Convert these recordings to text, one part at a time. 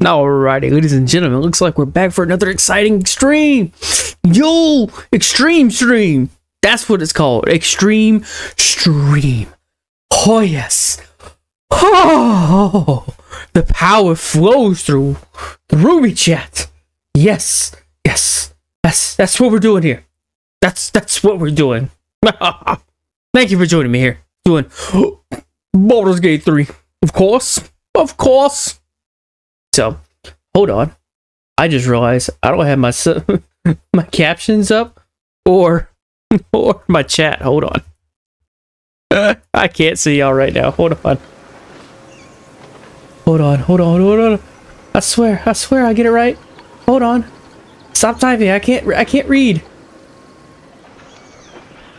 Alrighty, ladies and gentlemen, looks like we're back for another exciting stream. Yo, extreme stream. That's what it's called. Extreme stream. Oh yes. Oh, the power flows through the Ruby chat. Yes, yes. That's what we're doing here. That's what we're doing. Thank you for joining me here. Doing Baldur's Gate 3. Of course. Of course. So, hold on. I just realized I don't have my my captions up or my chat. Hold on. I can't see y'all right now. Hold on. Hold on. I swear I get it right. Hold on. Stop typing. I can't read.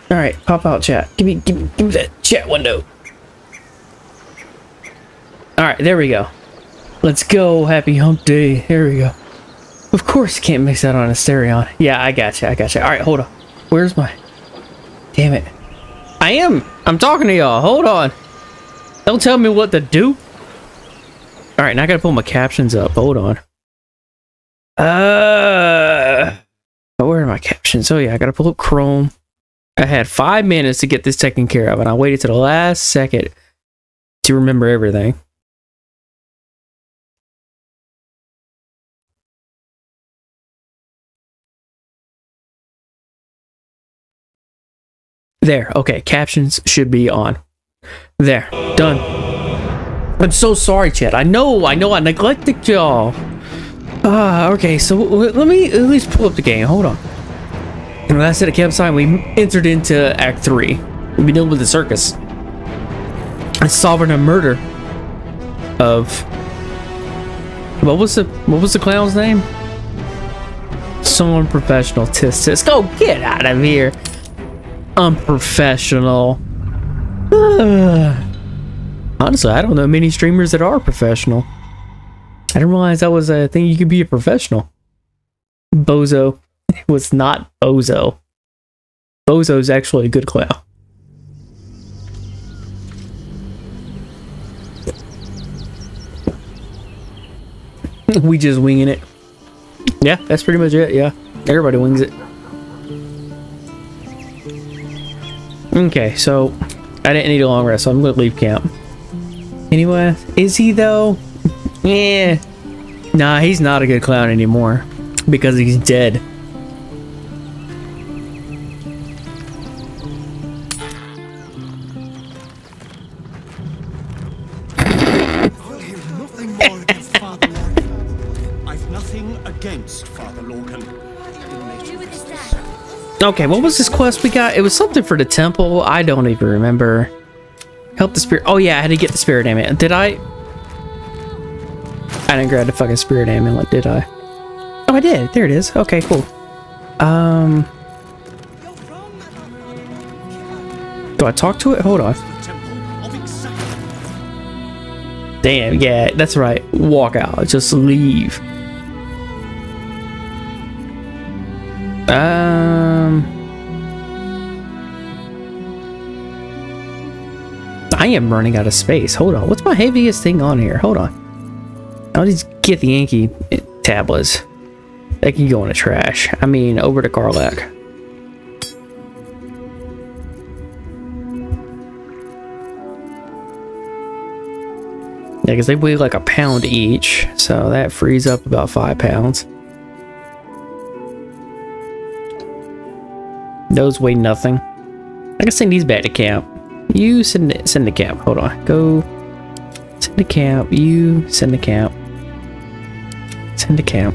All right, pop out chat. Give me that chat window. All right, there we go. Let's go, happy hump day. Here we go. Of course you can't mix that on a Stereon. Yeah, I gotcha. Alright, hold on. Where's my... Damn it. I'm talking to y'all. Hold on. Don't tell me what to do. Alright, now I gotta pull my captions up. Hold on. Where are my captions? Oh yeah, I gotta pull up Chrome. I had 5 minutes to get this taken care of, and I waited to the last second to remember everything. There, okay, captions should be on. There, done. I'm so sorry, chat. I know, I neglected y'all. Okay, so let me at least pull up the game. Hold on. And last at a campsite, we entered into Act 3. We've been dealing with the circus. And solving a murder of... What was the clown's name? Someone professional. Tis. Go get out of here. Unprofessional. Honestly, I don't know many streamers that are professional. I didn't realize that was a thing. You could be a professional. Bozo. It was not Bozo. Bozo's actually a good clown. We just winging it. Yeah, that's pretty much it. Yeah, everybody wings it. Okay, so I didn't need a long rest, so I'm gonna leave camp. Anyway, is he though? Yeah. Nah, he's not a good clown anymore because he's dead. I'll hear nothing more of Father Lorcan. I've nothing against Father Lorcan. Okay, what was this quest we got? It was something for the temple. I don't even remember. Help the spirit. Oh yeah, I had to get the spirit amulet. Did I? I didn't grab the fucking spirit amulet, did I? Oh, I did. There it is. Okay, cool. Do I talk to it? Hold on. Damn, yeah, that's right. Walk out. Just leave. I am running out of space. Hold on. What's my heaviest thing on here? Hold on. I'll just get the Yankee tablets. They can go in the trash. I mean, over to Karlak. Yeah, because they weigh like a pound each. So that frees up about 5 pounds. Those weigh nothing. I can send these back to camp. You send to camp. Hold on. Go. Send to camp. You send to camp. Send to camp.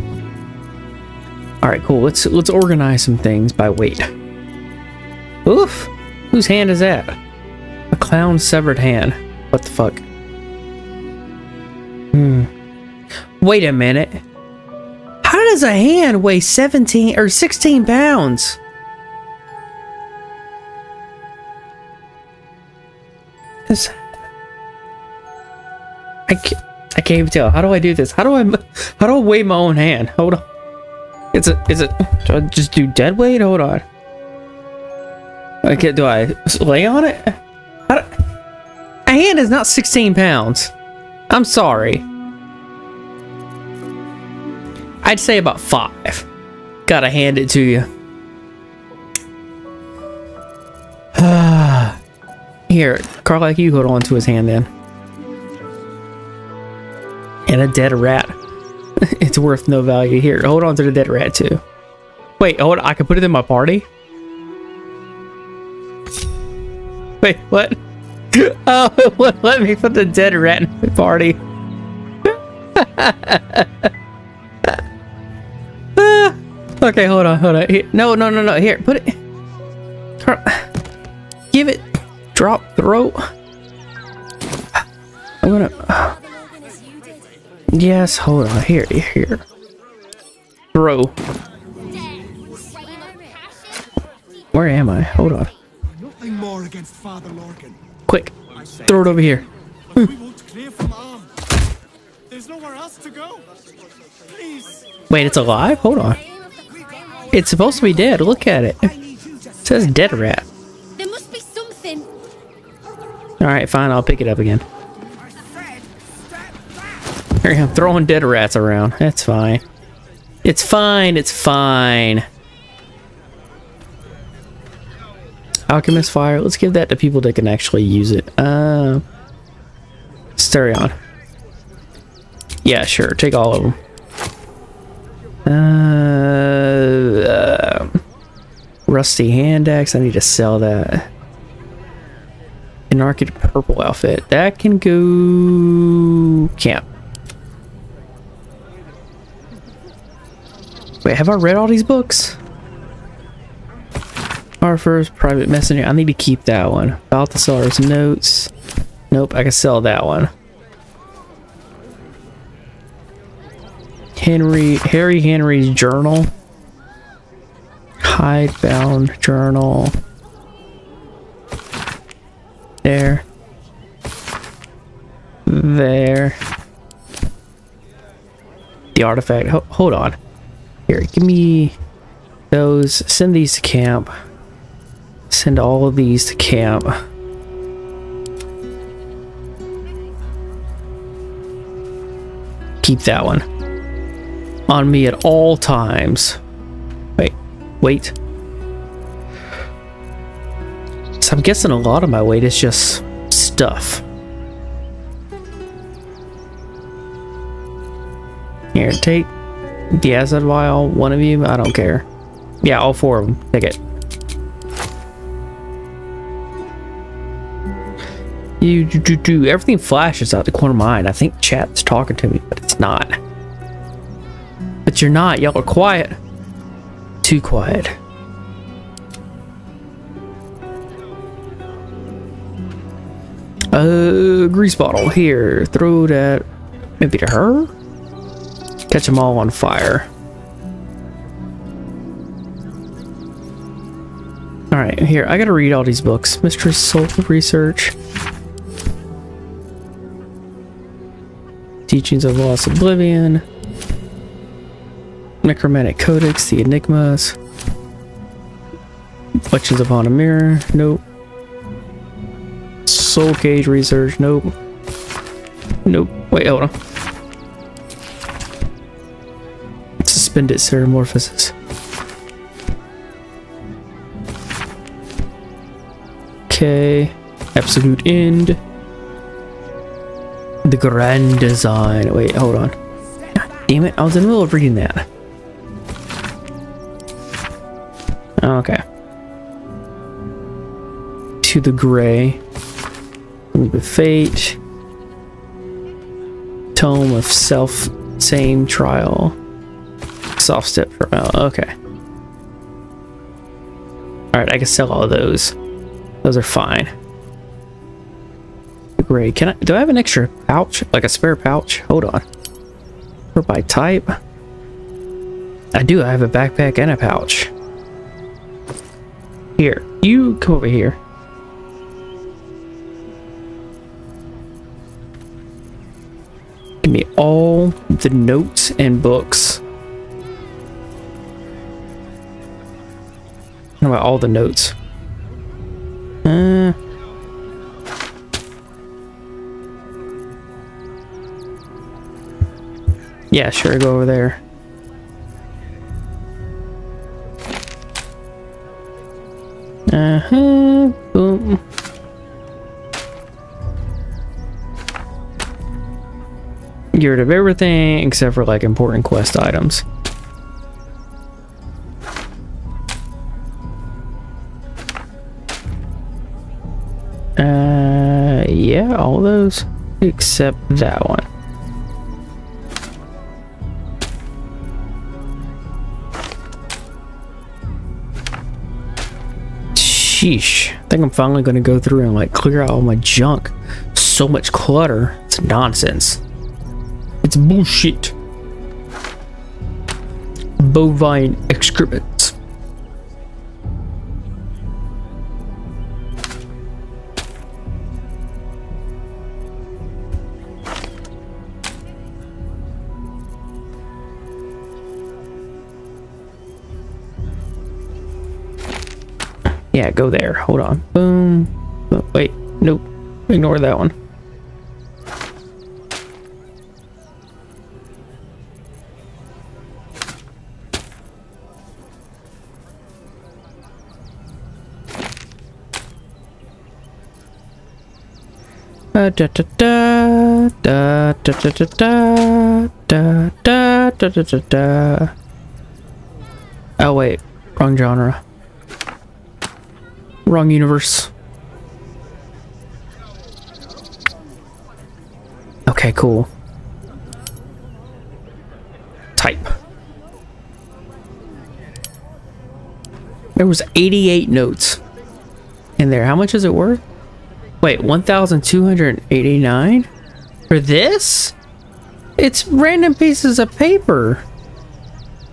Alright, cool. Let's organize some things by weight. Oof! Whose hand is that? A clown's severed hand. What the fuck? Wait a minute. How does a hand weigh 17 or 16 pounds? I can't even tell. How do I do this? How do I weigh my own hand? Hold on. Is it? Do I just do dead weight? Hold on. Okay, do I lay on it? A hand is not 16 pounds. I'm sorry. I'd say about 5. Gotta hand it to you. Here, Carl, like you hold on to his hand then. And a dead rat. It's worth no value. Here, hold on to the dead rat too. Wait, hold on, I can put it in my party? Wait, what? Oh, it won't let me put the dead rat in my party. Okay, hold on, hold on. Here. No, no, no, no. Here, put it. Carl, give it. Drop throat. I'm gonna. Yes, hold on. Here, here. Throw. Where am I? Hold on. Nothing more against Father Lorcan. Quick, throw it over here. There's nowhere else to go. Please. Wait, it's alive? Hold on. It's supposed to be dead. Look at it. It says dead rat. There must be something. All right, fine. I'll pick it up again. Here I am throwing dead rats around. That's fine. It's fine. It's fine. Alchemist fire. Let's give that to people that can actually use it. Stereon. Yeah, sure. Take all of them. Rusty hand axe. I need to sell that. Anarchic purple outfit. That can go camp. Wait, have I read all these books? Our first private messenger. I need to keep that one. Balthasar's notes. Nope, I can sell that one. Henry's journal. Hidebound journal. There. There. The artifact. Hold on. Here, give me those. Send these to camp. Send all of these to camp. Keep that one. On me at all times. Wait, wait. So I'm guessing a lot of my weight is just stuff. Here, take the acid vial, one of you, I don't care. Yeah, all 4 of them, take it. You do. Everything flashes out the corner of my eye. I think chat's talking to me, but it's not. But you're not. Y'all are quiet. Too quiet. Grease bottle here. Throw that maybe to her. Catch them all on fire. Alright, here. I gotta read all these books. Mistress Soulful Research. Teachings of Lost Oblivion. Necromantic Codex. The Enigmas. Reflections Upon a Mirror. Nope. Soul Cage Research. Nope. Nope. Wait, hold on. Suspended Ceramorphosis. Okay. Absolute End. The Grand Design. Wait, hold on. God damn it. I was in the middle of reading that. Okay. To the Grey. The Fate. Tome of Self. Same Trial. Soft Step. Oh, okay. Alright, I can sell all of those. Those are fine. Great. Can I? Do I have an extra pouch? Like a spare pouch? Hold on. Or by type? I do. I have a backpack and a pouch. Here. You come over here. Give me all the notes and books. How about all the notes? Yeah, sure, go over there. Boom. Get rid of everything except for like important quest items. Yeah, all those except that one. Sheesh. I think I'm finally going to go through and like clear out all my junk. So much clutter. It's nonsense. It's bullshit. Bovine excrements. Yeah, go there. Hold on. Boom. Oh, wait. Nope. Ignore that one. Oh wait, wrong genre. Wrong universe. Okay, cool. Type. There was 88 notes in there. How much is it worth? Wait, 1,289? For this? It's random pieces of paper.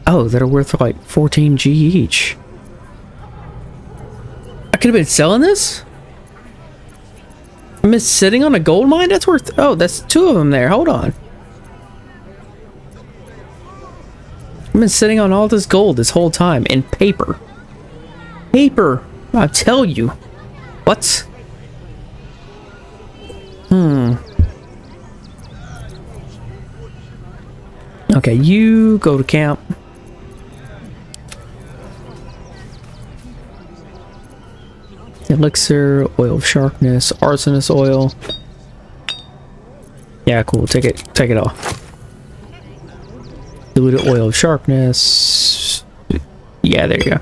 Oh, that are worth like 14G each. I could have been selling this? I'm sitting on a gold mine? That's worth... Oh, that's two of them there. Hold on. I've been sitting on all this gold this whole time. In paper. Paper. I tell you. What? Hmm. Okay, you go to camp. Elixir, oil of sharpness, arsonist oil. Yeah, cool. Take it all. Diluted oil of sharpness. Yeah, there you go.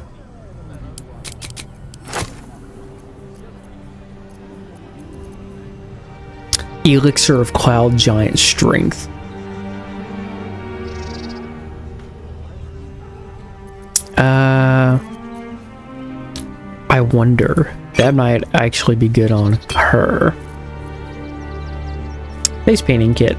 Elixir of Cloud Giant Strength. I wonder. That might actually be good on her. Face painting kit.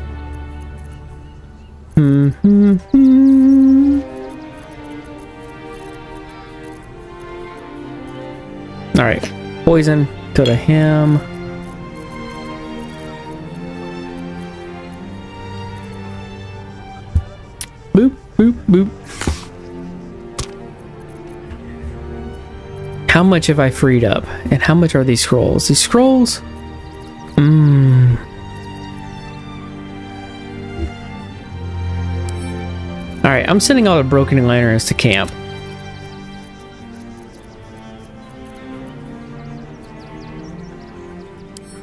Alright. Poison. Go to him. Boop, boop, boop. How much have I freed up? And how much are these scrolls? These scrolls? Mmm. Alright, I'm sending all the broken lanterns to camp.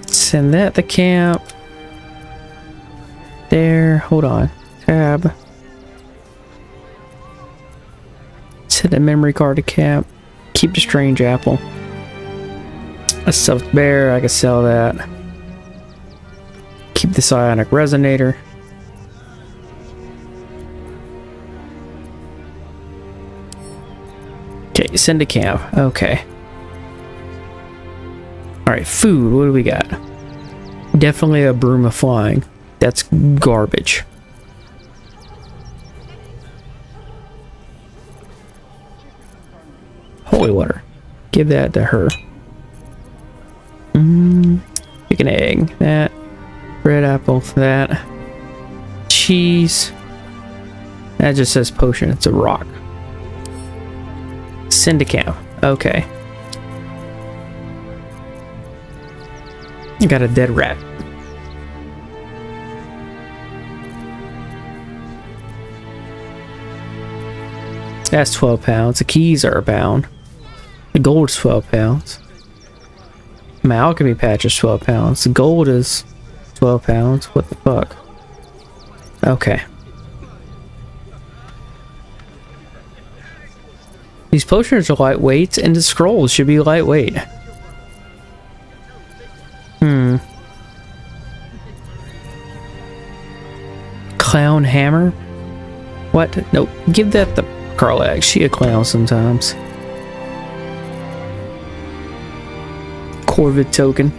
Send that to camp. There, hold on. Tab. Hit a memory card to camp. Keep the strange apple. A stuffed bear, I can sell that. Keep the psionic resonator. Okay, send to camp. Okay. Alright, food. What do we got? Definitely a broom of flying. That's garbage. Holy water. Give that to her. Pick an egg. That. Red apple. That. Cheese. That just says potion. It's a rock. Syndicam. Okay. You got a dead rat. That's 12 pounds. The keys are a pound. The gold is 12 pounds. My alchemy patch is 12 pounds. The gold is 12 pounds. What the fuck? Okay. These potions are lightweight, and the scrolls should be lightweight. Clown hammer? What? Nope. Give that the Karlax. She a clown sometimes. Corvid token.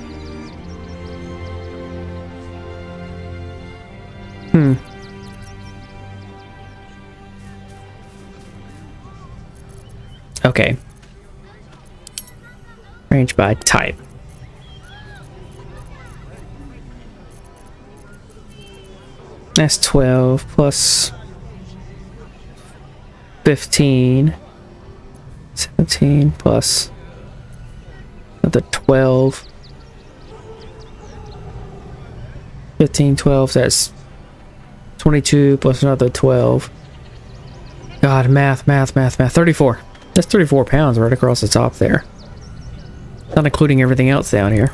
Okay. Range by type. That's 12 plus 15, 17 plus another 12, 15, 12, that's 22 plus another 12. God, math, 34. That's 34 pounds right across the top there. Not including everything else down here.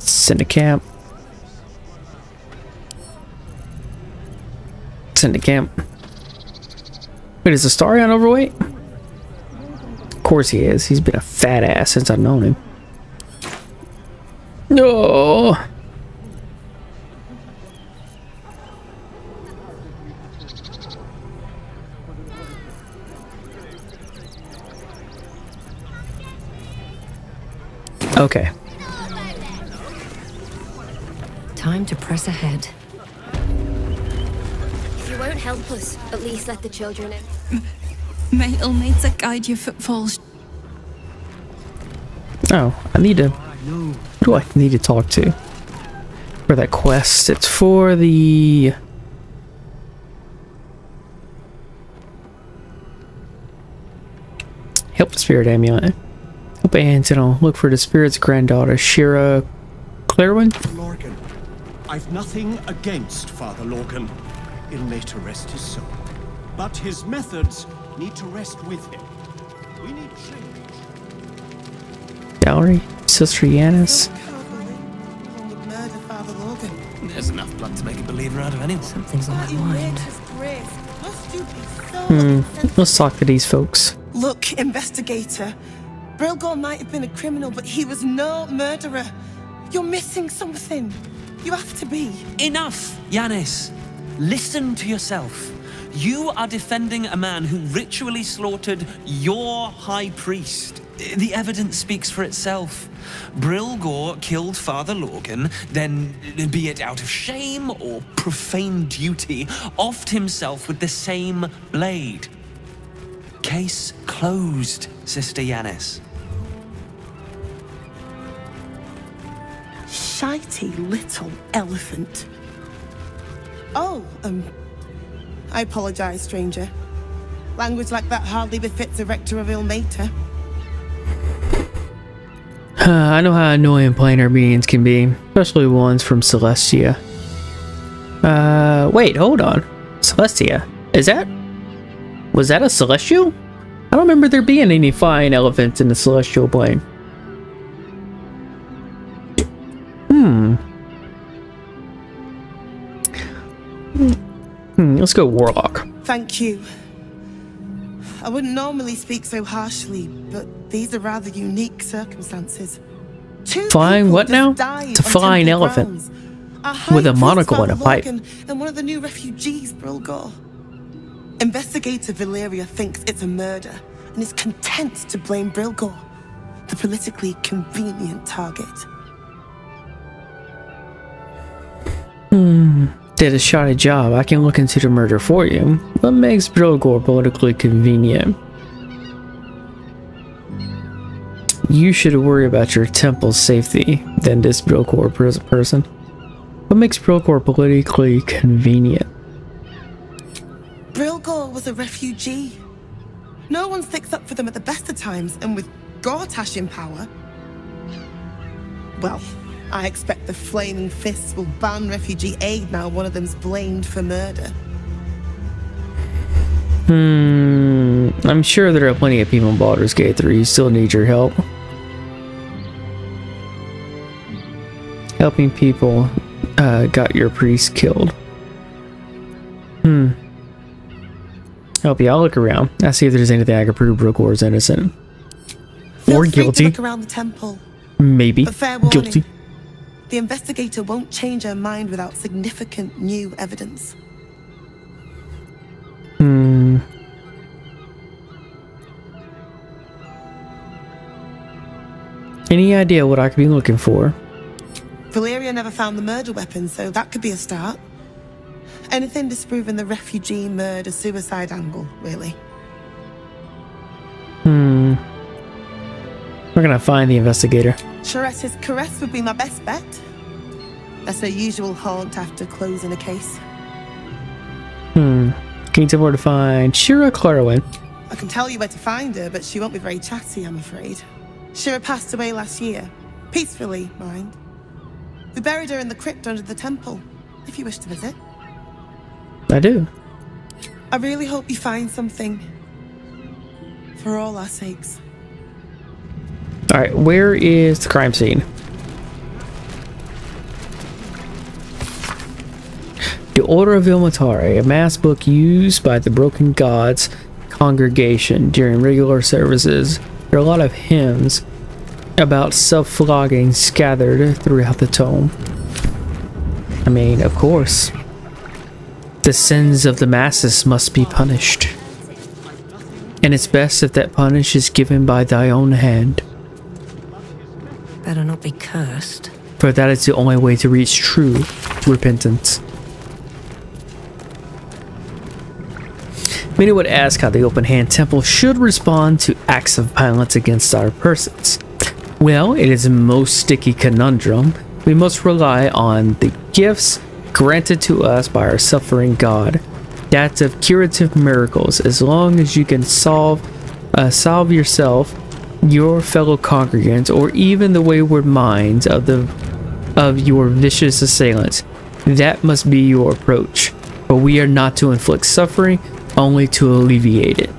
Syndicamp. Syndicamp. Wait, is Astarion overweight? Of course he is. He's been a fat ass since I've known him. No. Oh. Okay. Time to press ahead. If you won't help us, at least let the children in. May Ilmater guide your footfalls. Oh, I need to... Who do I need to talk to? For that quest. It's for the... Help the spirit amulet. Help Antinal. Look for the spirit's granddaughter, Shira Clairwyn. I've nothing against Father Lorcan. Ilmater rest his soul. But his methods need to rest with him. We need change. Dowry? Sister Yanis? There's enough blood to make a believer out of anyone. Something's on my mind. Let's talk to these folks. Look, investigator. Brilgor might have been a criminal, but he was no murderer. You're missing something. You have to be. Enough, Yanis. Listen to yourself. You are defending a man who ritually slaughtered your high priest. The evidence speaks for itself. Brilgor killed Father Lorcan, then, be it out of shame or profane duty, offed himself with the same blade. Case closed, Sister Yanis. Shitey little elephant. Oh, I apologize, stranger. Language like that hardly befits the rector of Ilmater. I know how annoying planar beings can be, especially ones from Celestia. Wait, hold on. Celestia? Was that a celestial? I don't remember there being any flying elephants in the celestial plane. Let's go Warlock. Thank you. I wouldn't normally speak so harshly, but these are rather unique circumstances. Two flying what now? It's a flying elephant. With a monocle and a pipe. And one of the new refugees, Brilgor. Investigator Valeria thinks it's a murder and is content to blame Brilgor, the politically convenient target. Did a shoddy job. I can look into the murder for you. What makes Brilgor politically convenient? You should worry about your temple's safety than this Brilgor person. What makes Brilgor politically convenient? Brilgor was a refugee. No one sticks up for them at the best of times, and with Gortash in power... Well... I expect the Flaming Fists will ban refugee aid now one of them's blamed for murder. I'm sure there are plenty of people in Baldur's Gate 3 who still need your help. Helping people got your priest killed. Help you. I'll look around. I see if there's anything I can prove Brookor is innocent. Feel or guilty. Look around the temple. Maybe. But fair warning, guilty. The investigator won't change her mind without significant new evidence. Any idea what I could be looking for? Valeria never found the murder weapon, so that could be a start. Anything disproving the refugee murder-suicide angle, really. We're gonna find the investigator. Charessa's caress would be my best bet. That's her usual haunt after closing a case. Can you tell me where to find Shira Clarwin? I can tell you where to find her, but she won't be very chatty, I'm afraid. Shira passed away last year. Peacefully, mind. We buried her in the crypt under the temple, if you wish to visit. I do. I really hope you find something. For all our sakes. Alright, where is the crime scene? The Order of Ilmatari, a mass book used by the Broken Gods congregation during regular services. There are a lot of hymns about self-flogging scattered throughout the tome. I mean, of course. The sins of the masses must be punished. And it's best if that punish is given by thy own hand. Better not be cursed. For that is the only way to reach true repentance. Many would ask how the Open Hand Temple should respond to acts of violence against our persons. Well, it is a most sticky conundrum. We must rely on the gifts granted to us by our suffering God. That's of curative miracles. As long as you can solve yourself, your fellow congregants, or even the wayward minds of your vicious assailants. That must be your approach. But we are not to inflict suffering, only to alleviate it.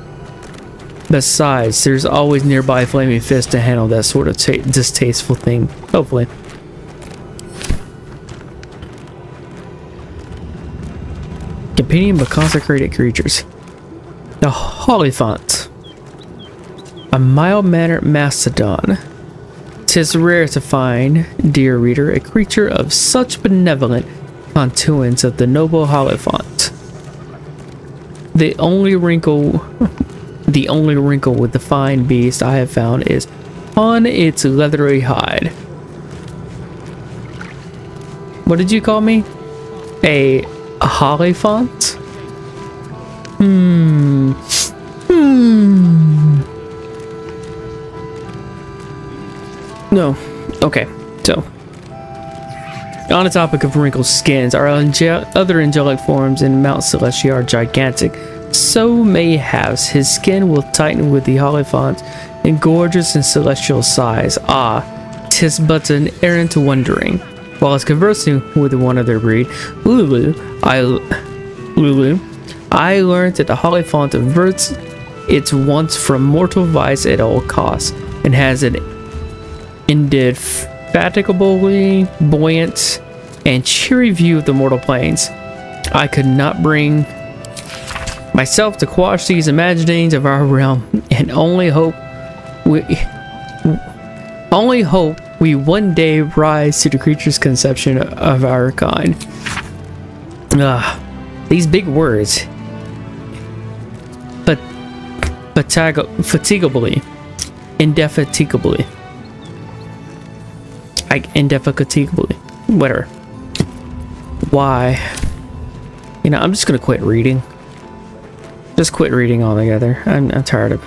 Besides, there's always nearby Flaming Fist to handle that sort of distasteful thing, hopefully. Compendium of Consecrated Creatures. The Hollyphant. A mild-mannered mastodon. 'Tis rare to find, dear reader, a creature of such benevolent contours of the noble Hollyphant. The only wrinkle with the fine beast I have found is on its leathery hide. What did you call me? A Hollyphant? No. Okay, so. On the topic of wrinkled skins, our other angelic forms in Mount Celestia are gigantic. So mayhaps his skin will tighten with the Hollyphant in gorgeous and celestial size. Ah, 'tis but an errant wondering. While I was conversing with one of their breed, Lulu, I learned that the Hollyphant averts its wants from mortal vice at all costs, and has an indefatigably buoyant and cheery view of the mortal planes. I could not bring myself to quash these imaginings of our realm, and only hope we one day rise to the creature's conception of our kind. These big words. But indefatigably, whatever. Why? You know, I'm just gonna quit reading. Just quit reading altogether. I'm tired of.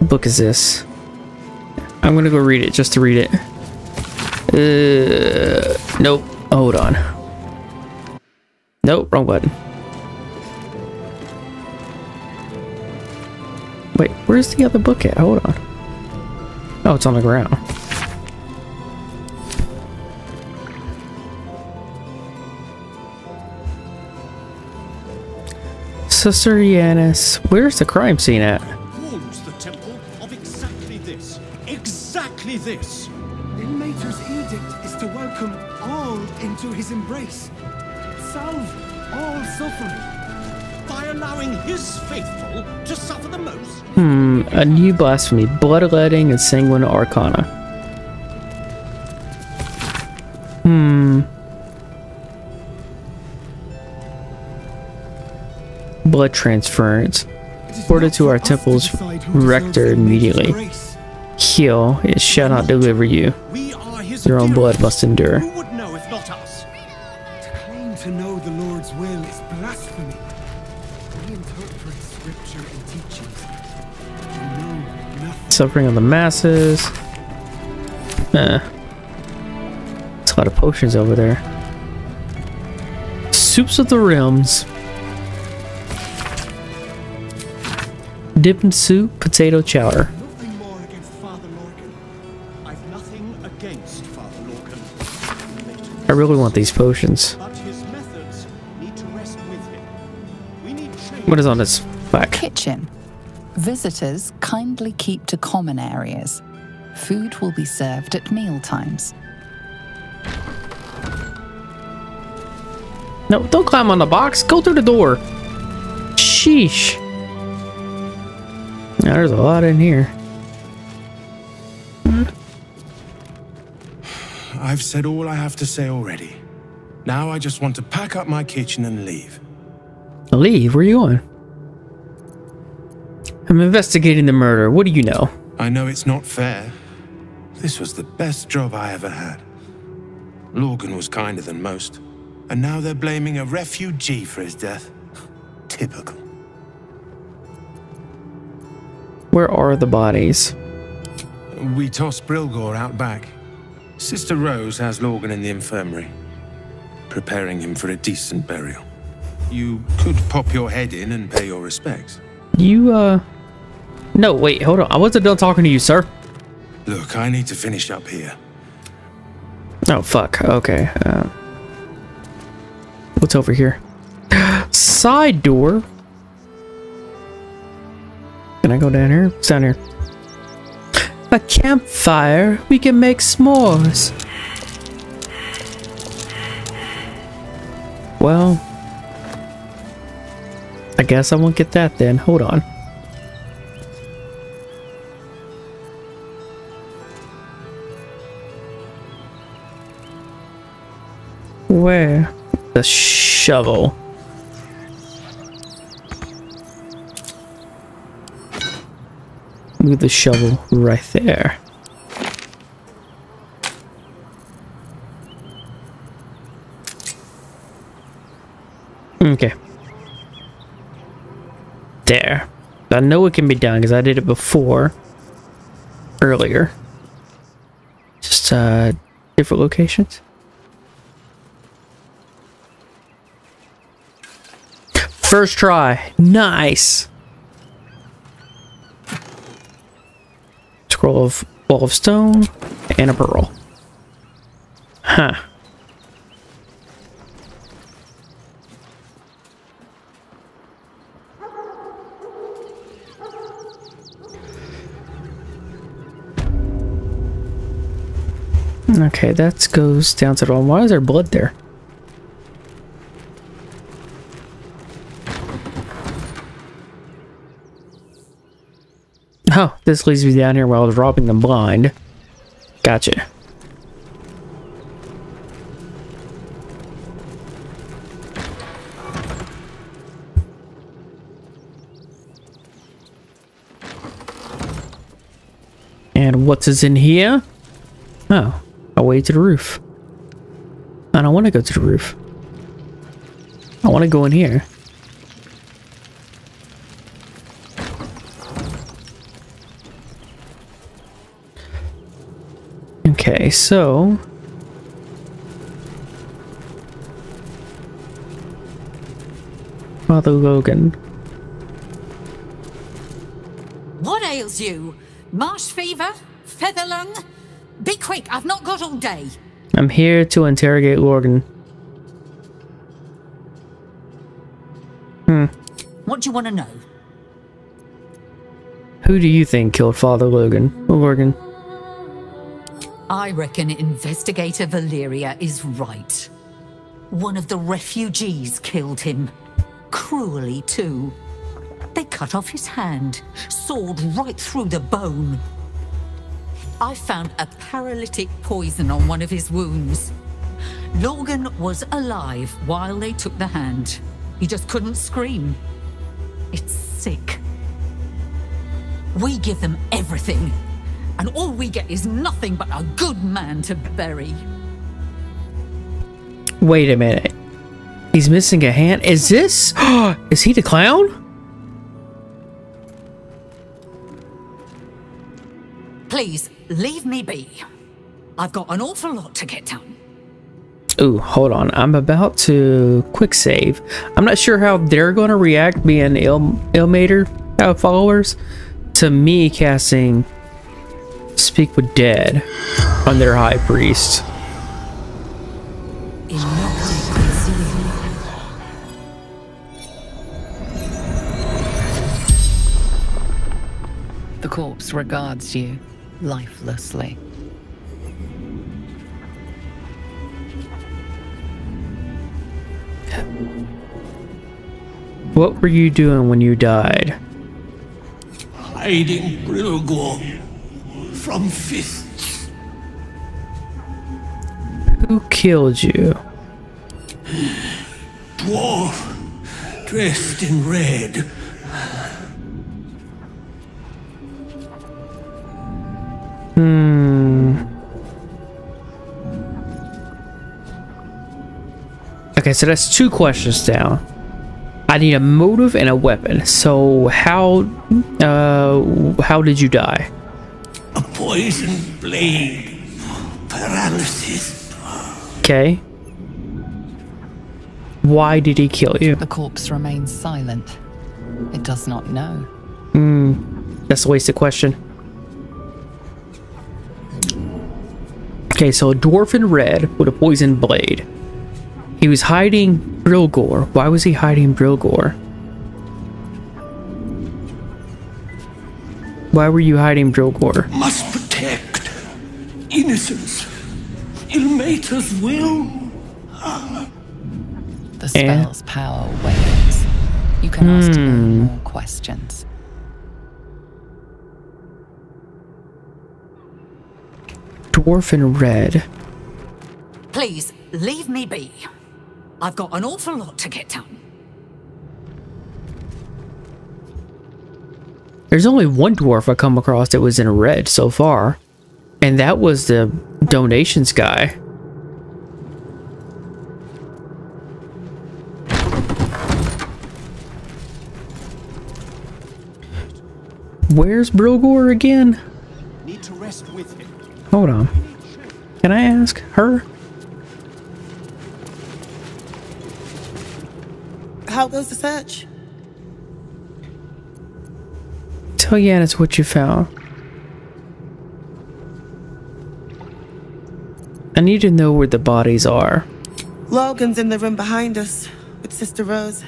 What book is this? I'm gonna go read it just to read it. Nope. Hold on. Nope. Wrong button. Wait, where's the other book at? Hold on. Oh, it's on the ground. Caesarianus, where's the crime scene at? Warns the temple of exactly this. Exactly this. The Mater's edict is to welcome all into his embrace. Solve all suffering. By allowing his faithful to suffer the most. A new blasphemy. Bloodletting and sanguine arcana. Blood transference. Order to our temple's rector immediately. Heal, it shall not deliver you. Your own blood must endure. Who would know if not us? To claim to know the Lord's will is blasphemy. We interpret scripture and teachings. We know nothing. Suffering on the masses. It's a lot of potions over there. Soups of the realms. Dip and soup, potato chowder. Nothing more against Father Lorcan. I've nothing against Father Lorcan. I really want these potions. But his methods need to rest with him. We need training. What is on this back? Kitchen. Visitors kindly keep to common areas. Food will be served at meal times. No, don't climb on the box. Go through the door. Sheesh. Now, there's a lot in here. I've said all I have to say already. Now I just want to pack up my kitchen and leave. Leave? Where are you going? I'm investigating the murder. What do you know? I know it's not fair. This was the best job I ever had. Lorcan was kinder than most. And now they're blaming a refugee for his death. Typical. Where are the bodies? We tossed Brilgore out back. Sister Rose has Lorcan in the infirmary, preparing him for a decent burial. You could pop your head in and pay your respects. You, no, wait, hold on. I wasn't done talking to you, sir. Look, I need to finish up here. Oh, fuck. Okay. What's over here? Side door? Can I go down here? It's down here. A campfire. We can make s'mores. Well, I guess I won't get that then. Hold on. Where? The shovel. Move the shovel right there. Okay. There. I know it can be done because I did it before. Earlier. Just different locations. First try. Nice. Of ball of stone and a pearl. Huh. Okay, that goes down to the wall. Why is there blood there? Oh, this leads me down here while I was robbing them blind. Gotcha. And what is in here? Oh, a way to the roof. I don't want to go to the roof. I want to go in here. Okay, so Father Lorcan. What ails you? Marsh fever? Feather lung? Be quick, I've not got all day. I'm here to interrogate Lorcan. What do you want to know? Who do you think killed Father Logan? Logan. I reckon Investigator Valeria is right. One of the refugees killed him. Cruelly, too. They cut off his hand, sawed right through the bone. I found a paralytic poison on one of his wounds. Logan was alive while they took the hand. He just couldn't scream. It's sick. We give them everything, and all we get is nothing but a good man to bury. Wait a minute. He's missing a hand? Is this? Is he the clown? Please, leave me be. I've got an awful lot to get done. Ooh, hold on. I'm about to quick save. I'm not sure how they're going to react being Ilmater followers to me casting Speak with Dead on their high priest. The corpse regards you lifelessly. What were you doing when you died? Hiding Brilgor from fists. Who killed you? Dwarf dressed in red. Okay, so that's two questions down. I need a motive and a weapon. So how did you die? A poisoned blade. Paralysis. Okay. Why did he kill you? The corpse remains silent. It does not know. That's a wasted question. Okay, so a dwarf in red with a poisoned blade. He was hiding Brilgor. Why was he hiding Brilgor? Why were you hiding Brilgor? Must protect innocence. Ilmater's will. The spell's power wanes. You can ask no more questions. Dwarf in red. Please, leave me be. I've got an awful lot to get done. There's only one dwarf I come across that was in red so far, and that was the donations guy. Where's Brilgor again? Need to rest with him. Hold on. Can I ask her? How goes the search? Tell Yannis what you found. I need to know where the bodies are. Logan's in the room behind us with Sister Rose.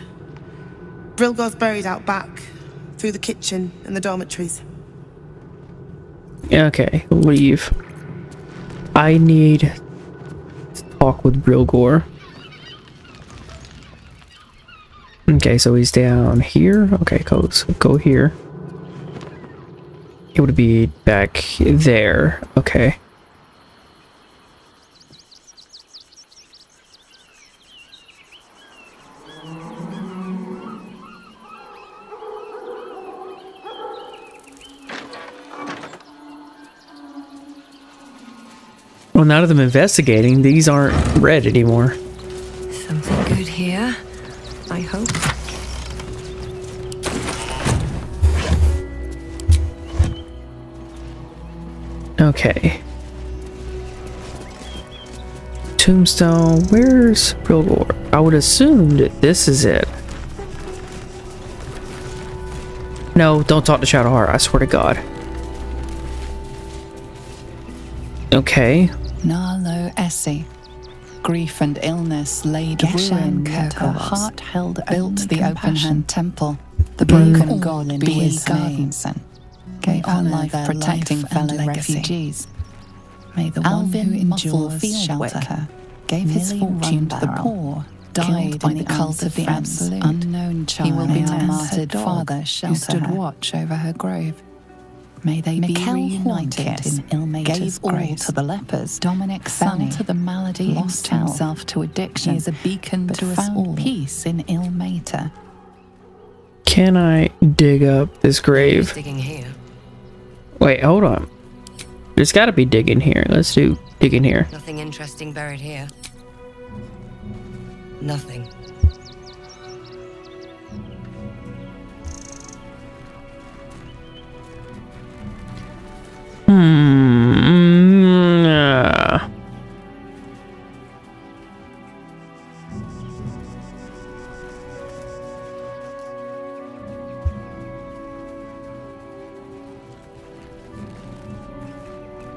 Brilgor's buried out back through the kitchen and the dormitories. Okay, leave. I need to talk with Brilgor. Okay, so he's down here. Okay, cool. So go here. It would be back there. Okay. Well, none of them investigating. These aren't red anymore. Something good here. I hope. Okay. Tombstone, where's Brilgor? I would assume that this is it. No, don't talk to Shadowheart, I swear to God. Okay. Nalo Essie. grief and illness laid ruin at her heart, held built the open hand temple, the broken god in his Gardenson, gave our life protecting fellow refugees. May the one who endures shelter, gave his fortune to the poor, died in the cult of the absolute, unknown child. He will be our martyred father, who stood watch over her grave. May they be reunited in ill-nature's grace. To the lepers. Dominic fell to the malady, lost himself to addiction. He is a beacon to us all. Peace in ill-mater. Can I dig up this grave? Here. Wait, hold on. There's got to be digging here. Let's do digging here. Nothing interesting buried here. Nothing.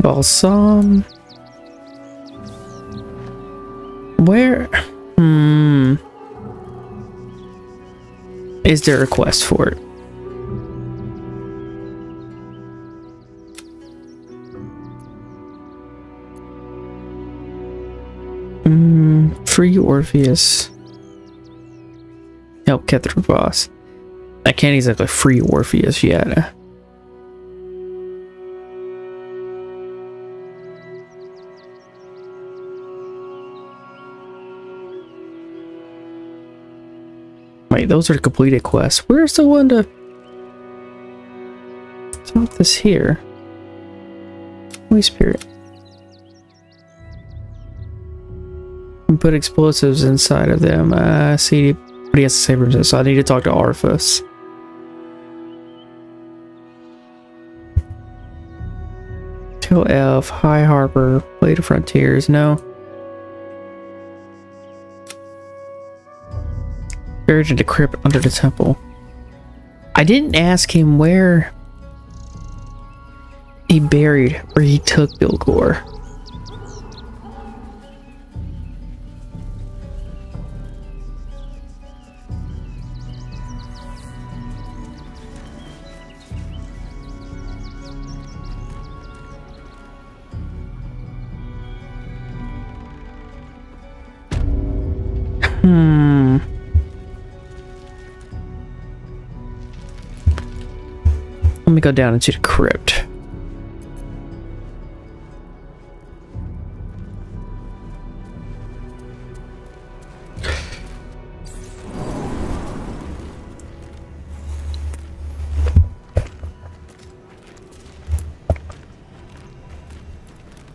Balsam. Where? Is there a quest for it? Free Orpheus. Help Kethra boss. I can't exactly free Orpheus yet. Wait, those are completed quests. Where's the one to... It's not this here. Holy Spirit. And put explosives inside of them. See, but he has to save himself, so I need to talk to Arthas. Till Elf, High Harbor, Blade of Frontiers, no. Buried in the crypt under the temple. I didn't ask him where he buried, where he took Bilgore. Let me go down into the crypt.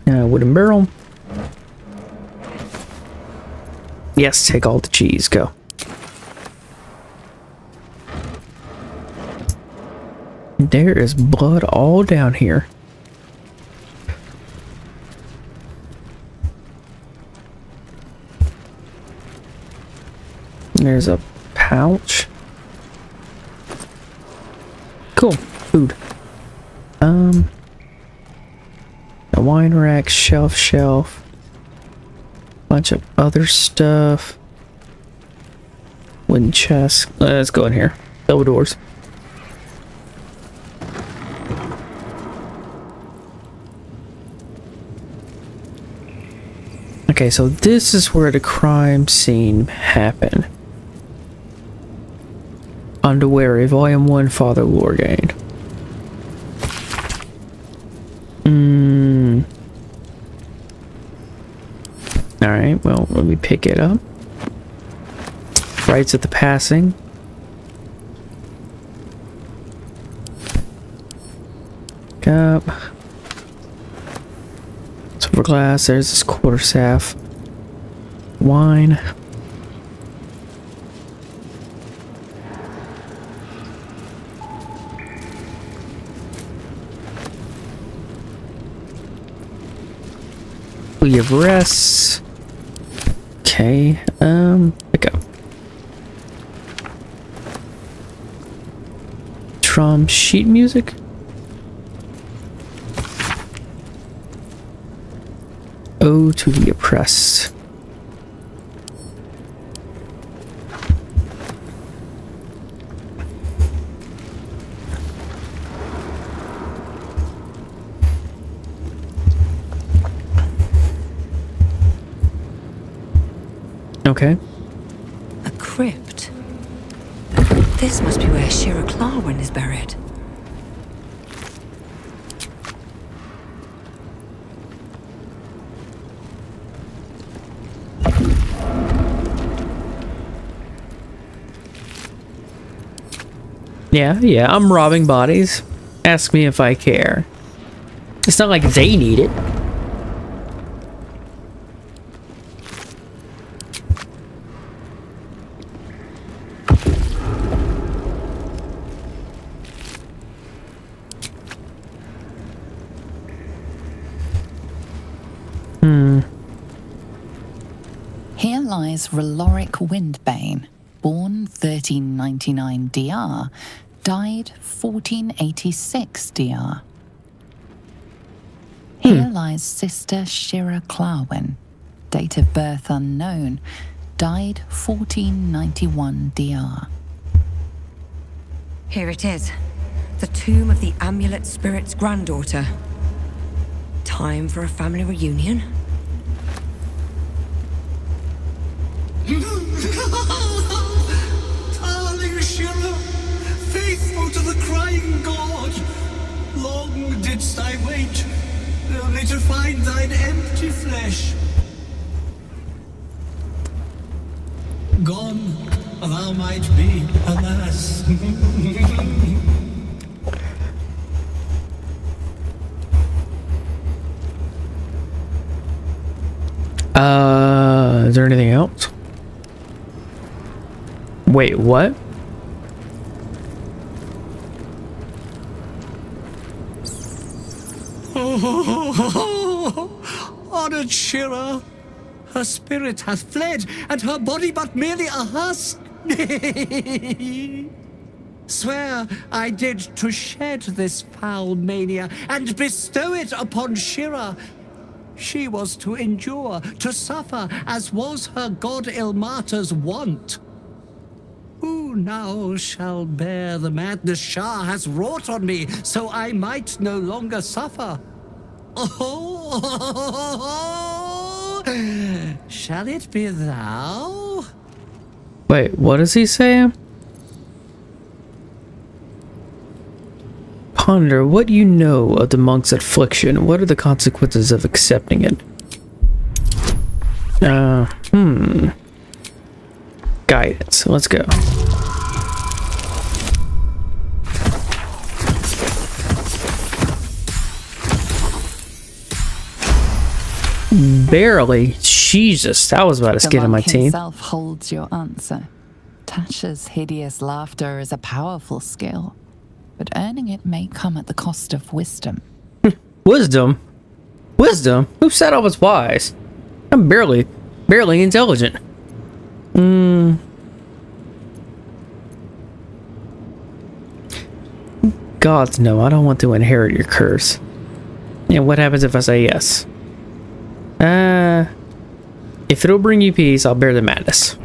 Wooden barrel. Yes, take all the cheese. Go. There is blood all down here. There's a pouch. Cool. Food. A wine rack, shelf. Bunch of other stuff. Wooden chest. Let's go in here. Double doors. Okay, so this is where the crime scene happened. Underweary, Volume 1, Father Lorgain. Alright, well, let me pick it up. Rites of the Passing. Cup. Glass, there's this quarterstaff, wine, we have rests. Okay, pick up Trom sheet music. Oh, to the oppressed. Okay. A crypt. This must be where Shira Klarwin is buried. Yeah, I'm robbing bodies. Ask me if I care. It's not like they need it. Here lies Raloric Windbane, born 1399 DR, died 1486 DR. Here lies Sister Shira Klarwin, date of birth unknown, died 1491 DR. Here it is, the tomb of the Amulet Spirit's granddaughter. Time for a family reunion? Darling Shira, faithful to the crying god, long didst I wait, only to find thine empty flesh. Gone, thou might be, alas. Is there anything else? Wait, what? Oh, honored Shira, her spirit hath fled, and her body but merely a husk. Swear I did to shed this foul mania and bestow it upon Shira. She was to endure, to suffer, as was her god Ilmata's wont. Who now shall bear the madness Shah has wrought on me, so I might no longer suffer? Oh, shall it be thou? Wait, what does he say? Ponder what you know of the monk's affliction. What are the consequences of accepting it? Guidance. Let's go. Barely. Jesus, that was about the skin of my teeth. Himself holds your answer. Tasha's hideous laughter is a powerful skill, but earning it may come at the cost of wisdom. Wisdom? Wisdom? Who said I was wise? I'm barely intelligent. Gods, no, I don't want to inherit your curse. And what happens if I say yes? If it'll bring you peace, I'll bear the madness.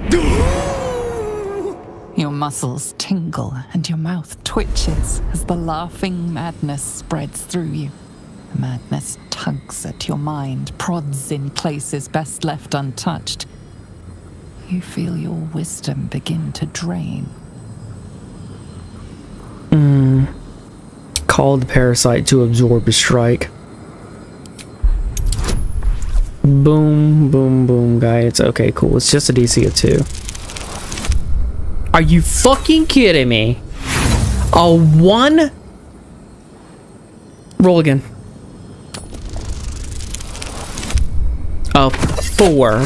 Your muscles tingle and your mouth twitches as the laughing madness spreads through you. The madness tugs at your mind, prods in places best left untouched. You feel your wisdom begin to drain. Call the parasite to absorb the strike. Boom, boom, boom, guys. Okay, cool. It's just a DC of 2. Are you fucking kidding me? A 1? Roll again. A 4.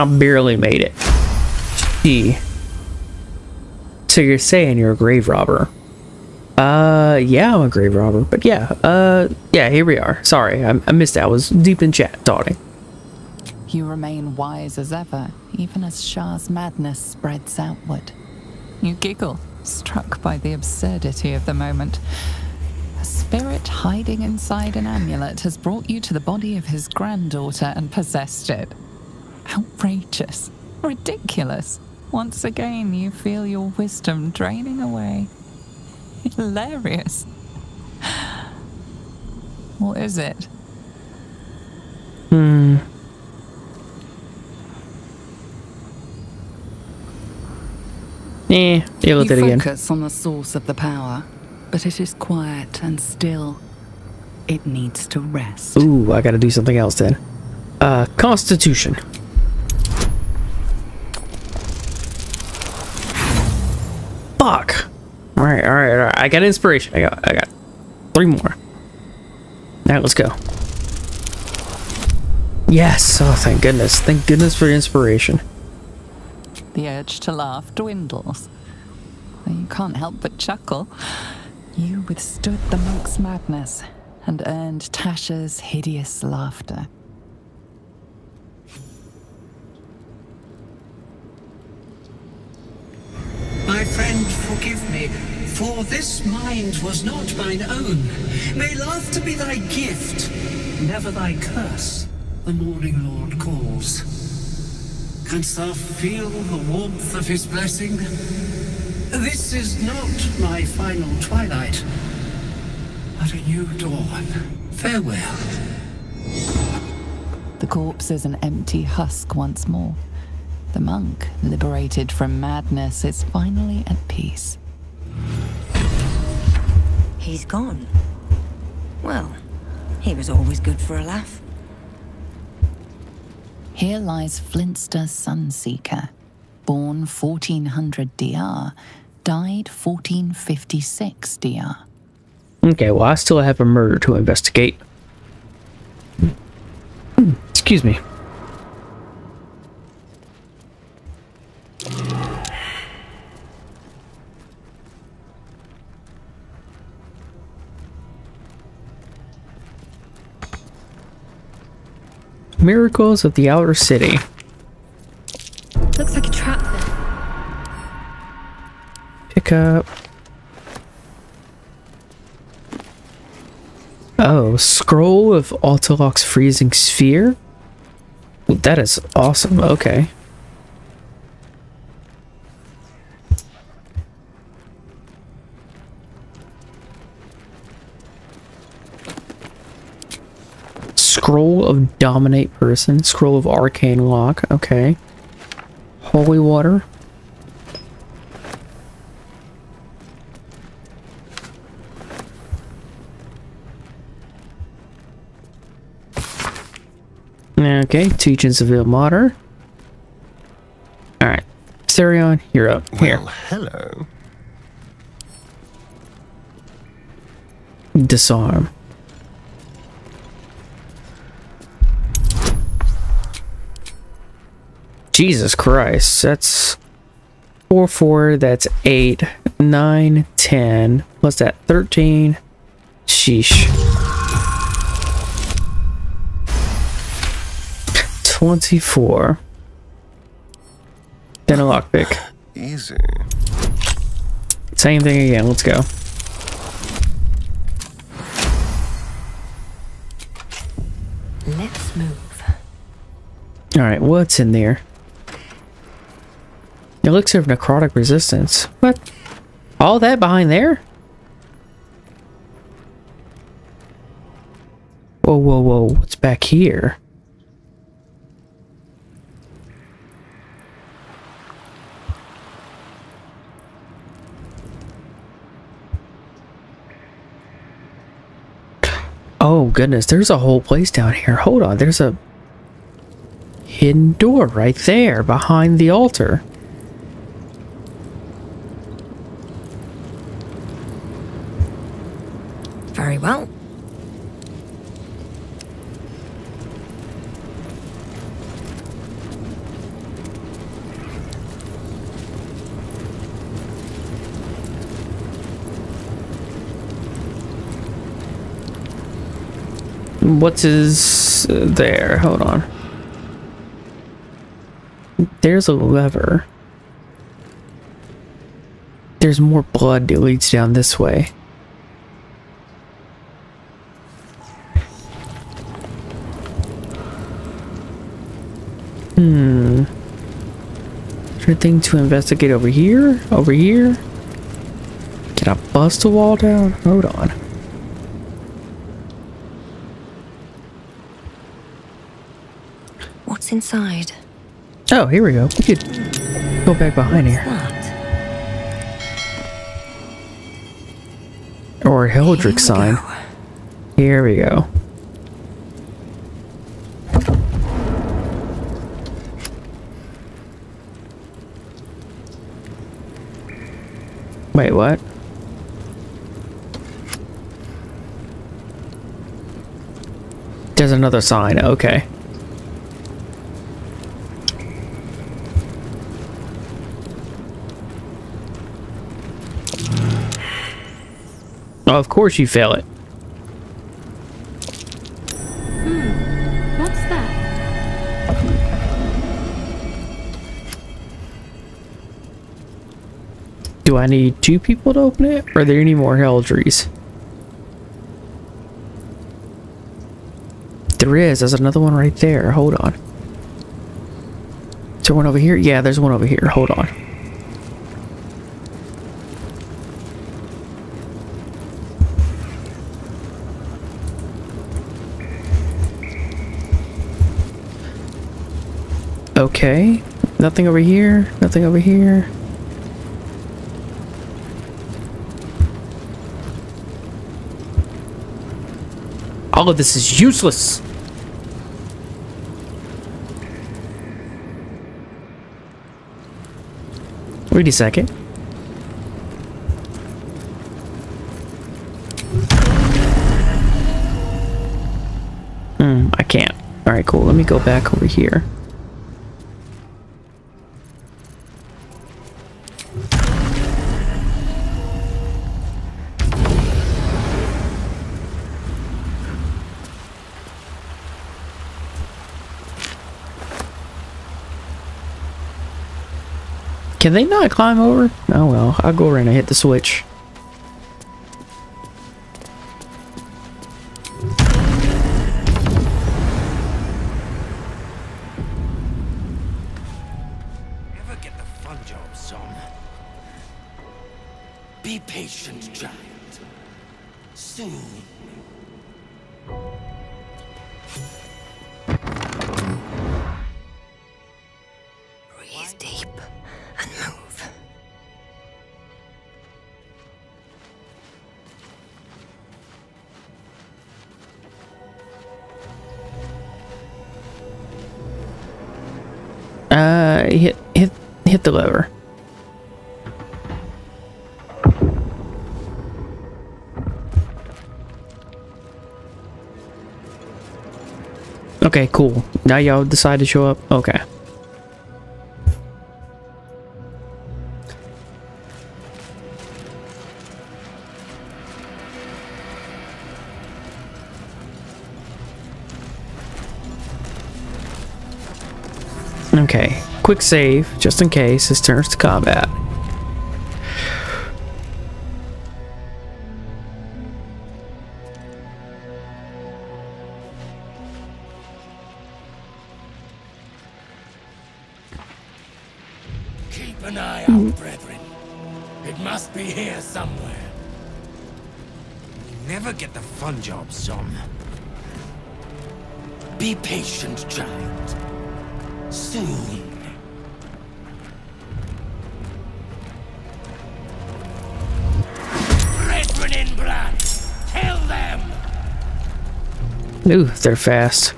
I barely made it. Gee. So you're saying you're a grave robber? Yeah, I'm a grave robber. But yeah, yeah, here we are. Sorry, I missed that. I was deep in chat, darling. You remain wise as ever, even as Shah's madness spreads outward. You giggle, struck by the absurdity of the moment. A spirit hiding inside an amulet has brought you to the body of his granddaughter and possessed it. Outrageous, ridiculous. Once again, you feel your wisdom draining away. Hilarious. What is it? Yeah, you'll do it again. You focus on the source of the power, but it is quiet and still. It needs to rest. Ooh, I gotta do something else then. Constitution. Fuck. All right. I got inspiration. I got three more. Now let's go. Yes. Oh, thank goodness. Thank goodness for inspiration. The urge to laugh dwindles. You can't help but chuckle. You withstood the monk's madness and earned Tasha's hideous laughter. My friend, forgive me, for this mind was not mine own. May laughter be thy gift, never thy curse, the Morning Lord calls. Canst thou feel the warmth of his blessing? This is not my final twilight, but a new dawn. Farewell. The corpse is an empty husk once more. The monk, liberated from madness, is finally at peace. He's gone. Well, he was always good for a laugh. Here lies Flintster Sunseeker, born 1400 DR, died 1456 DR. Okay, well, I still have a murder to investigate. Excuse me. Miracles of the Outer City. Looks like a trap there. Pick up. Oh, Scroll of Altaloc's Freezing Sphere? That is awesome, okay. Scroll of Dominate Person, Scroll of Arcane Lock, okay. Holy Water. Okay, Teachings of Ilmater. Alright, Sarion, you're up. Here. Well, hello. Disarm. Jesus Christ, that's 4, 4, that's 8, 9, 10, plus that 13. Sheesh. 24. Then a lockpick. Easy. Same thing again. Let's go. Let's move. All right, what's in there? Elixir of necrotic resistance. What? All that behind there? Whoa! What's back here? Oh goodness, there's a whole place down here. Hold on, there's a hidden door right there behind the altar. Very well. What is there? Hold on. There's a lever. There's more blood that leads down this way. Is there anything to investigate over here? Over here? Can I bust the wall down? Hold on. Inside. Oh, here we go. We could go back behind here. What? Or a Heldrick sign. Go. Here we go. Wait, what? There's another sign, okay. Oh, of course you fail it. What's that? Do I need two people to open it? Or are there any more Heldries? There is. There's another one right there. Hold on. Is there one over here? Yeah, there's one over here. Hold on. Okay, nothing over here, nothing over here. All of this is useless. Wait a second. I can't. All right, cool. Let me go back over here. Can they not climb over? Oh well, I'll go around and hit the switch. Never get the fun job, son. Be patient, child. Soon. Breathe deep. And move. Hit the lever. Okay, cool. Now y'all decide to show up. Okay. Okay, quick save, just in case this turns to combat. Keep an eye out, brethren. It must be here somewhere. You never get the fun job, son. Be patient, child. Soon. Brethren in blood, kill them. Ooh, they're fast.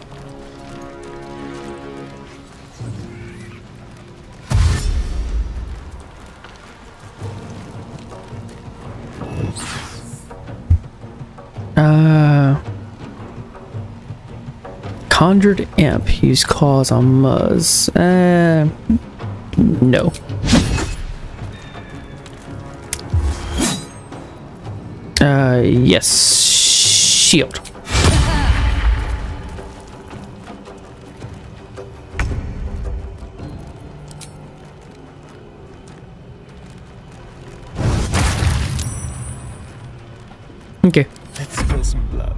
Conjured Imp. Use claws on Muzz. No. Yes. Shield. Okay. Let's spill some blood.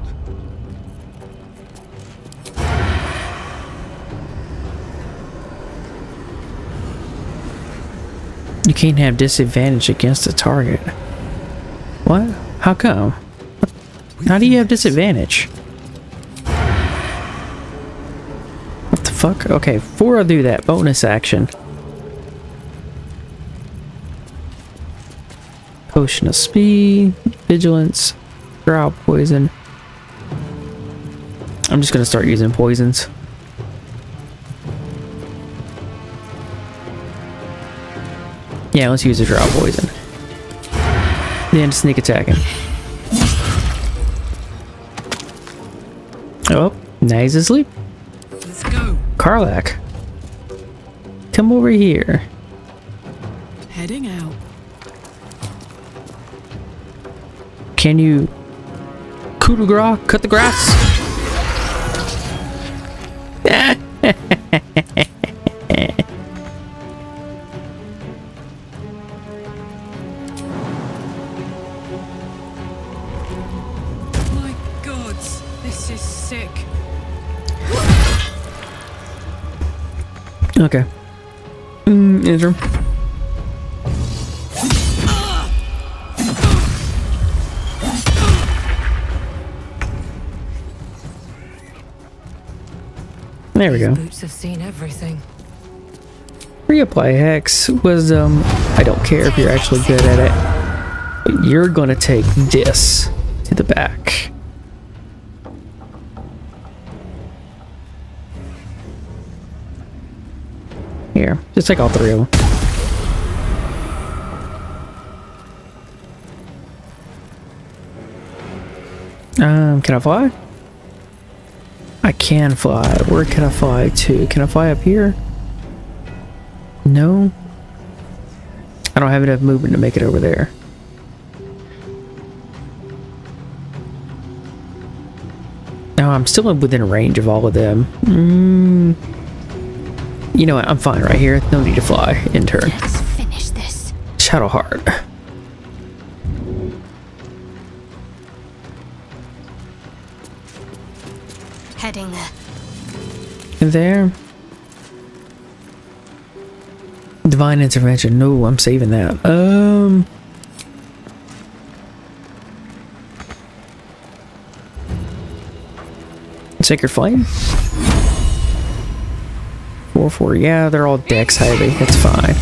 You can't have disadvantage against a target. What? How come? How do you have disadvantage? What the fuck? Okay, before I do that, bonus action. Potion of speed, vigilance. Drought poison. I'm just gonna start using poisons. Yeah, let's use a drought poison. Then sneak attacking. Oh, now he's asleep. Let's go. Karlak, come over here. Heading out. Can you coup de grace, cut the grass? My gods, this is sick. Okay. Andrew. There we go. Boots have seen everything. Reapply Hex was, I don't care if you're actually good at it. But you're gonna take this to the back. Here, just take all three of them. Can I fly? I can fly. Where can I fly to? Can I fly up here? No. I don't have enough movement to make it over there. No, I'm still within range of all of them. You know what? I'm fine right here. No need to fly in turn. Let's finish this. Shadowheart. Heading there. Divine intervention. No, I'm saving that. Sacred Flame. 4/4. Yeah, they're all dex heavy. That's fine.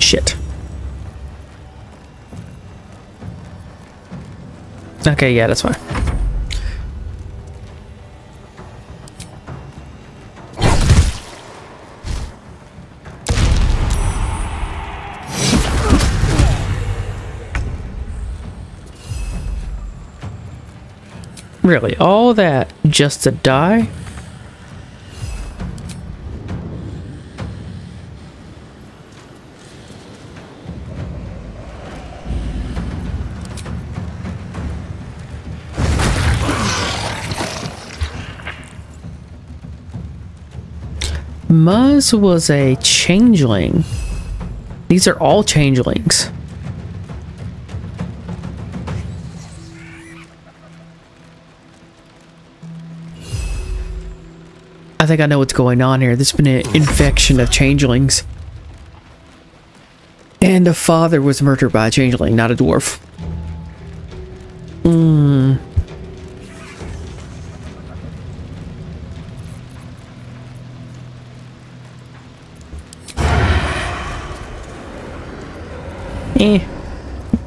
Shit. Okay, yeah, that's fine. Really, all that just to die? Muzz was a changeling. These are all changelings. I think I know what's going on here. There's been an infection of changelings. And the father was murdered by a changeling, not a dwarf.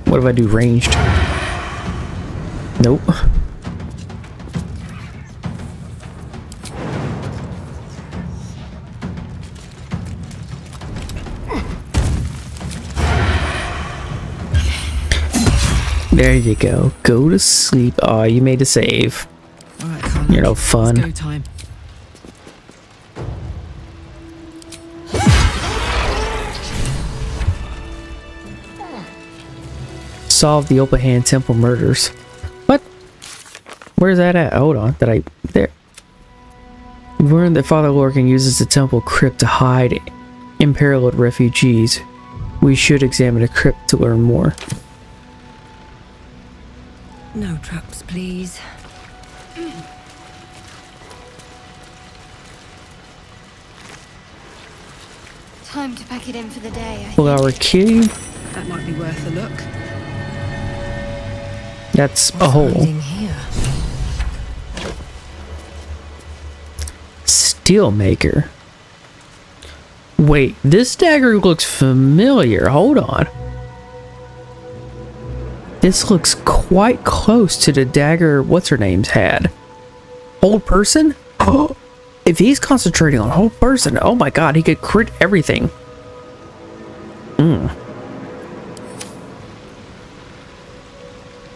What if I do ranged? Nope. There you go. Go to sleep. Aw, oh, you made a save. Right, you're no fun. Let's go time. Solve the Open Hand Temple murders. What? Where's that at? Hold on. Did I... There. Learned that Father Lorcan uses the temple crypt to hide imperiled refugees. We should examine the crypt to learn more. No traps, please. Time to pack it in for the day. Flower key. That might be worth a look. That's a hole. Steelmaker. Wait, this dagger looks familiar. Hold on. This looks quite close to the dagger what's-her-name's had. Hold person? Oh, if he's concentrating on hold person, oh my god, he could crit everything.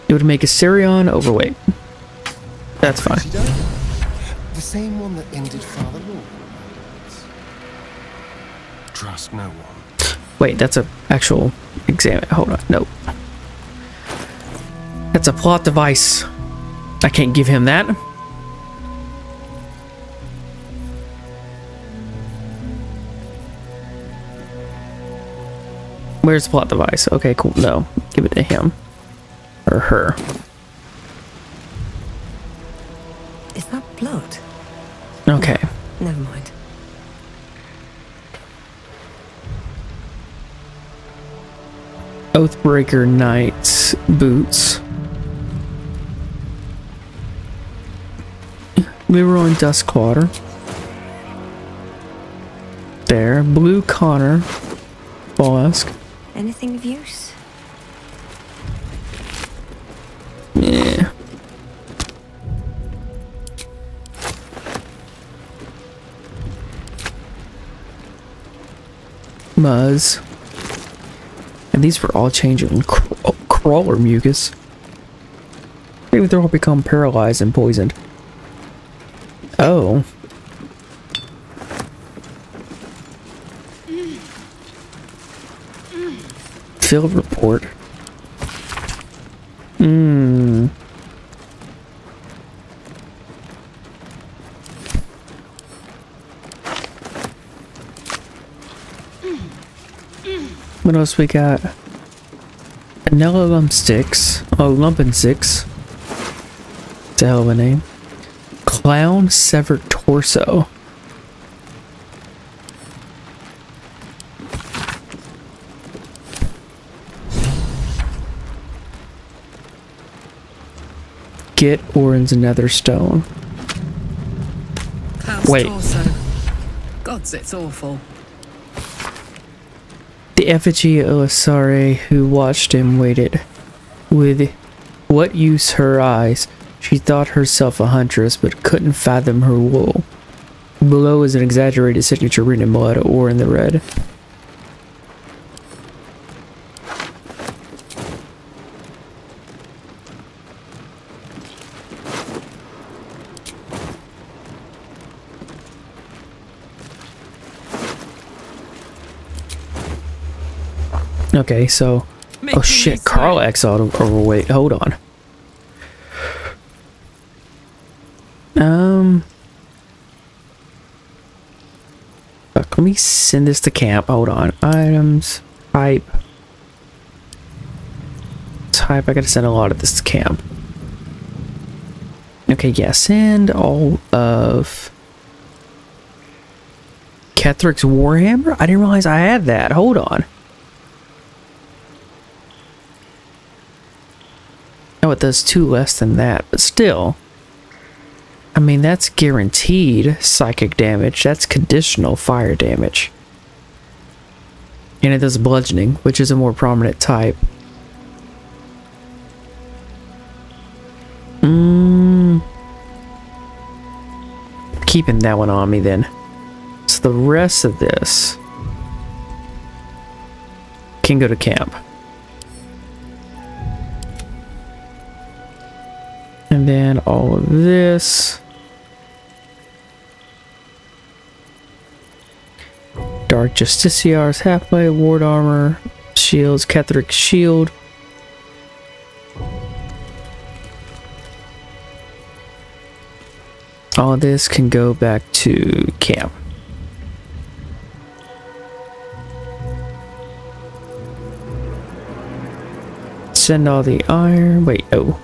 It would make a Sirion overweight. That's fine. The same one that ended Father Lord. Trust no one. Wait, that's a actual exam. Hold on, no. That's a plot device. I can't give him that. Where's the plot device? Okay, cool. No, give it to him. Or her. Is that blood? Okay. Never mind. Oathbreaker Knight's boots. Leroy Duskwater. There. Blue Connor. Bosk. Anything of use? Yeah. Muzz. And these were all changing crawler mucus. Maybe they'll all become paralyzed and poisoned. Oh. Field report. What else we got? Vanilla lump sticks. Oh, lumpin' six. That's a hell of a name. Clown severed torso. Get Orin's nether stone. Cloud's wait. Torso. Gods, it's awful. The effigy of Elisare who watched him waited. With what use her eyes? She thought herself a huntress, but couldn't fathom her wool. Below is an exaggerated signature written in blood or in the red. Okay, so... oh shit, Carl X overweight. Hold on. Fuck, let me send this to camp. Hold on. Items. Type. Type. I gotta send a lot of this to camp. Okay, yeah. Send all of... Kethric's Warhammer? I didn't realize I had that. Hold on. It does two less than that, but still, I mean, that's guaranteed psychic damage, that's conditional fire damage, and it does bludgeoning, which is a more prominent type. Keeping that one on me then. So the rest of this can go to camp. And then all of this. Dark Justiciar's halfway, ward armor, shields, Kethric's shield. All of this can go back to camp. Send all the iron. Wait, oh.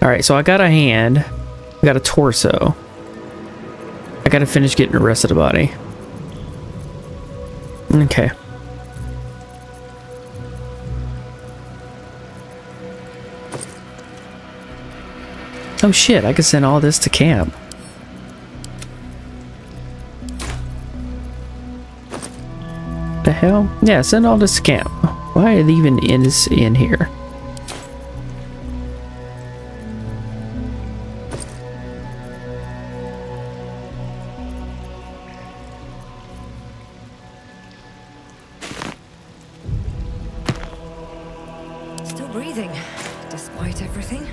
Alright, so I got a hand, I got a torso, I gotta finish getting the rest of the body. Okay. Oh shit, I can send all this to camp. the hell? Yeah, send all the scam. Why it even is in here? Still breathing, despite everything.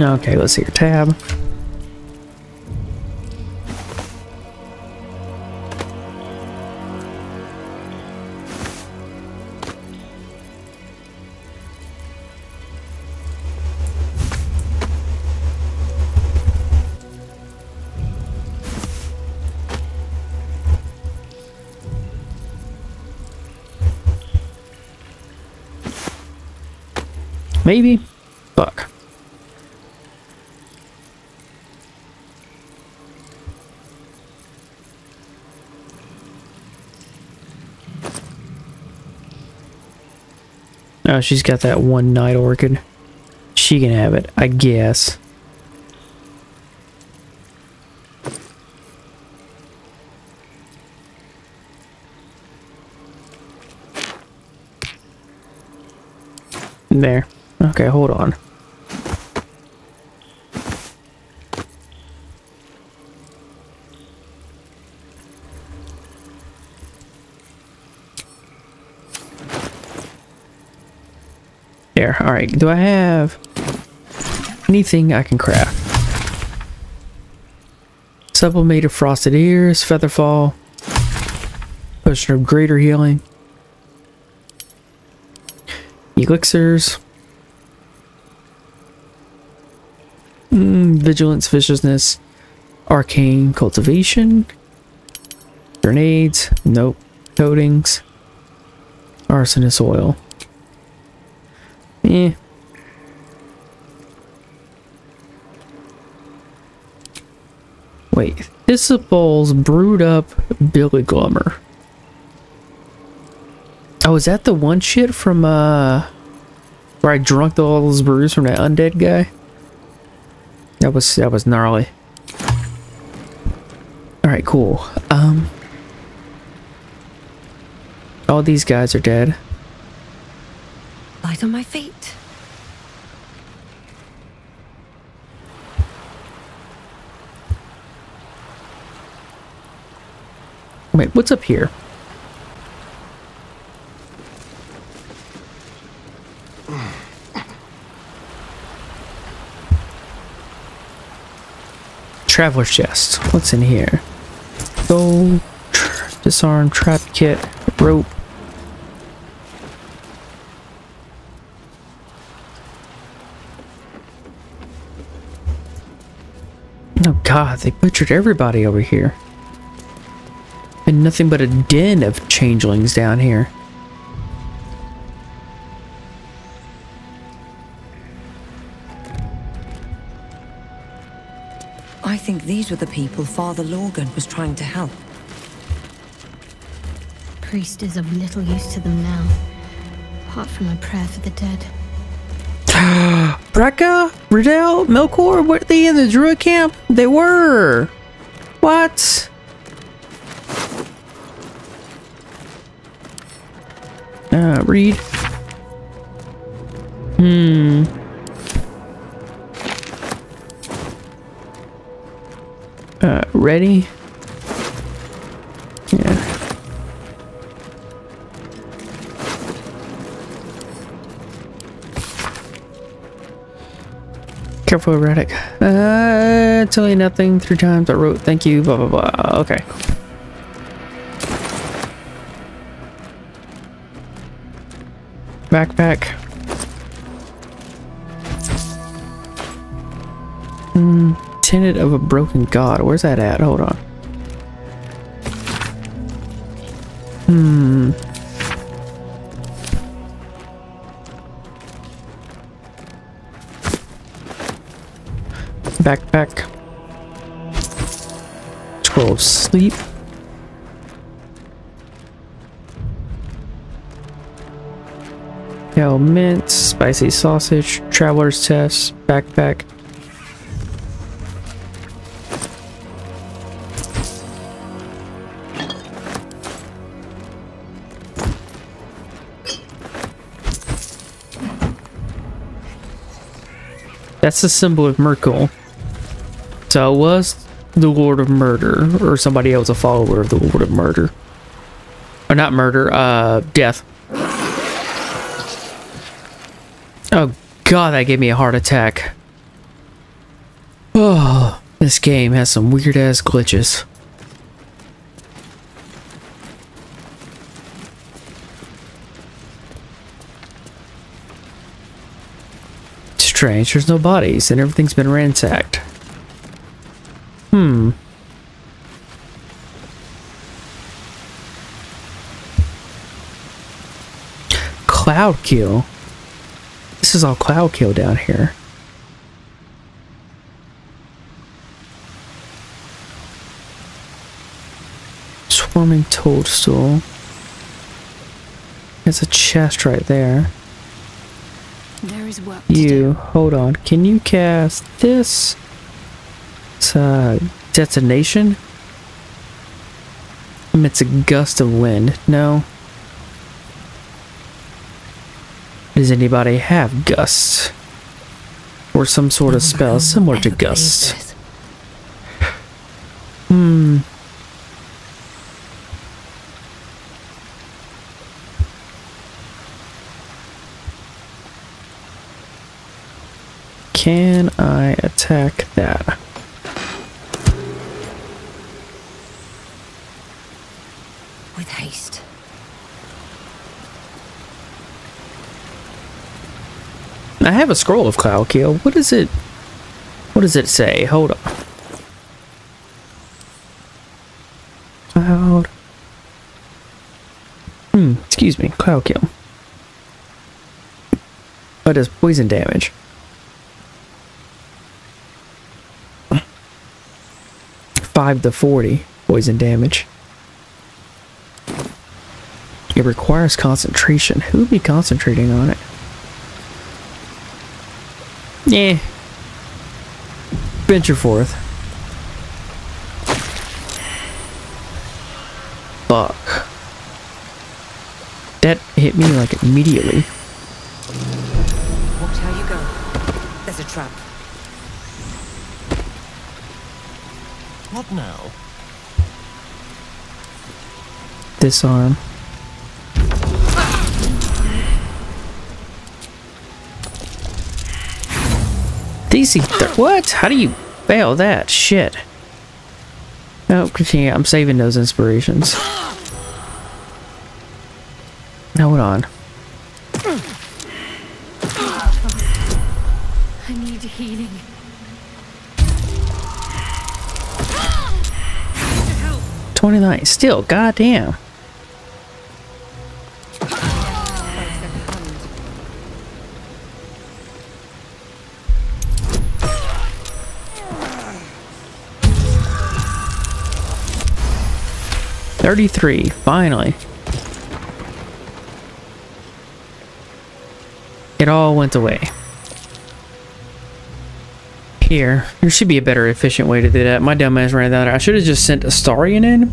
Okay, let's see your tab. Maybe. Fuck. Oh, she's got that one night orchid. She can have it, I guess. There. Okay, hold on. There. All right. Do I have anything I can craft? Sublimated frosted ears, featherfall, potion of greater healing, elixirs, vigilance, viciousness, arcane cultivation, grenades. Nope. Coatings, arsenic oil. Eh. Wait, thistleballs brewed up Billyglummer. Oh, is that the one shit from where I drunk all those brews from that undead guy? That was gnarly. Alright, cool. All these guys are dead. Light on my feet. Wait, what's up here? Traveler's chest. What's in here? Gold, disarm, trap kit, rope. Oh god, they butchered everybody over here. Been nothing but a den of changelings down here. I think these were the people Father Lorgan was trying to help. Priest is of little use to them now, apart from a prayer for the dead. Brekka, Riddell, Melkor, were they in the druid camp? They were! What? Read. Ready? Yeah. Careful, erratic. Tell you nothing. 3 times I wrote thank you, blah, blah, blah. Okay. Backpack. Tenet of a broken god. Where's that at? Hold on. Backpack. Scroll of sleep. Helmet, spicy sausage, traveler's test, backpack. That's the symbol of Merkel. So it was the Lord of Murder, or somebody else a follower of the Lord of Murder. Or not murder, death. Oh god, that gave me a heart attack. Oh, this game has some weird-ass glitches. It's strange, there's no bodies, and everything's been ransacked. Hmm. Cloud kill? This is all cloud kill down here. Swarming toadstool. There's a chest right there. There is work to do. Hold on. Can you cast this? It's a detonation? It's a gust of wind. No. Does anybody have gusts? Or some sort of spell similar to gusts? Hmm. Can I attack that? With haste. I have a scroll of cloud kill. What is it? What does it say? Hold on. Cloud. Excuse me. Cloud kill. What does poison damage? Five to 40 poison damage. It requires concentration. Who would be concentrating on it? Yeah. Venture forth. Fuck. That hit me like immediately. Watch how you go. There's a trap. What now? Disarm. What? How do you fail that? Shit. No, continue. I'm saving those inspirations. Now, hold on. I need healing. Help. 29. Still, goddamn. .33, finally. It all went away. Here. There should be a better, efficient way to do that. My dumbass ran out. I should have just sent Astarion in.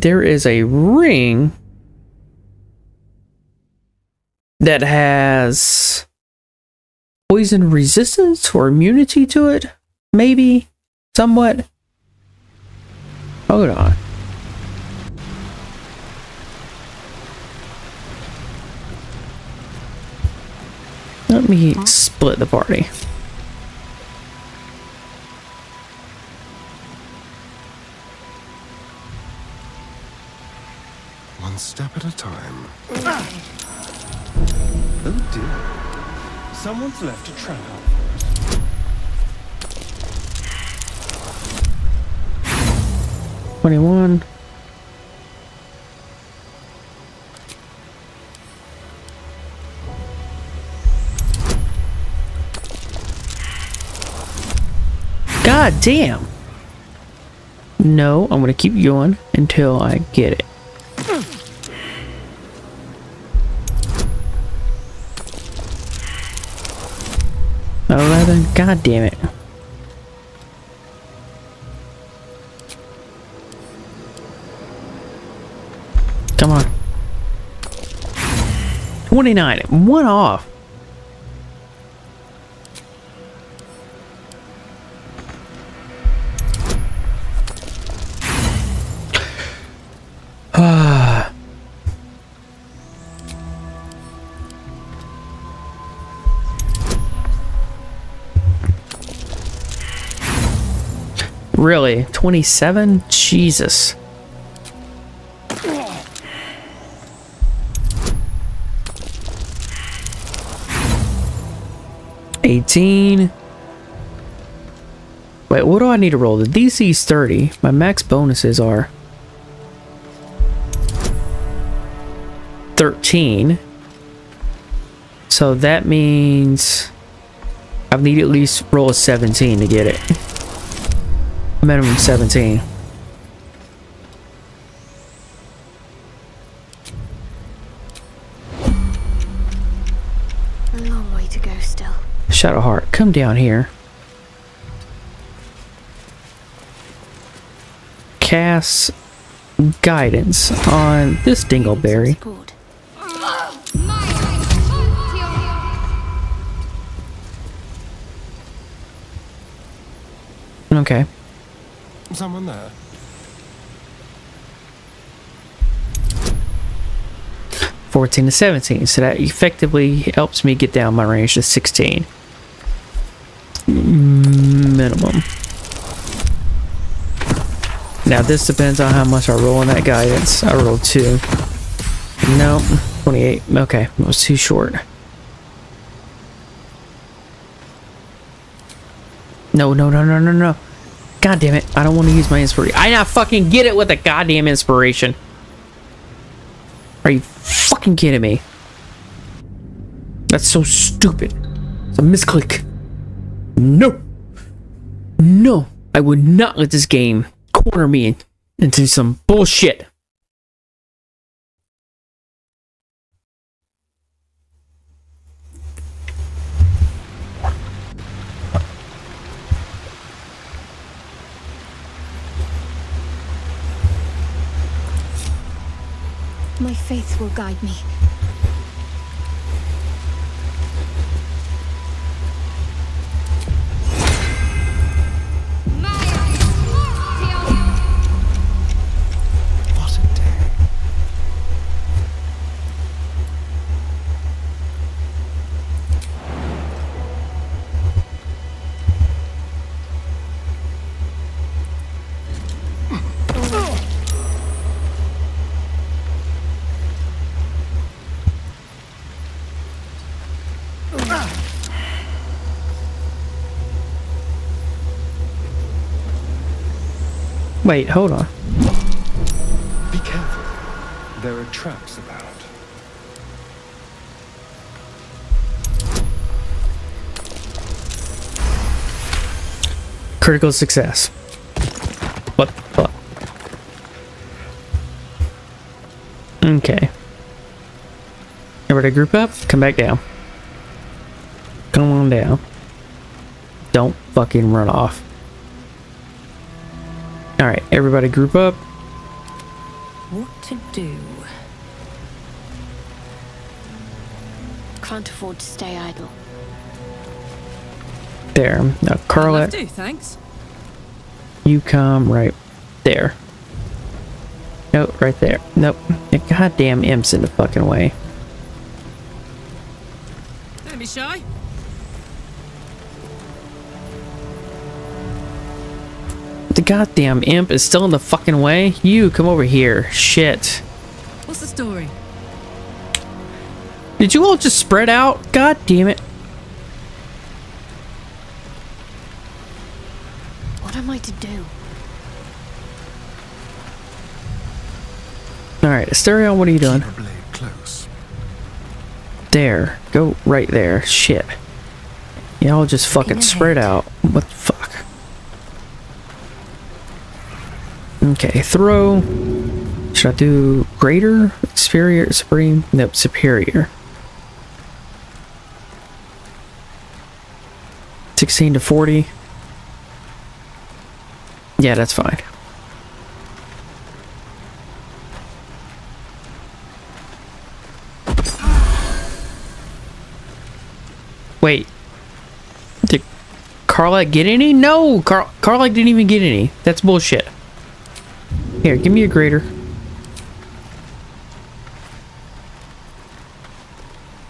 There is a ring that has poison resistance or immunity to it. Maybe. Somewhat. Hold on. Let me split the party. One step at a time. Oh dear. Someone's left a trap. God damn. No, I'm gonna keep going until I get it. God damn it. Come on. 29. One off. Really? 27? Jesus. Wait, what do I need to roll? The DC's 30. My max bonuses are 13. So that means I need to at least roll a 17 to get it. Minimum 17. A long way to go still. Shadowheart, come down here. Cast guidance on this dingleberry. Okay. Someone there. (14 to 17), so that effectively helps me get down my range to 16. Minimum. Now this depends on how much I roll on that guidance. I rolled 2. Nope. 28. Okay, it was too short. No. God damn it. I don't want to use my inspiration. I not fucking get it with a goddamn inspiration. Are you fucking kidding me? That's so stupid. It's a misclick. No. No. I would not let this game corner me into some bullshit. My faith will guide me. What a day. Oh. Wait, hold on. Be careful. There are traps about. Critical success. What the fuck? Okay. Everybody group up, come back down. Come on down. Don't fucking run off. Alright, everybody group up. What to do? Can't afford to stay idle. There. Now, Carla. Do, thanks. You come right there. Nope, right there. Nope. The goddamn imp's in the fucking way. Don't be shy. The goddamn imp is still in the fucking way. You come over here. Shit. What's the story? Did you all just spread out? God damn it. What am I to do? Alright, Asterion, what are you doing? Keep a blade close. There. Go right there. Shit. Y'all just fucking spread out. What the fuck? Okay, throw. Should I do greater, superior, supreme? Nope, superior. 16 to 40. Yeah, that's fine. Wait. Did Carla get any? No! Carla didn't even get any. That's bullshit. Here, give me a grater.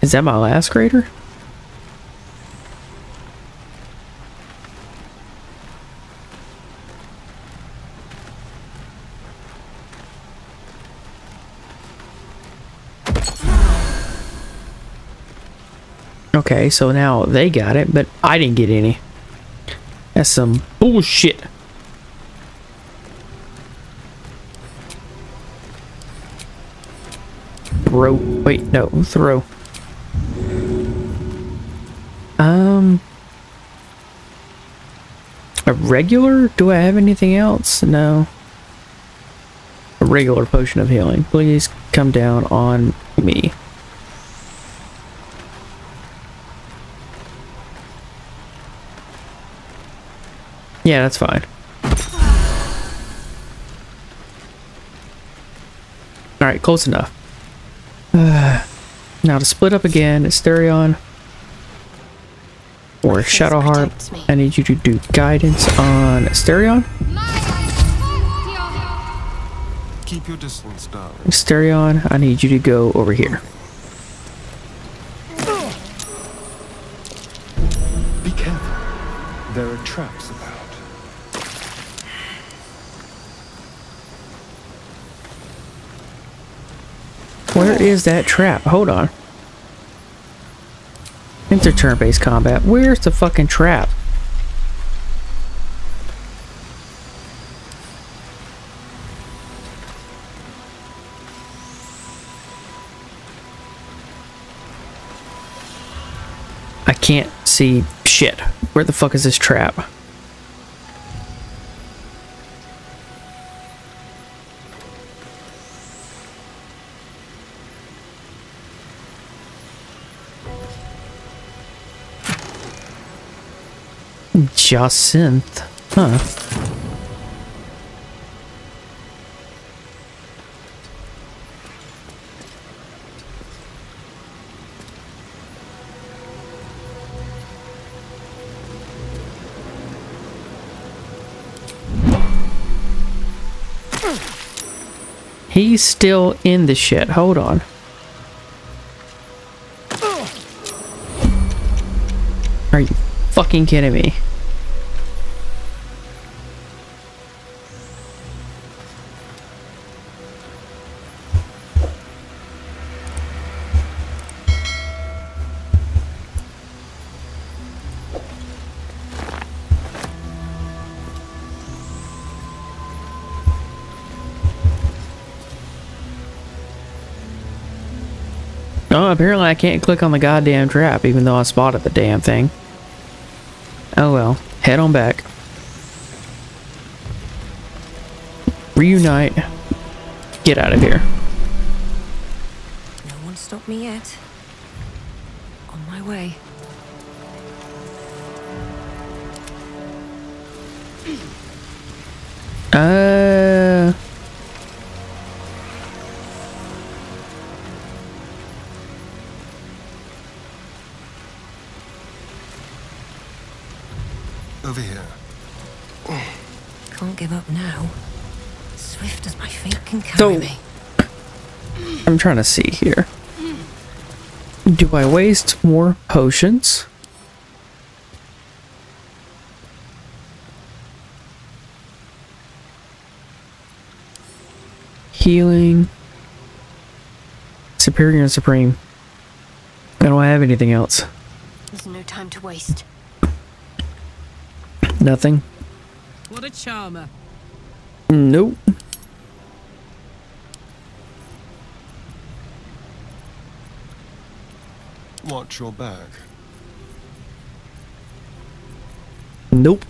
Is that my last grater? Okay, so now they got it, but I didn't get any. That's some bullshit. Throw. Wait, no, throw. A regular? Do I have anything else? No. A regular potion of healing. Please come down on me. Yeah, that's fine. Alright, close enough. Now to split up again, Asterion or Shadowheart, I need you to do guidance on Asterion. Keep your distance down. Asterion, I need you to go over here. Be careful. There are traps about. Where is that trap? Hold on. Enter turn-based combat. Where's the fucking trap? I can't see shit. Where the fuck is this trap? Jacinth, huh? He's still in the shit. Hold on. Are you fucking kidding me? Oh, apparently I can't click on the goddamn trap, even though I spotted the damn thing. Oh well. Head on back. Reunite. Get out of here. No one stopped me yet. On my way. Over here. Can't give up now. Swift as my feet can carry me. I'm trying to see here. Do I waste more potions? Healing. Superior and Supreme. I don't have anything else. There's no time to waste. Nothing. What a charmer. Nope. Watch your back. Nope.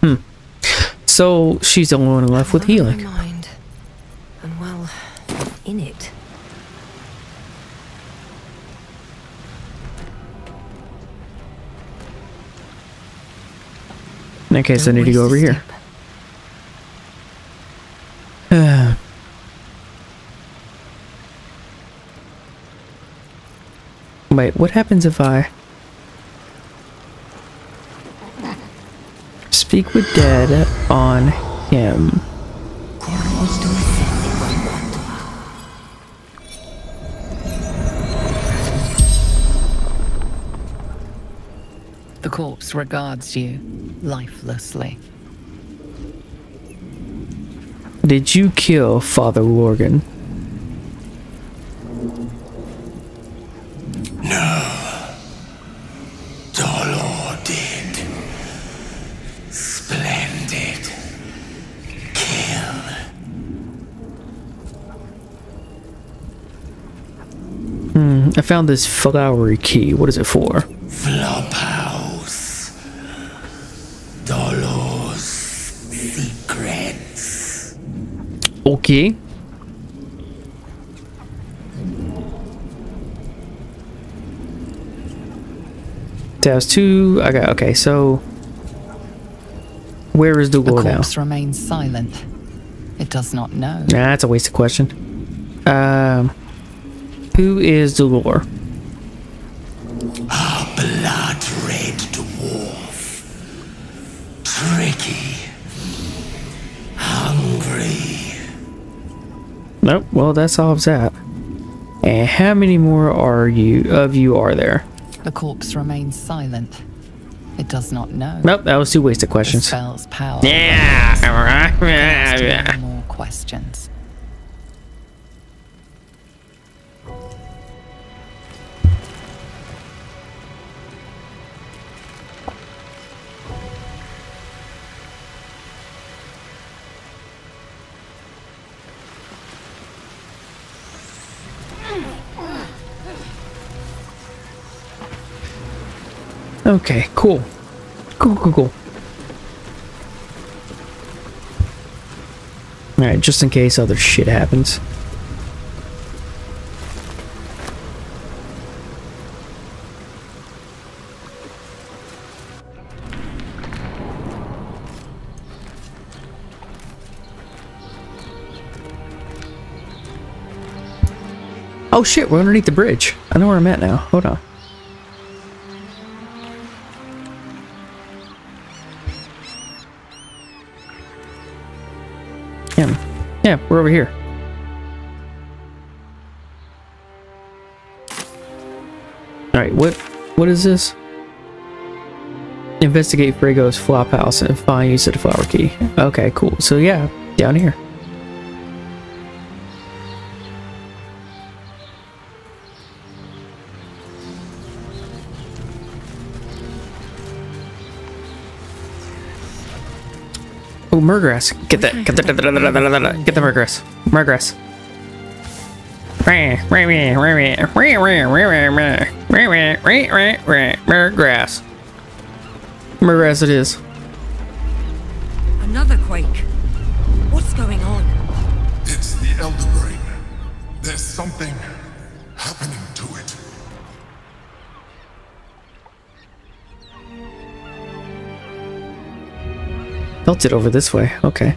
Hmm. So she's the only one left with healing. Mind. And well, in it. In that case, I need to go over here. Wait, what happens if I speak with dead on him? The corpse regards you lifelessly. Did you kill Father Lorgan? No. found this flowery key. What is it for? Flophouse. Dolor's Secrets. Okay. There's two. Okay, okay, so... Where is Dugal now? The corpse remains silent. It does not know. Nah, that's a wasted question. Who is Dugal? A blood-red dwarf. Tricky. Hungry. Nope, well that solves that. And how many more are you are there? The corpse remains silent. It does not know. Nope, that was two wasted questions. The spell's power. Yeah, alright. Yeah. More questions. Okay, cool. Cool. Alright, just in case other shit happens. Oh shit, we're underneath the bridge. I know where I'm at now. Hold on. Yeah, we're over here. Alright, what is this? Investigate Frego's flophouse and find use of the flower key. Okay, cool. So yeah, down here. Oh, Murgrass. Get that. Get the Murgrass. Murgrass it is. Another quake. What's going on? It's the Elder Brain. There's something happening to it. Melted over this way. Okay.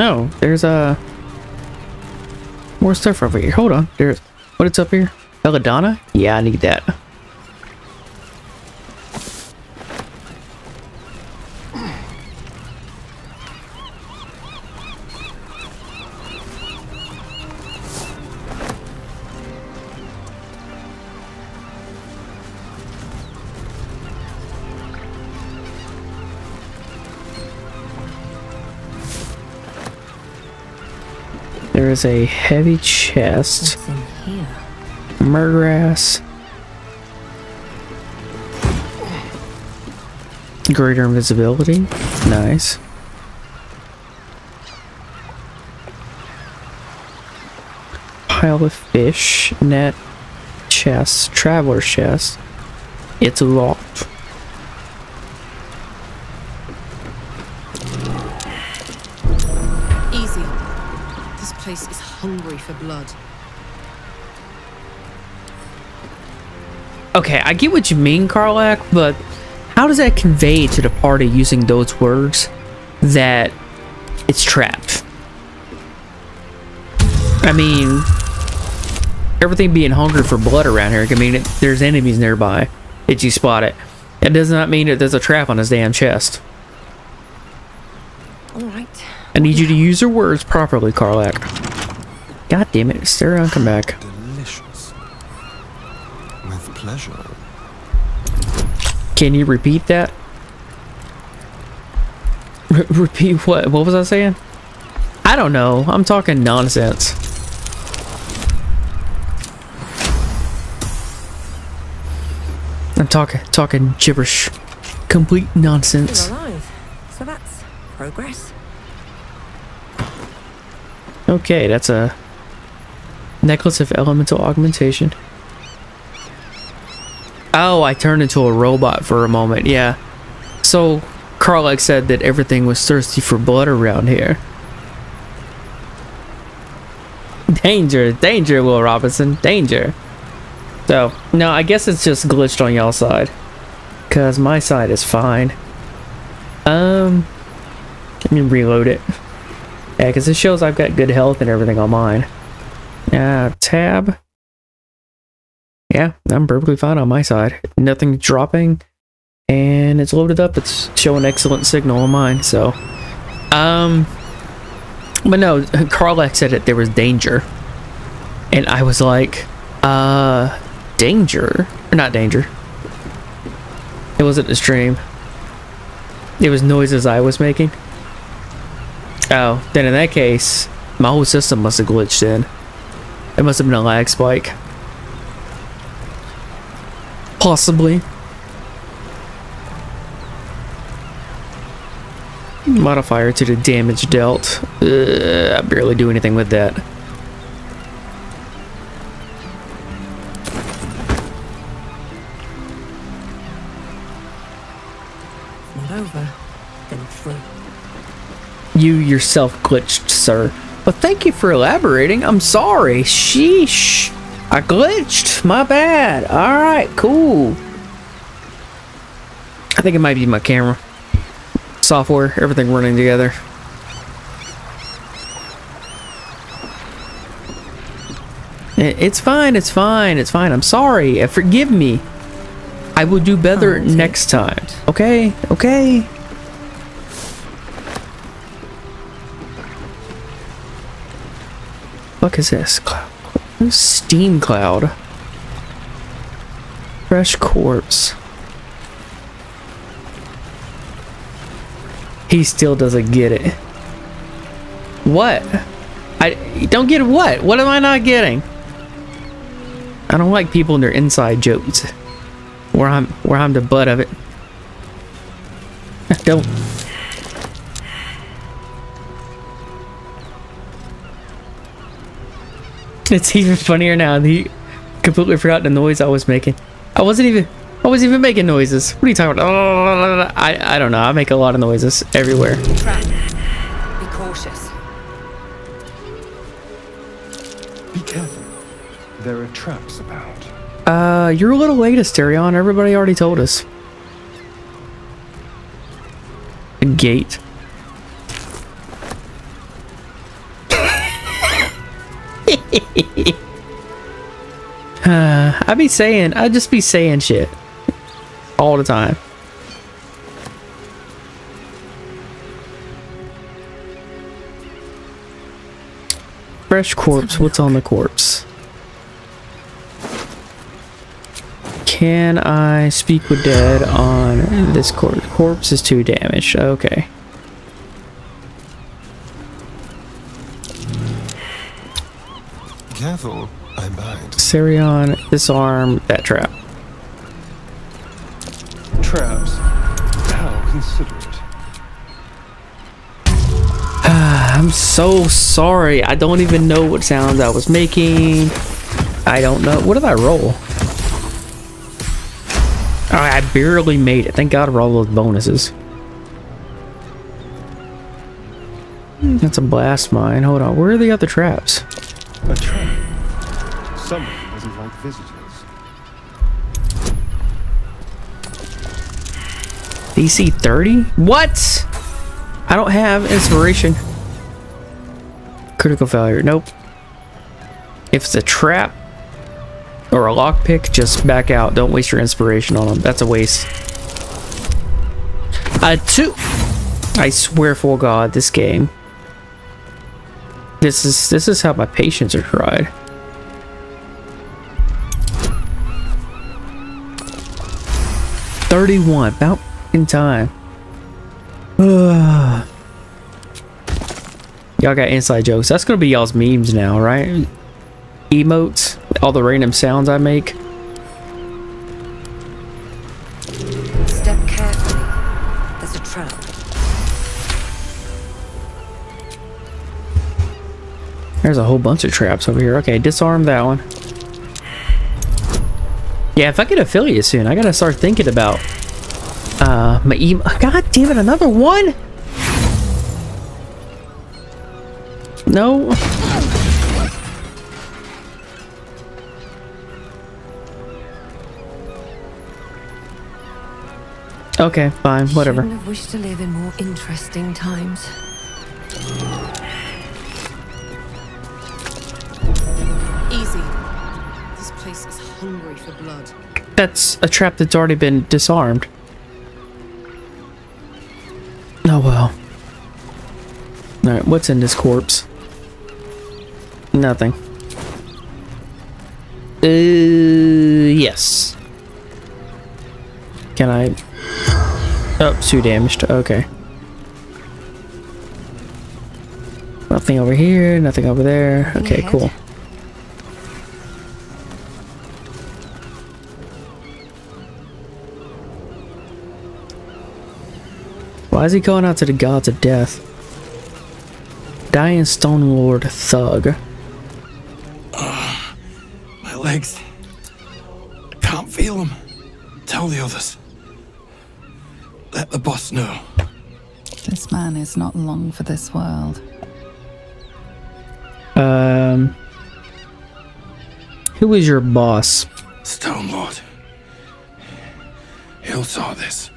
Oh, there's more stuff over here. Hold on. There's what it's up here. Belladonna? Yeah, I need that. There is a heavy chest. Murgrass. Greater invisibility. Nice. Pile of fish. Net. Chest. Traveler's chest. It's locked. This place is hungry for blood. Okay, I get what you mean, Karlak, but how does that convey to the party using those words that it's trapped? I mean, everything being hungry for blood around here can mean it, there's enemies nearby if you spot it. It does not mean that there's a trap on his damn chest. Alright. I need you to use your words properly, Karlak. God damn it, stare around, come back. Delicious. With pleasure. Can you repeat that? Repeat what? What was I saying? I don't know. I'm talking nonsense. I'm talking gibberish. Complete nonsense. So that's progress. Okay, that's a necklace of elemental augmentation. Oh, I turned into a robot for a moment, yeah. So, Karlak said that everything was thirsty for blood around here. Danger, danger, Will Robinson, danger. So, no, I guess it's just glitched on y'all's side. Because my side is fine. Let me reload it. Yeah, because it shows I've got good health and everything on mine. Tab. Yeah, I'm perfectly fine on my side. Nothing's dropping. And it's loaded up. It's showing excellent signal on mine, so. But no, Karlak said that there was danger. And I was like, danger? Or not danger. It wasn't a stream. It was noises I was making. Oh, then in that case, my whole system must have glitched in. It must have been a lag spike. Possibly. Modifier to the damage dealt. I barely do anything with that. Not over, then through. You yourself glitched, sir. Well, thank you for elaborating. I'm sorry. Sheesh. I glitched. My bad. Alright, cool. I think it might be my camera. Software, everything running together. It's fine, it's fine, it's fine. I'm sorry. Forgive me. I will do better next time. Okay, okay. What is this? Steam cloud. Fresh corpse. He still doesn't get it. What? I don't get what? What am I not getting? I don't like people and their inside jokes. Where I'm the butt of it. I don't. It's even funnier now. He completely forgot the noise I was making. I wasn't even making noises. What are you talking about? I don't know. I make a lot of noises everywhere. Be cautious. Be careful. There are traps about. You're a little late, Asterion. Everybody already told us. A gate. I just be saying shit. All the time. Fresh corpse. What's on the corpse? Can I speak with dead on this corpse? Corpse is 2 damaged. Okay. Careful, I bind. Asterion, disarm that trap. Traps. How considerate. I'm so sorry. I don't even know what sounds I was making. I don't know. What did I roll? Alright, I barely made it. Thank God for all those bonuses. That's a blast mine. Hold on. Where are the other traps? A trap. Someone doesn't like visitors. DC 30? What? I don't have inspiration. Critical failure. Nope. If it's a trap or a lockpick, just back out. Don't waste your inspiration on them. That's a waste. A 2. I swear for God, this game. This is how my patience are tried. $31. About in time. Y'all got inside jokes. That's gonna be y'all's memes now, right? Emotes, all the random sounds I make. a trap. There's a whole bunch of traps over here. Okay, disarm that one. Yeah, if I get affiliate soon, I gotta start thinking about my email. God damn it, another one? No. Okay, fine, whatever. Shouldn't have wished to live in more interesting times. Easy. This place is hungry for blood. That's a trap that's already been disarmed. Oh well. Alright, what's in this corpse? Nothing. Yes. Can I... Oh, too damaged. Okay. Nothing over here, nothing over there. Okay, cool. Why is he going out to the gods of death? Dying Stone Lord Thug. My legs. I can't feel them. Tell the others. Let the boss know. This man is not long for this world. Who is your boss? Stone Lord. He'll saw this.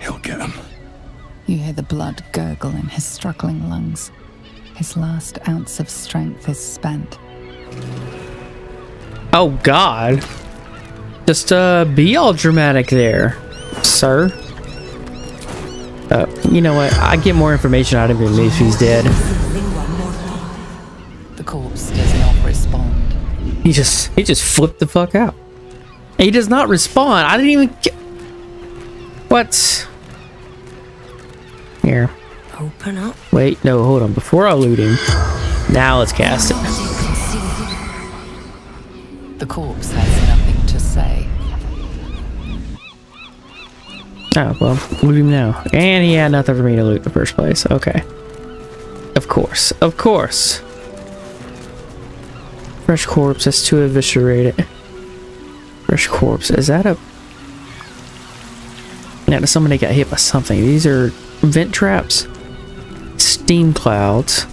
He'll get him. You hear the blood gurgle in his struggling lungs. His last ounce of strength is spent. Oh God. Just be all dramatic there, sir. You know what? I get more information out of him if he's dead. The corpse does not respond. He just flipped the fuck out. He does not respond. I didn't even get... What? Here. Open up. Wait, no, hold on. Before I loot him, now let's cast it. The corpse has nothing to say. Oh, well, loot him now. And he had nothing for me to loot in the first place. Okay. Of course. Of course. Fresh corpse. That's too eviscerated. Fresh corpse. Is that a... Now, does somebody got hit by something? These are vent traps. Steam clouds.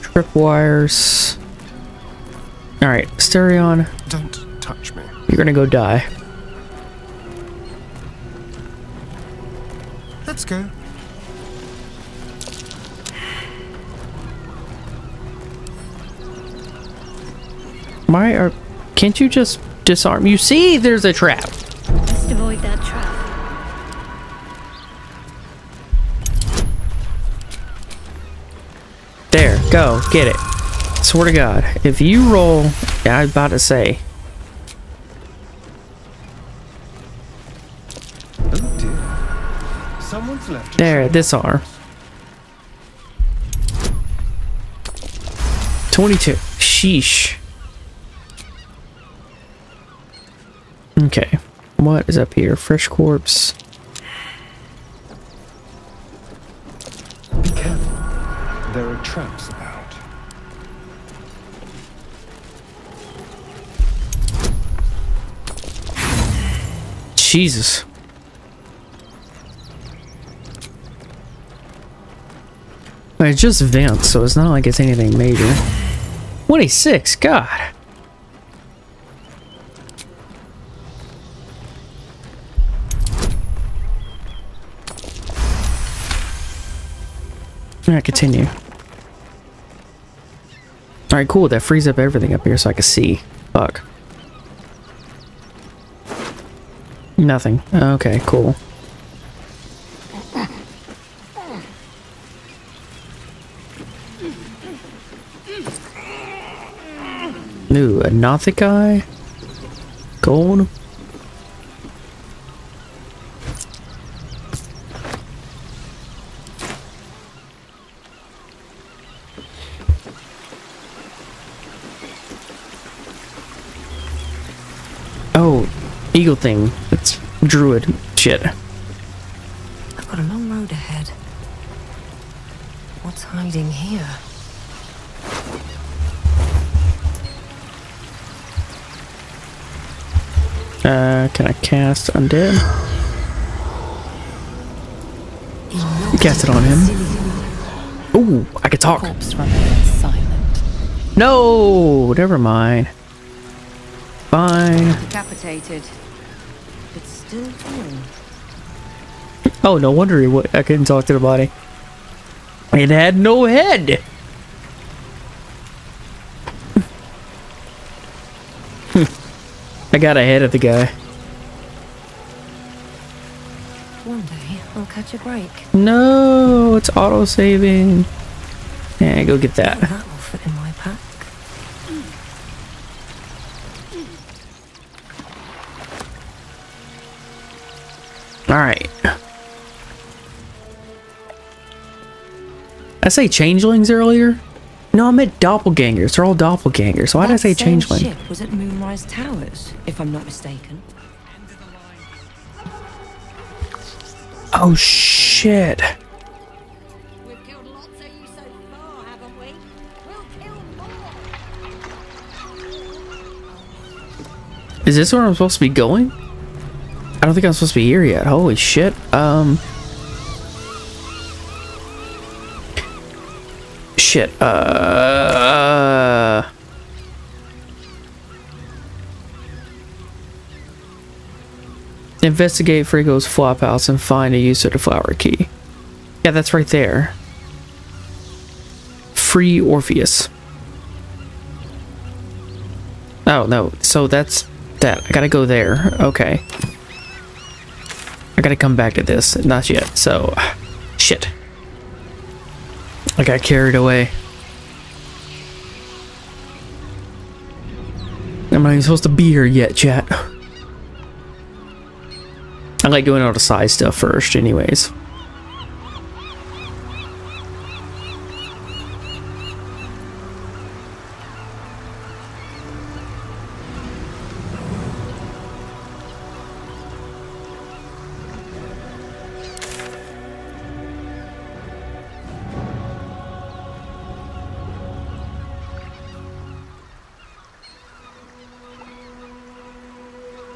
Trip wires. Alright, Stereon. Don't touch me. You're gonna go die. Let's go. Why are... Can't you just disarm? You see, there's a trap. Just avoid that trap. There, go, get it. Swear to God, if you roll... Yeah, I was about to say... There, disarm. 22. Sheesh. Okay. What is up here? Fresh corpse. Be careful. There are traps about. Jesus. It's just vents, so it's not like it's anything major. 26, God. Alright, continue. Alright, cool. That frees up everything up here so I can see. Fuck. Nothing. Okay, cool. Ooh, a Nothikai? Gold? Oh, eagle thing. It's druid shit. road ahead. What's hiding here? Can I cast Undead? Cast it on him. Ooh, I can talk. No, never mind. Fine. Decapitated, but still here. Oh, no wonder I couldn't talk to the body. It had no head. I got ahead of the guy. One day I'll catch a break. No, it's auto saving. Yeah, go get that. That will fit in my pack. All right. I say changelings earlier. No, I meant doppelgangers. They're all doppelgangers. So why did I say changeling? That ship was at Moonrise Towers, if I'm not mistaken. Oh shit! We've killed lots of you so far, haven't we? We'll kill more. Is this where I'm supposed to be going? I don't think I'm supposed to be here yet. Holy shit! Shit. Investigate Frigo's flophouse and find a use of the flower key. Yeah, that's right there. Free Orpheus. Oh, no. So that's that. I gotta go there. Okay. I gotta come back to this. Not yet. So, shit. I got carried away. I'm not even supposed to be here yet, chat. I like doing all the side stuff first, anyways.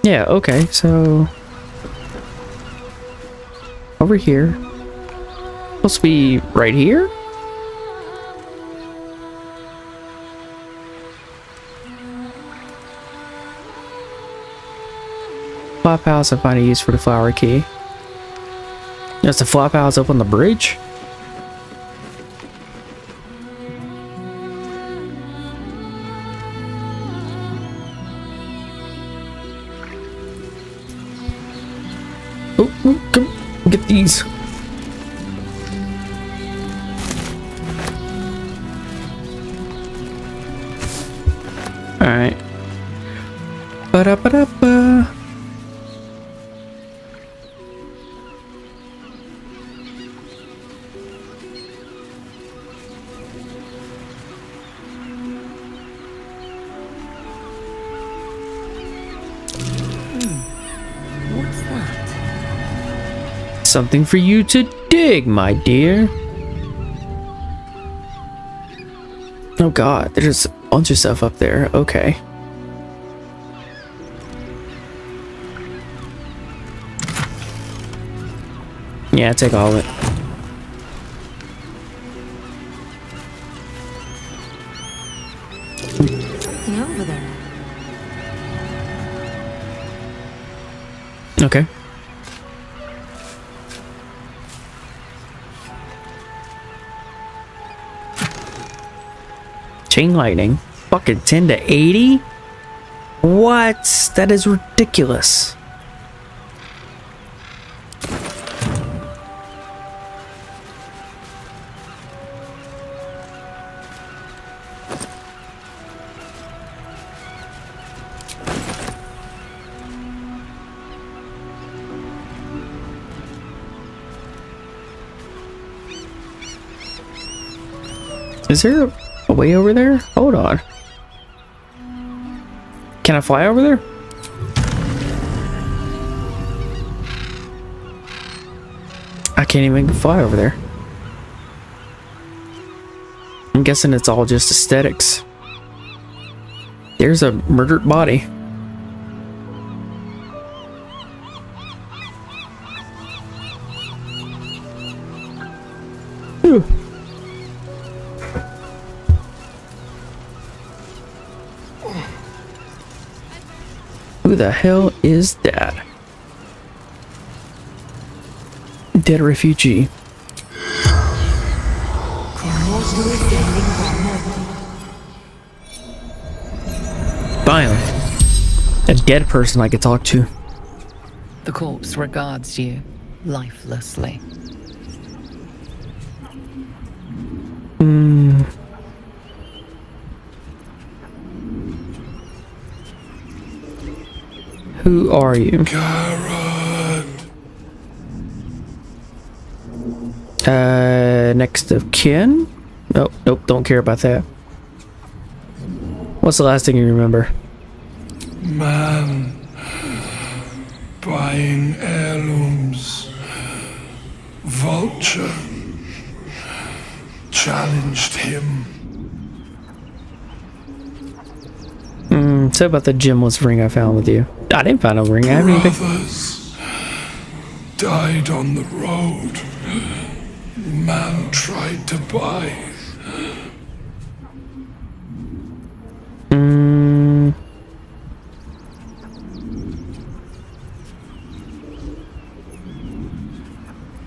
Yeah, okay, so over here. Supposed to be right here? Flop house and find a use for the flower key. That's the flop house up on the bridge? Come get these. All right. Ba-da-ba-da-ba. Something for you to dig, my dear. Oh god, there's a bunch of stuff up there. Okay. Yeah, take all of it. Chain lightning, fucking 10 to 80. What? That is ridiculous. Is there a way over there? Hold on. Can I fly over there? I can't even fly over there. I'm guessing it's all just aesthetics. There's a murdered body. Ooh. Who the hell is that? Dead refugee. Bam! A dead person I could talk to. The corpse regards you lifelessly. Who are you? Next of kin? Nope, nope, don't care about that. What's the last thing you remember? Man buying heirlooms. Vulture challenged him. So about the gemless ring I found with you. I didn't find a ring. I haven't even. Brothers died on the road. Man tried to buy.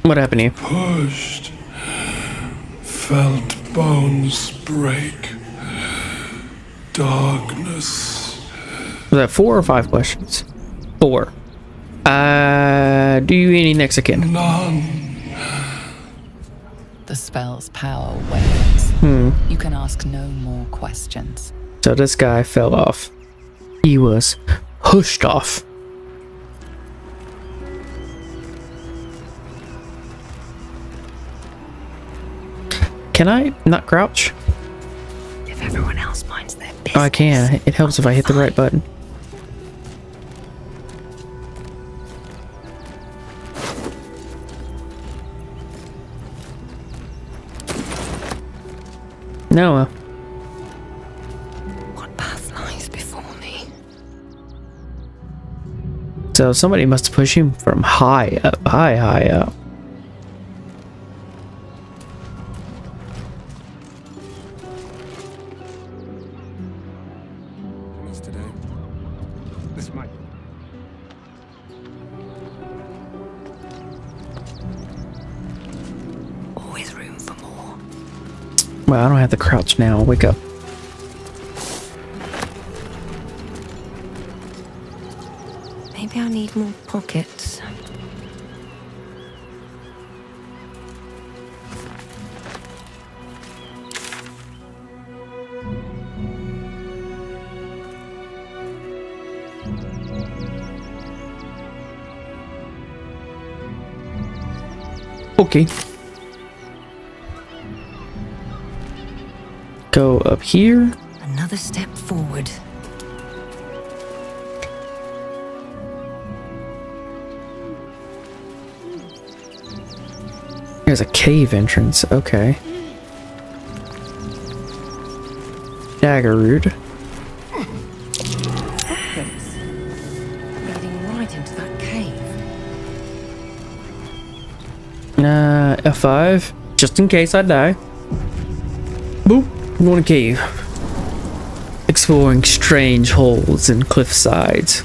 What happened here? Pushed. Felt bones break. Darkness. Was that 4 or 5 questions? 4. Do you any next again? None. The spell's power wanes. You can ask no more questions. So this guy fell off. He was pushed off. Can I not crouch? If everyone else minds their business. Oh, I can. It helps if I hit the right button. Noah. What path lies before me? So somebody must push him from high up, high up. Well, I don't have to crouch now. Wake up. Maybe I need more pockets. Okay. Go up here. Another step forward. There's a cave entrance. Okay. Daggerroot. Leading right into that cave. F5. Just in case I die. Boop. I'm going to cave. Exploring strange holes and cliff sides.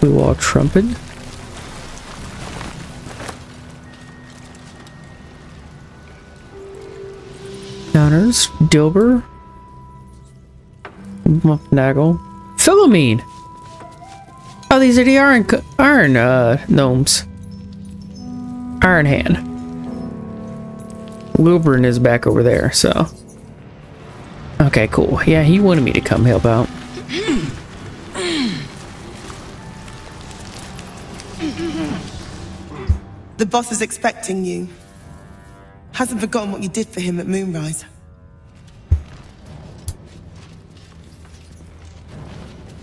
Blue wall trumpet. Downers. Dilber. Muffnaggle. Philomene! Oh, these are the iron gnomes. Iron Hand. Lubrin is back over there, so. Okay, cool. Yeah, he wanted me to come help out. The boss is expecting you. Hasn't forgotten what you did for him at Moonrise.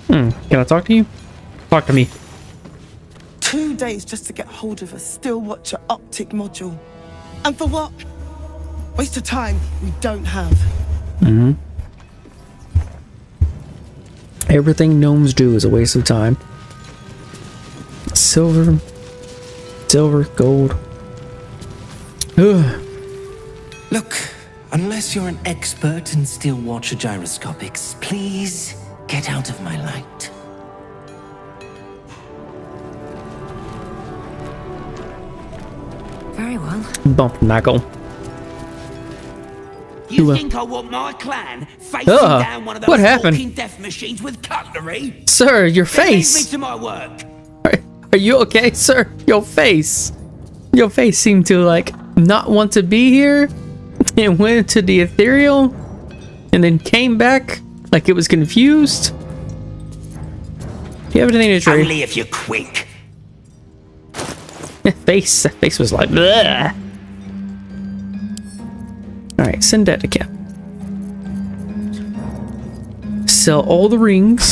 Can I talk to you? Talk to me. 2 days just to get hold of a Stillwatcher optic module. And for what? Waste of time we don't have. Mm-hmm. Everything gnomes do is a waste of time. Silver, gold. Ugh. Look, unless you're an expert in Stillwatcher gyroscopics, please get out of my light. Very well. Bump knuckle. You think I want my clan facing down one of those walking death machines with cutlery? Sir, your face. Leave me to my work. Are you okay, sir? Your face. Your face seemed to like not want to be here and went to the ethereal and then came back like it was confused. Do you have anything to trade? Only if you're quick. Face. That face was like, bleh. Alright, send that to Cap. Sell all the rings.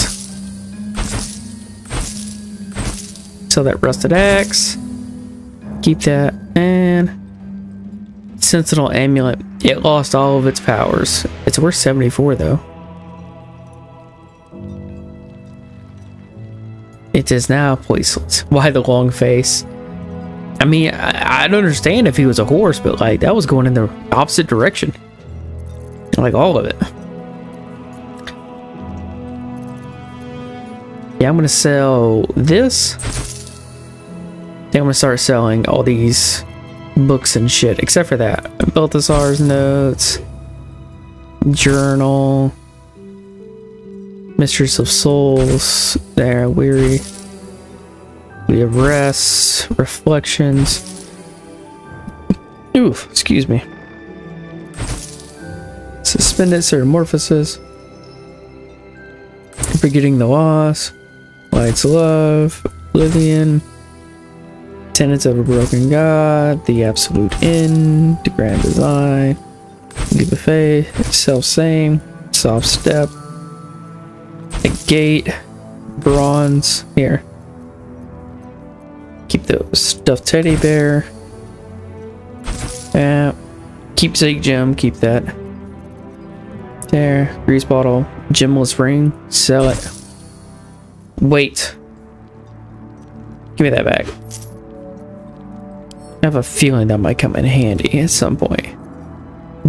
Sell that rusted axe. Keep that. And Sentinel amulet. It lost all of its powers. It's worth 74 though. It is now poisoned. Why the long face? I mean, I'd understand if he was a horse, but like that was going in the opposite direction. Like all of it. Yeah, I'm gonna sell this. Then I'm gonna start selling all these books and shit, except for that. Balthazar's notes, journal, Mistress of Souls, there, weary. We have rests, reflections. Oof, excuse me. Suspended Metamorphosis. Forgetting the Loss. Light's Love. Oblivion. Tenets of a Broken God. The Absolute End. The Grand Design. Give a Faith. Self-Same. Soft Step. The Gate. Bronze. Here. Keep the stuffed teddy bear. Keepsake gem, keep that. There, grease bottle, gemless ring, sell it. Wait. Give me that back. I have a feeling that might come in handy at some point.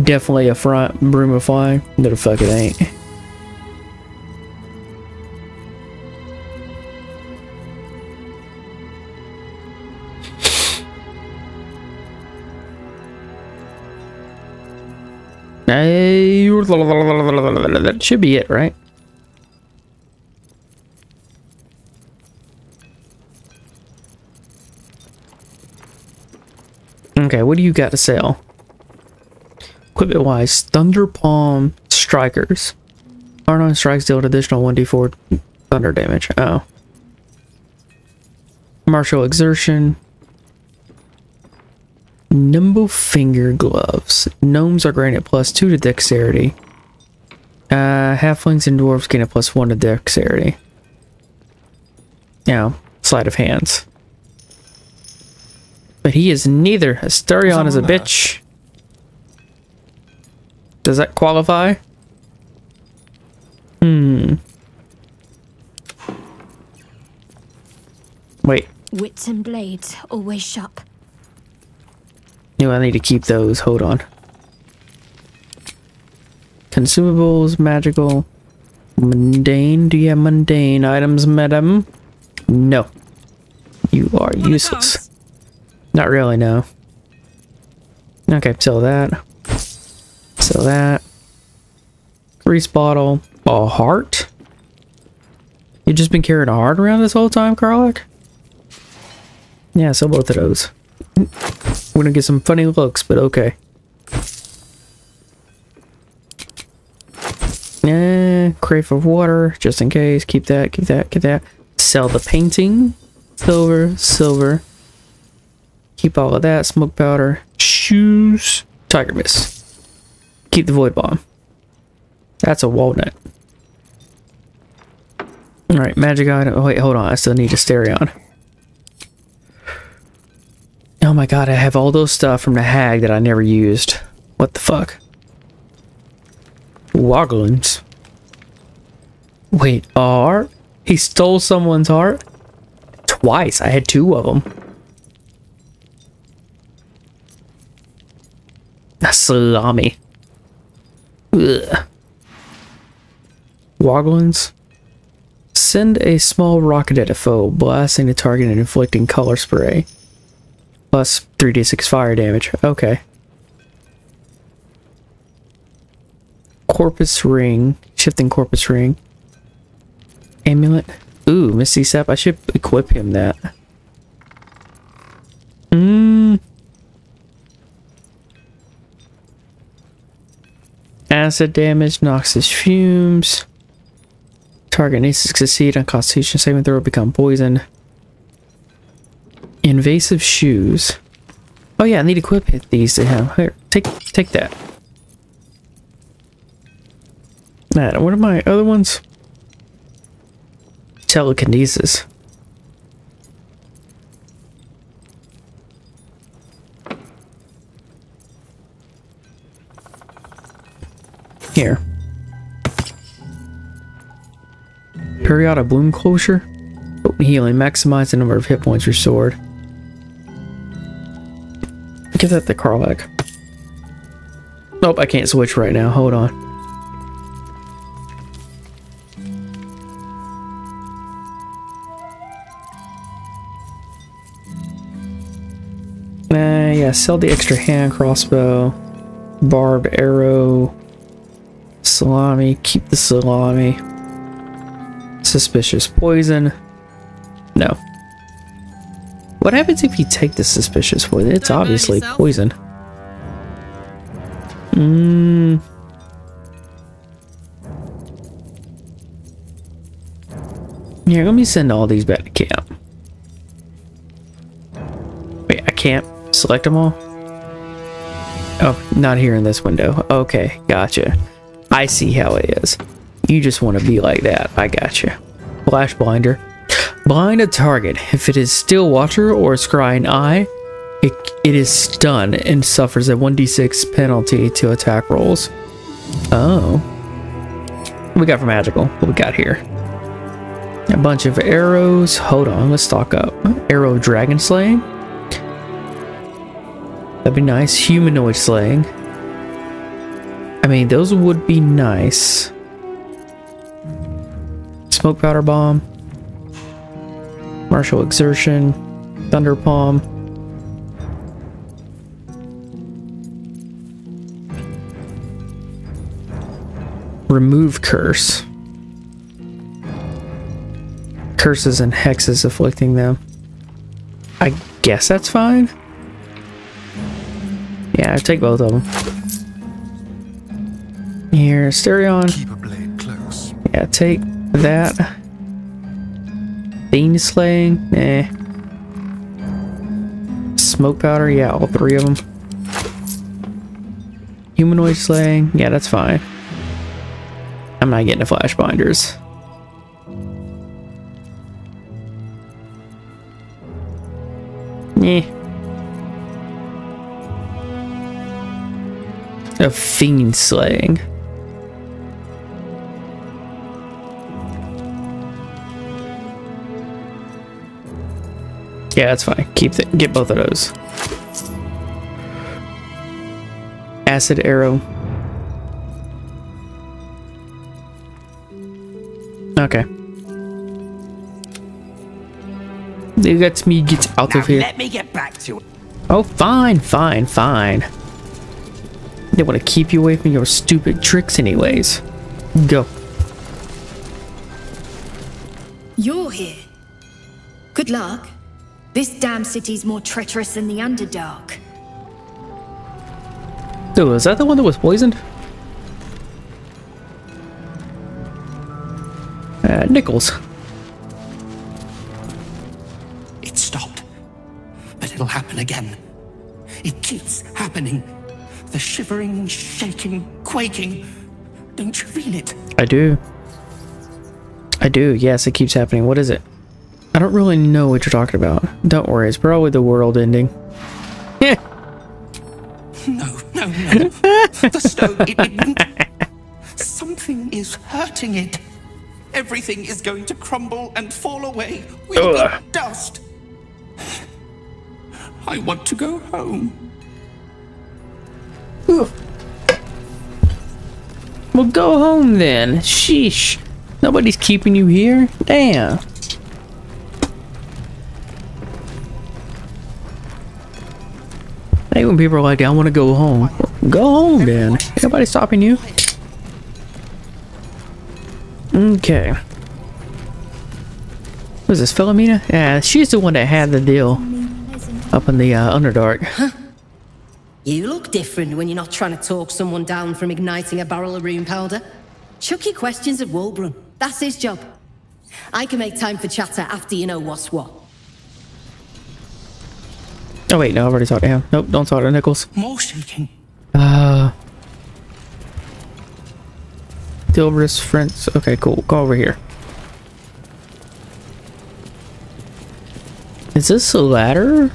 Definitely a front broom of fly. No, the fuck it ain't. That should be it, right? Okay, what do you got to sell? Equipment wise, Thunder Palm Strikers. Arnon strikes deal an additional 1d4 thunder damage. Oh. Martial Exertion. Nimble Finger Gloves. Gnomes are granted +2 to dexterity. Halflings and dwarves gain a +1 to dexterity. Now, sleight of hands. But he is neither. Astarion is a bitch. Does that qualify? Hmm. Wait. Wits and blades always sharp. No, I need to keep those. Hold on. Consumables, magical, mundane. Do you have mundane items, madam? No. You are useless. Not really, no. Okay, sell that. Sell that. Grease bottle. A heart? You've just been carrying a heart around this whole time, Karlach? Yeah, sell both of those. We're gonna get some funny looks, but okay. Crave of water, just in case. Keep that, keep that, keep that. Sell the painting. Silver. Keep all of that. Smoke powder. Shoes. Tiger mist. Keep the void bomb. That's a walnut. Alright, magic item. Oh wait, hold on. I still need a Astarion. my god, I have all those stuff from the hag that I never used. What the fuck? Wogglins. Wait, heart? He stole someone's heart? Twice. I had two of them. A salami. Ugh. Wogglins. Send a small rocket at a foe, blasting the target and inflicting color spray. Plus 3d6 fire damage. Okay. Corpus ring. Shifting corpus ring. Amulet. Ooh, Misty Sap. I should equip him that. Acid damage knocks his fumes. Target needs to succeed on Constitution saving throw, become poisoned. Invasive shoes. Oh yeah, I need to equip these to him. Here, take that. Nah, what are my other ones? Telekinesis. Here. Periodic bloom closure. Healing. Maximize the number of hit points restored. Give that to Karlak. Nope, I can't switch right now. Hold on. Yeah, sell the extra hand crossbow, barb arrow, salami, keep the salami, suspicious poison, no. What happens if you take the suspicious poison? It's obviously poison. Here, let me send all these back to camp. Wait, I can't select them all? Oh, not here in this window. Okay, gotcha. I see how it is. You just want to be like that. I gotcha. Flash blinder. Blind a target. If it is still watcher or a scrying eye, it is stunned and suffers a 1d6 penalty to attack rolls. Oh. What we got for magical? What we got here? A bunch of arrows. Hold on, let's stock up. Arrow dragon slaying. That'd be nice. Humanoid slaying. I mean, those would be nice. Smoke powder bomb. Martial exertion. Thunder palm. Remove curse. Curses and hexes afflicting them. I guess that's fine. Yeah, I take both of them. Here, Stereon. Keep a blade close. Yeah, take that. Fiend slaying. Eh. Smoke powder. Yeah, all three of them. Humanoid slaying. Yeah, that's fine. I'm not getting the flash binders. Eh. A fiend slaying. Yeah, that's fine. Keep it. Get both of those. Acid arrow. Okay. Let me get out of here. Let me get back to it. Oh, fine, fine, fine. They want to keep you away from your stupid tricks anyways. Go. You're here. Good luck. This damn city's more treacherous than the Underdark. Oh, is that the one that was poisoned? Nichols. It stopped. But it'll happen again. It keeps happening. The shivering, shaking, quaking. Don't you feel it? I do. I do. Yes, it keeps happening. What is it? I don't really know what you're talking about. Don't worry, it's probably the world ending. No. The stone, it wouldn't. Something is hurting it. Everything is going to crumble and fall away. We'll be dust. I want to go home. Ooh. Well, go home then. Sheesh. Nobody's keeping you here. Damn. Hey, when people are like, I want to go home. Go home then. Ain't nobody stopping you. Okay. Was this Philomena? Yeah, she's the one that had the deal up in the Underdark. Huh? You look different when you're not trying to talk someone down from igniting a barrel of rune powder. Chuck your questions at Walbrun. That's his job. I can make time for chatter after you know what's what. Oh wait, no, I've already talked to him. Nope, don't talk to Nichols. More shaking. Dilbert's friends. Okay, cool. Go over here. Is this a ladder?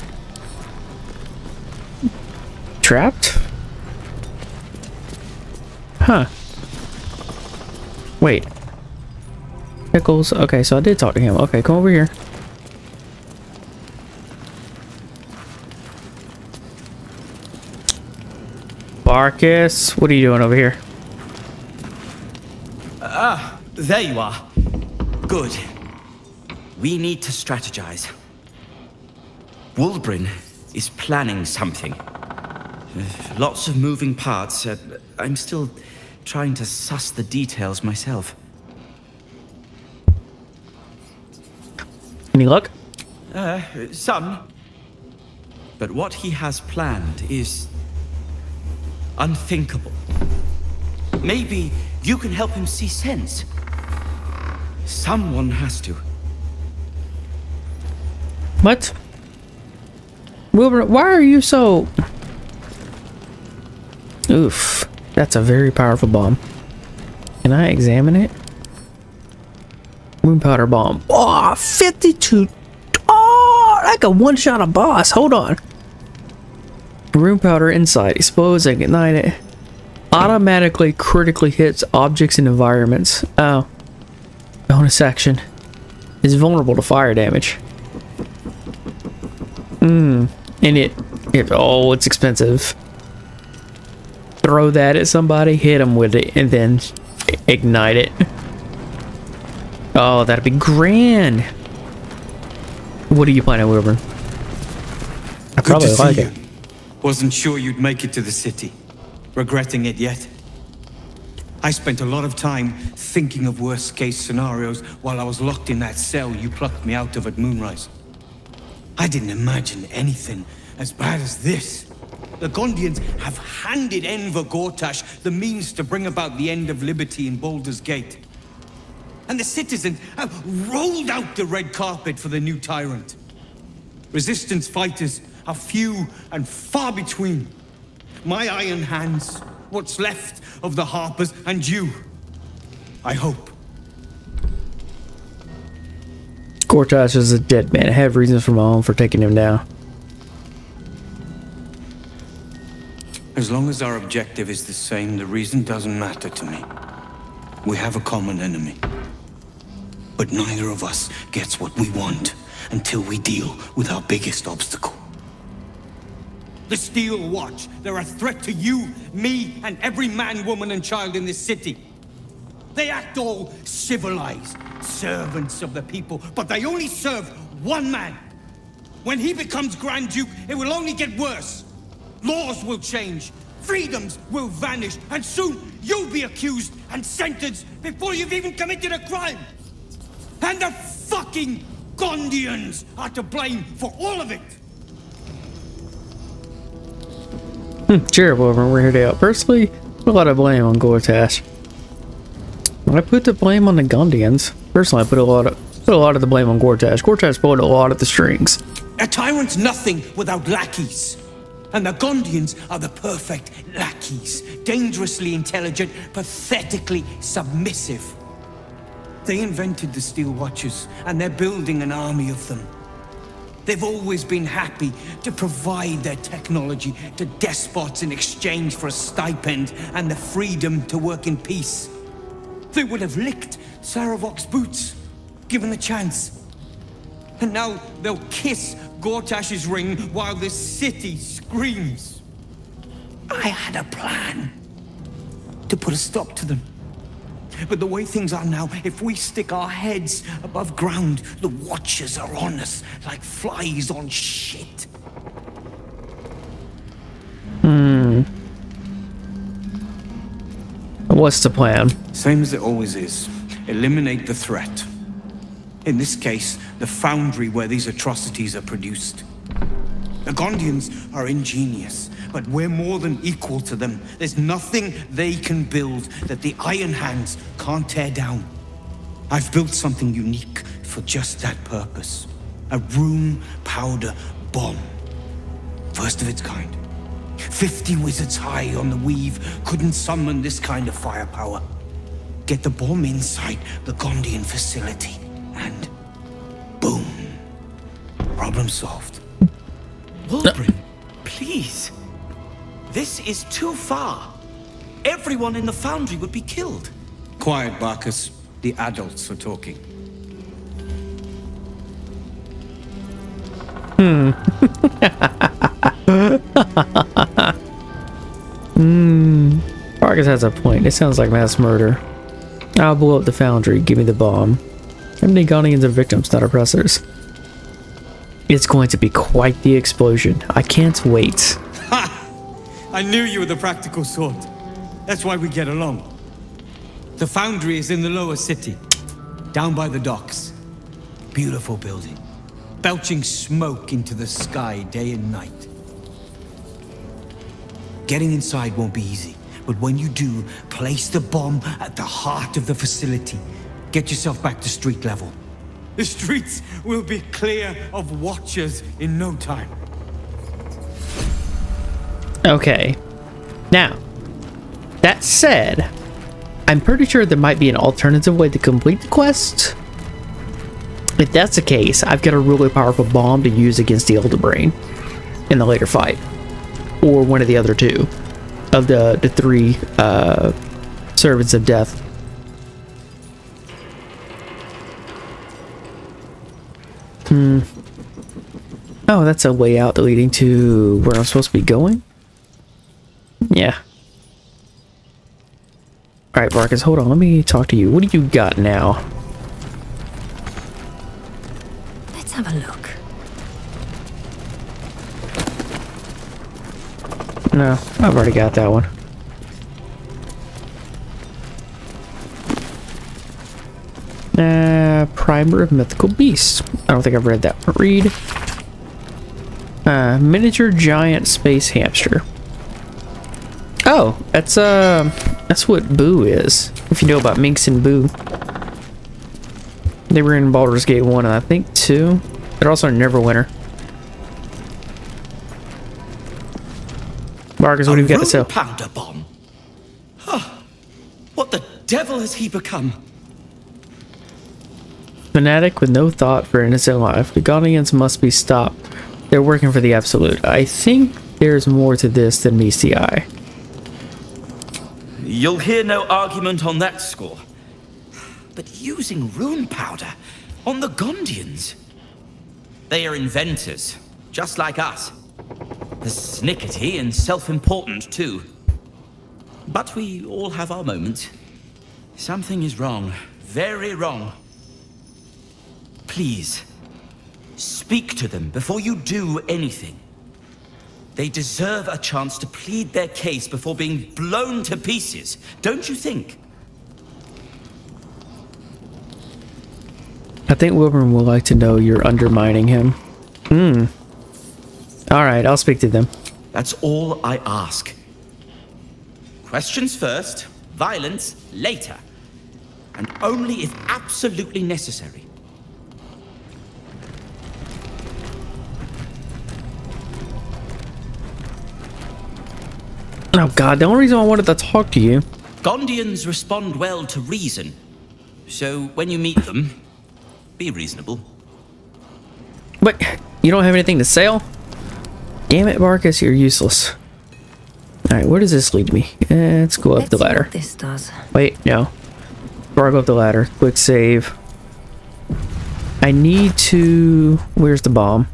Trapped? Huh. Wait. Nichols. Okay, so I did talk to him. Okay, come over here. Barkus, what are you doing over here? Ah, there you are. Good. We need to strategize. Walbrun is planning something. Lots of moving parts. I'm still trying to suss the details myself. Any luck? Some. But what he has planned is unthinkable. Maybe you can help him see sense. Someone has to. What? Wilbur, why are you so... Oof. That's a very powerful bomb. Can I examine it? Moon powder bomb. Oh, 52. Oh, like a one-shot a boss. Hold on. Rune powder inside. Explodes and ignite it. Automatically critically hits objects and environments. Oh. Bonus action. Is vulnerable to fire damage. Mmm. And oh, it's expensive. Throw that at somebody, hit them with it, and then ignite it. Oh, that'd be grand. What are you planning, Wilbur? I probably like it. Wasn't sure you'd make it to the city. Regretting it yet? I spent a lot of time thinking of worst-case scenarios while I was locked in that cell you plucked me out of at Moonrise. I didn't imagine anything as bad as this. The Gondians have handed Enver Gortash the means to bring about the end of liberty in Baldur's Gate. And the citizens have rolled out the red carpet for the new tyrant. Resistance fighters are few and far between. My iron hands, what's left of the Harpers, and you, I hope. Gortash is a dead man. I have reasons for my own for taking him down. As long as our objective is the same, the reason doesn't matter to me. We have a common enemy. But neither of us gets what we want until we deal with our biggest obstacle. The Steel Watch, they're a threat to you, me, and every man, woman, and child in this city. They act all civilized, servants of the people, but they only serve one man. When he becomes Grand Duke, it will only get worse. Laws will change, freedoms will vanish, and soon you'll be accused and sentenced before you've even committed a crime. And the fucking Gondians are to blame for all of it. Sure, Wilbur, we're here to help. Personally, a lot of blame on Gortash. I put the blame on the Gondians. Personally, I put a lot of the blame on Gortash. Gortash pulled a lot of the strings. A tyrant's nothing without lackeys. And the Gondians are the perfect lackeys. Dangerously intelligent, pathetically submissive. They invented the Steel Watchers, and they're building an army of them. They've always been happy to provide their technology to despots in exchange for a stipend and the freedom to work in peace. They would have licked Saravok's boots, given the chance. And now they'll kiss Gortash's ring while this city screams. I had a plan to put a stop to them. But the way things are now, if we stick our heads above ground, the Watchers are on us like flies on shit. What's the plan? Same as it always is. Eliminate the threat. In this case, the foundry where these atrocities are produced. The Gondians are ingenious, but we're more than equal to them. There's nothing they can build that the Iron Hands can't tear down. I've built something unique for just that purpose. A rune powder bomb. First of its kind. 50 wizards high on the weave couldn't summon this kind of firepower. Get the bomb inside the Gondian facility, and boom. Problem solved. Wolbrin, please. This is too far. Everyone in the foundry would be killed. Quiet, Barkus. The adults are talking. Barkus has a point. It sounds like mass murder. I'll blow up the foundry. Give me the bomb. How many Gondians are victims, not oppressors? It's going to be quite the explosion. I can't wait. Ha! I knew you were the practical sort. That's why we get along. The foundry is in the lower city, down by the docks. Beautiful building, belching smoke into the sky day and night. Getting inside won't be easy, but when you do, place the bomb at the heart of the facility. Get yourself back to street level. The streets will be clear of Watchers in no time. Okay. Now, that said, I'm pretty sure there might be an alternative way to complete the quest. If that's the case, I've got a really powerful bomb to use against the Elderbrain in the later fight. Or one of the other two of the three Servants of Death. Oh, that's a way out leading to where I'm supposed to be going? Yeah. Alright, Barkus, hold on. Let me talk to you. What do you got now? Let's have a look. No, I've already got that one. Primer of Mythical Beasts. I don't think I've read that one. Read. Miniature Giant Space Hamster. Oh, that's what Boo is. If you know about Minx and Boo. They were in Baldur's Gate 1 and I think 2. They're also in Neverwinter. Marcus, what do you got to sell? Powder bomb. Huh. What the devil has he become? Fanatic with no thought for innocent life. The Gondians must be stopped. They're working for the Absolute. I think there's more to this than meets the eye. You'll hear no argument on that score. But using rune powder on the Gondians? They are inventors, just like us. They're snickety and self-important too. But we all have our moments. Something is wrong, very wrong. Please, speak to them before you do anything. They deserve a chance to plead their case before being blown to pieces, don't you think? I think Wilburn would like to know you're undermining him. Alright, I'll speak to them. That's all I ask. Questions first, violence later. And only if absolutely necessary. Oh god, the only reason I wanted to talk to you. Gondians respond well to reason. So when you meet them, be reasonable. But You don't have anything to sell? Damn it, Marcus, you're useless. Alright, where does this lead me? Let's go up the ladder. This does. Wait, no. Before I go up the ladder, quick save. I need to... Where's the bomb?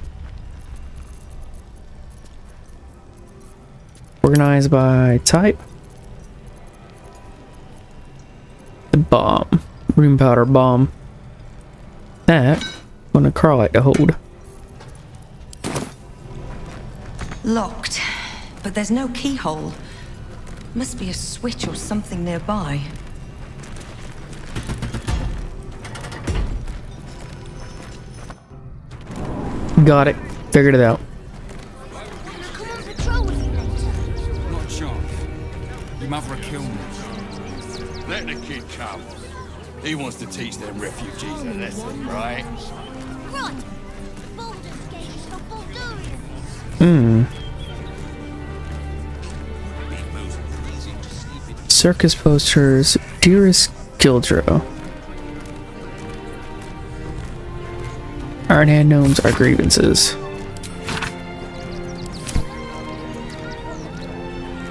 Organized by type. The bomb. Room powder bomb. That I'm gonna crawl like to hold. Locked, but there's no keyhole. Must be a switch or something nearby. Got it. Figured it out. Not sure. Your mother will kill me. Let the kid come. He wants to teach them refugees a lesson, right? Right. Hmm. Circus posters, dearest Gildro. Iron Hand Gnomes are grievances.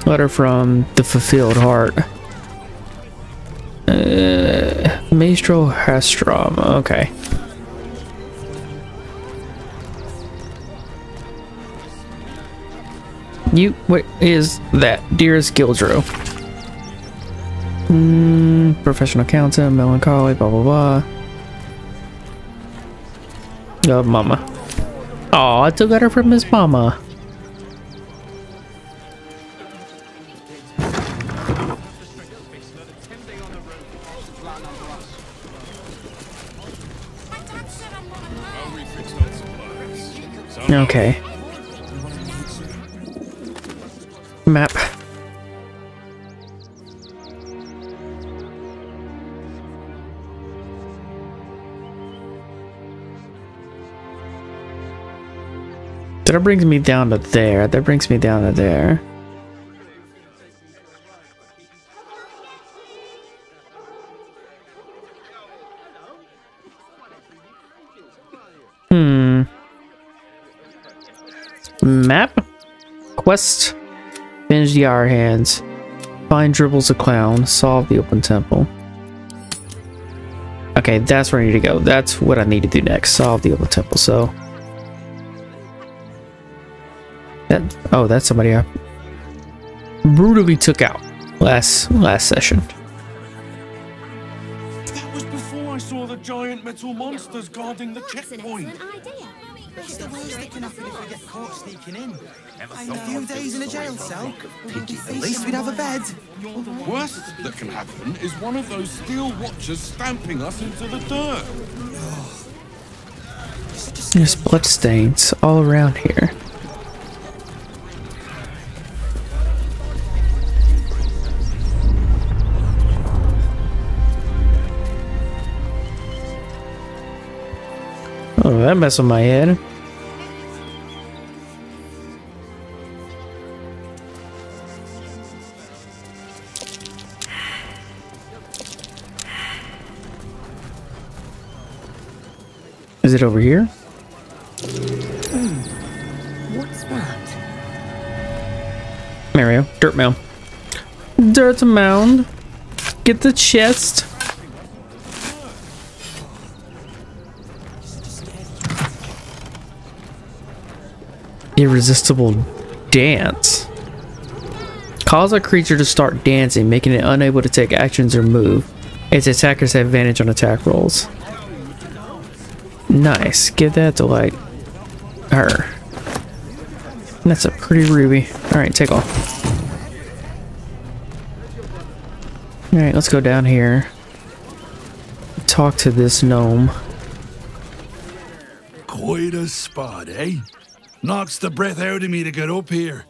Letter from the Fulfilled Heart. Maestro Hastrom, okay. You, what is that? Dearest Gildro. Professional counselor, melancholy, blah blah blah. Oh, mama. Oh, I took her from his mama. Okay. Map. That brings me down to there. That brings me down to there. Map? Quest? Binge the Hour Hands. Find Dribbles a Clown. Solve the Open Temple. Okay, that's where I need to go. That's what I need to do next. Solve the Open Temple, so... That, oh, that's somebody I brutally took out last session. That was before I saw the giant metal monsters guarding the checkpoint. That's the way of sticking up if we get caught sneaking in. A few days in a jail cell. At least we'd have a bed. The worst that can happen is one of those steel watchers stamping us into the dirt. There's bloodstains all around here. Oh, that mess on my head. Is it over here? What's that? Mario, dirt mound. Dirt mound. Get the chest. Irresistible dance. Cause a creature to start dancing, making it unable to take actions or move. Its attackers have advantage on attack rolls. Nice. Give that to, like, her. That's a pretty ruby. Alright, take off. Alright, let's go down here. Talk to this gnome. Quite a spot, eh? Knocks the breath out of me to get up here,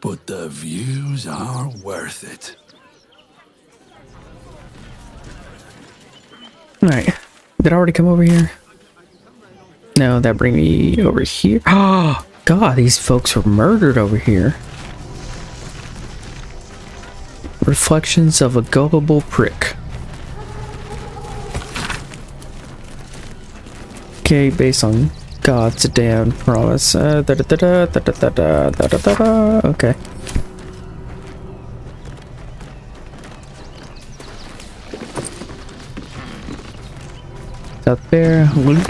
but the views are worth it. Alright, did I already come over here? No, that bring me over here. Oh, God, these folks were murdered over here. Reflections of a gullible prick. Okay, based on God's a damn promise. Okay. Out there, loot.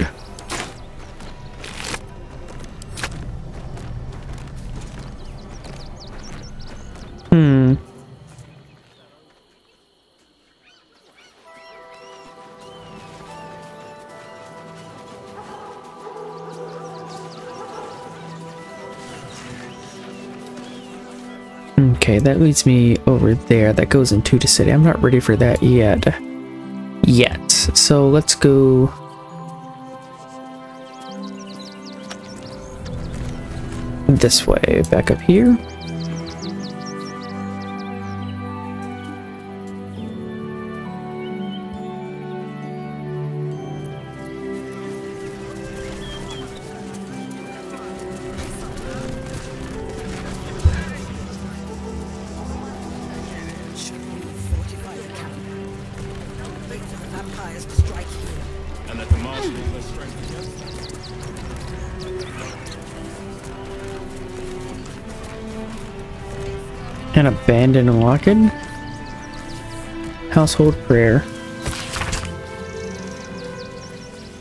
Okay, that leads me over there. That goes into the city. I'm not ready for that yet. So let's go. This way, back up here. An abandoned lock-in? Household prayer.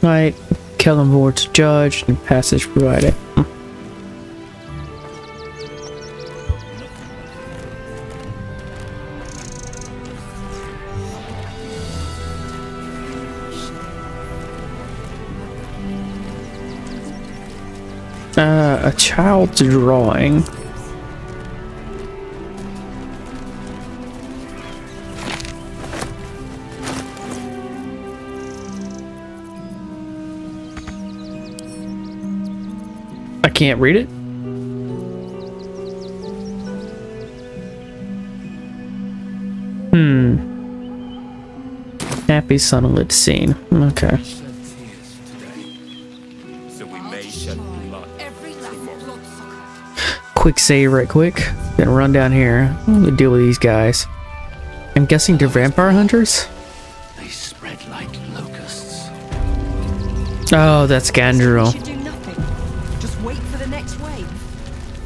Right, Kellen Ward's judge and passage provided. A child's drawing. I can't read it. Happy sunlit scene. Okay. Quick save right quick, then run down here. I'm gonna deal with these guys. I'm guessing they're vampire hunters? They spread like locusts. Oh, that's Ganjiro. Just wait for the next wave.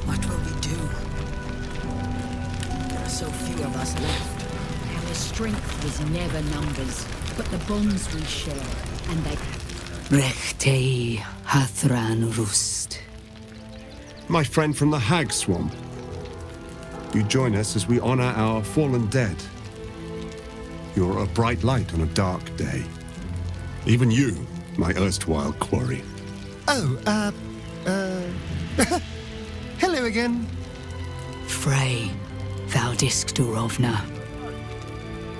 What will we do? There are so few of us left. Our strength was never numbers, but the bonds we share, and they Brechtei Hathran Rust. My friend from the Hag Swamp. You join us as we honor our fallen dead. You're a bright light on a dark day. Even you, my erstwhile quarry. Oh, hello again. Frey, Vald Iskdurovna.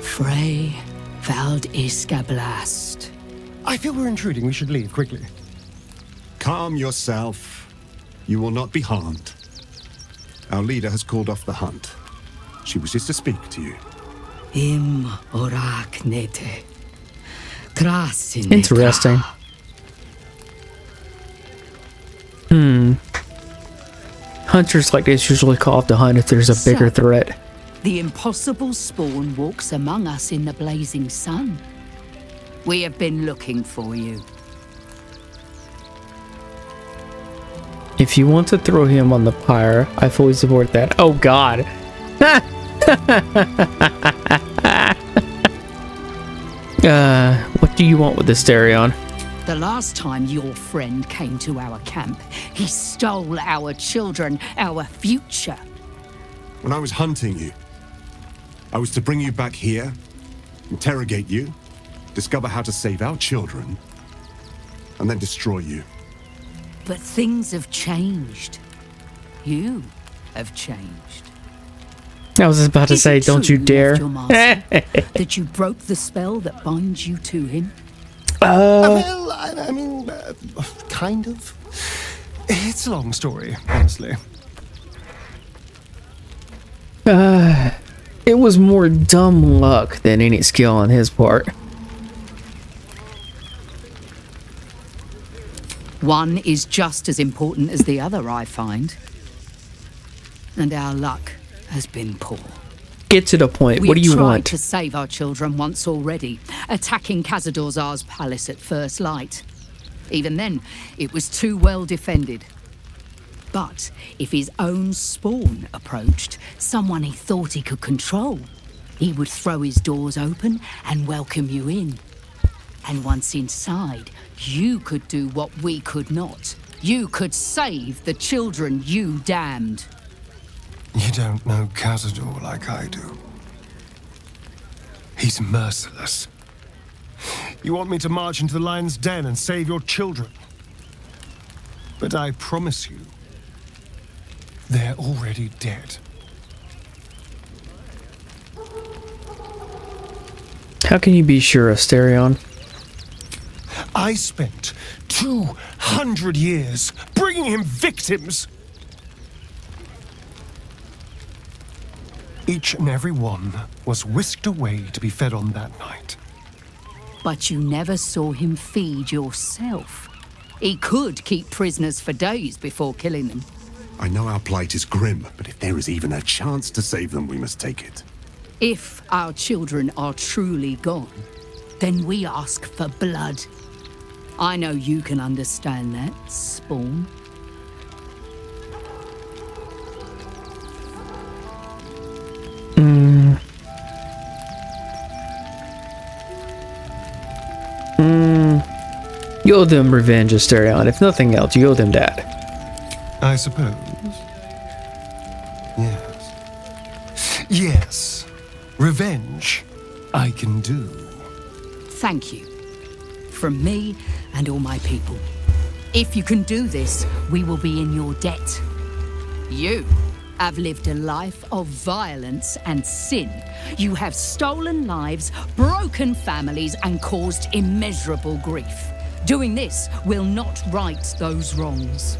Frey, Vald Iskablast. I feel we're intruding. We should leave quickly. Calm yourself. You will not be harmed. Our leader has called off the hunt. She wishes to speak to you. Interesting. Hunters like this usually call off the hunt if there's a bigger threat. The impossible spawn walks among us in the blazing sun. We have been looking for you. If you want to throw him on the pyre, I fully support that. Oh God! What do you want with this Darion? The last time your friend came to our camp, he stole our children, our future. When I was hunting you, I was to bring you back here, interrogate you, discover how to save our children, and then destroy you. But things have changed. You have changed. I was about to say, don't you dare. That you broke the spell that binds you to him? Well, I mean, kind of. It's a long story, honestly. It was more dumb luck than any skill on his part. One is just as important as the other, I find. And our luck has been poor. Get to the point. What do you want? We tried to save our children once already, attacking Khazad-dûzar's palace at first light. Even then, it was too well defended. But if his own spawn approached, someone he thought he could control, he would throw his doors open and welcome you in. And once inside, you could do what we could not. You could save the children you damned. You don't know Cazador like I do. He's merciless. You want me to march into the lion's den and save your children? But I promise you, they're already dead. How can you be sure, Asterion? I spent 200 years bringing him victims. Each and every one was whisked away to be fed on that night. But you never saw him feed yourself. He could keep prisoners for days before killing them. I know our plight is grim, but if there is even a chance to save them, we must take it. If our children are truly gone, then we ask for blood. I know you can understand that, Spawn. You owe them revenge, Asterion. If nothing else, you owe them that. I suppose. Yes. Yes. Revenge, I can do. Thank you. From me and all my people. If you can do this, we will be in your debt. You have lived a life of violence and sin. You have stolen lives, broken families, and caused immeasurable grief. Doing this will not right those wrongs.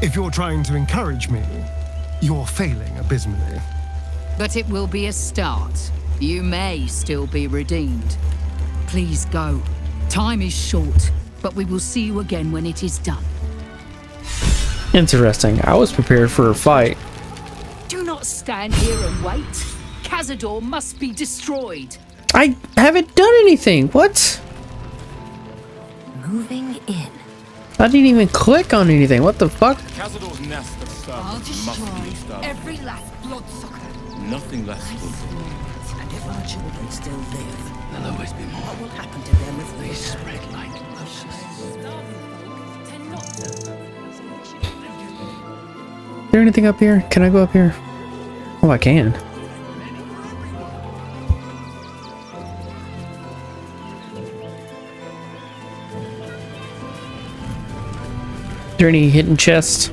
If you're trying to encourage me, you're failing abysmally. But it will be a start. You may still be redeemed. Please go. Time is short, but we will see you again when it is done. Interesting. I was prepared for a fight. Do not stand here and wait. Cazador must be destroyed. I haven't done anything. What? Moving in. I didn't even click on anything. What the fuck? Cazador's nest of servants must be disturbed. Every last bloodsucker. Nothing less will do. And if our children still live, there'll always be more. What will happen to them if they spread like ashes? Is there anything up here? Can I go up here? Oh, I can. Is there any hidden chests?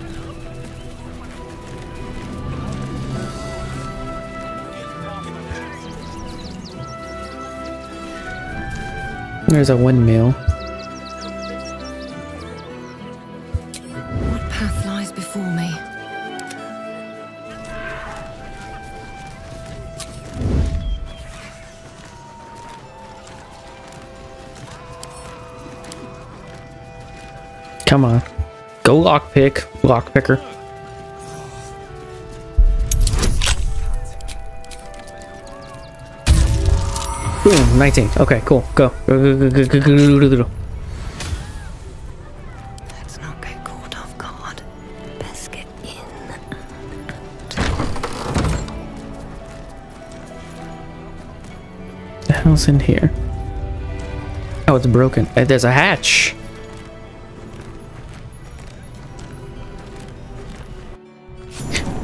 There's a windmill. What path lies before me? Come on. Go lockpicker. Boom, 19. Okay, cool. Go. Go. Let's not get caught off guard. Best get in. The hell's in here? Oh, it's broken. There's a hatch.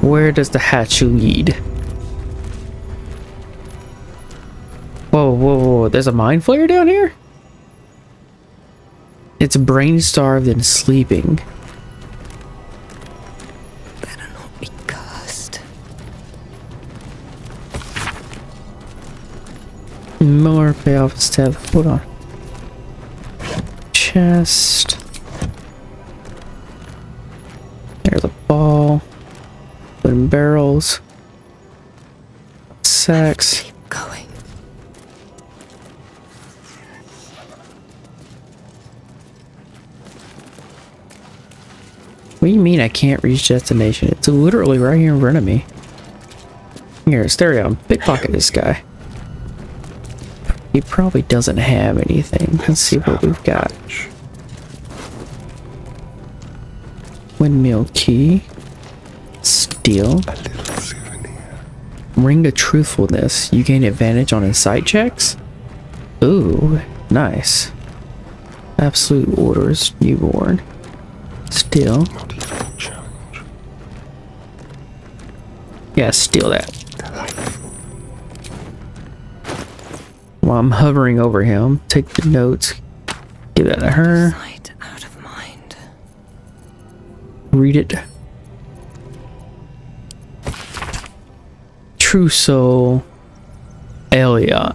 Where does the hatch lead? Whoa, whoa, whoa. There's a mind flayer down here? It's brain-starved and sleeping. Better not be cursed. More payoff step. Hold on. Chest. There's a ball. And barrels, sacks. Keep going. What do you mean I can't reach destination? It's literally right here in front of me. Here, Asterion, pickpocket this guy. He probably doesn't have anything. Let's see what we've got. Windmill key. Steel. Ring of truthfulness. You gain advantage on insight checks. Ooh, nice. Absolute orders, newborn. Steel. Yeah, steal that. While I'm hovering over him, take the notes. Give that to her. Out of mind. Read it. True soul, Elyon,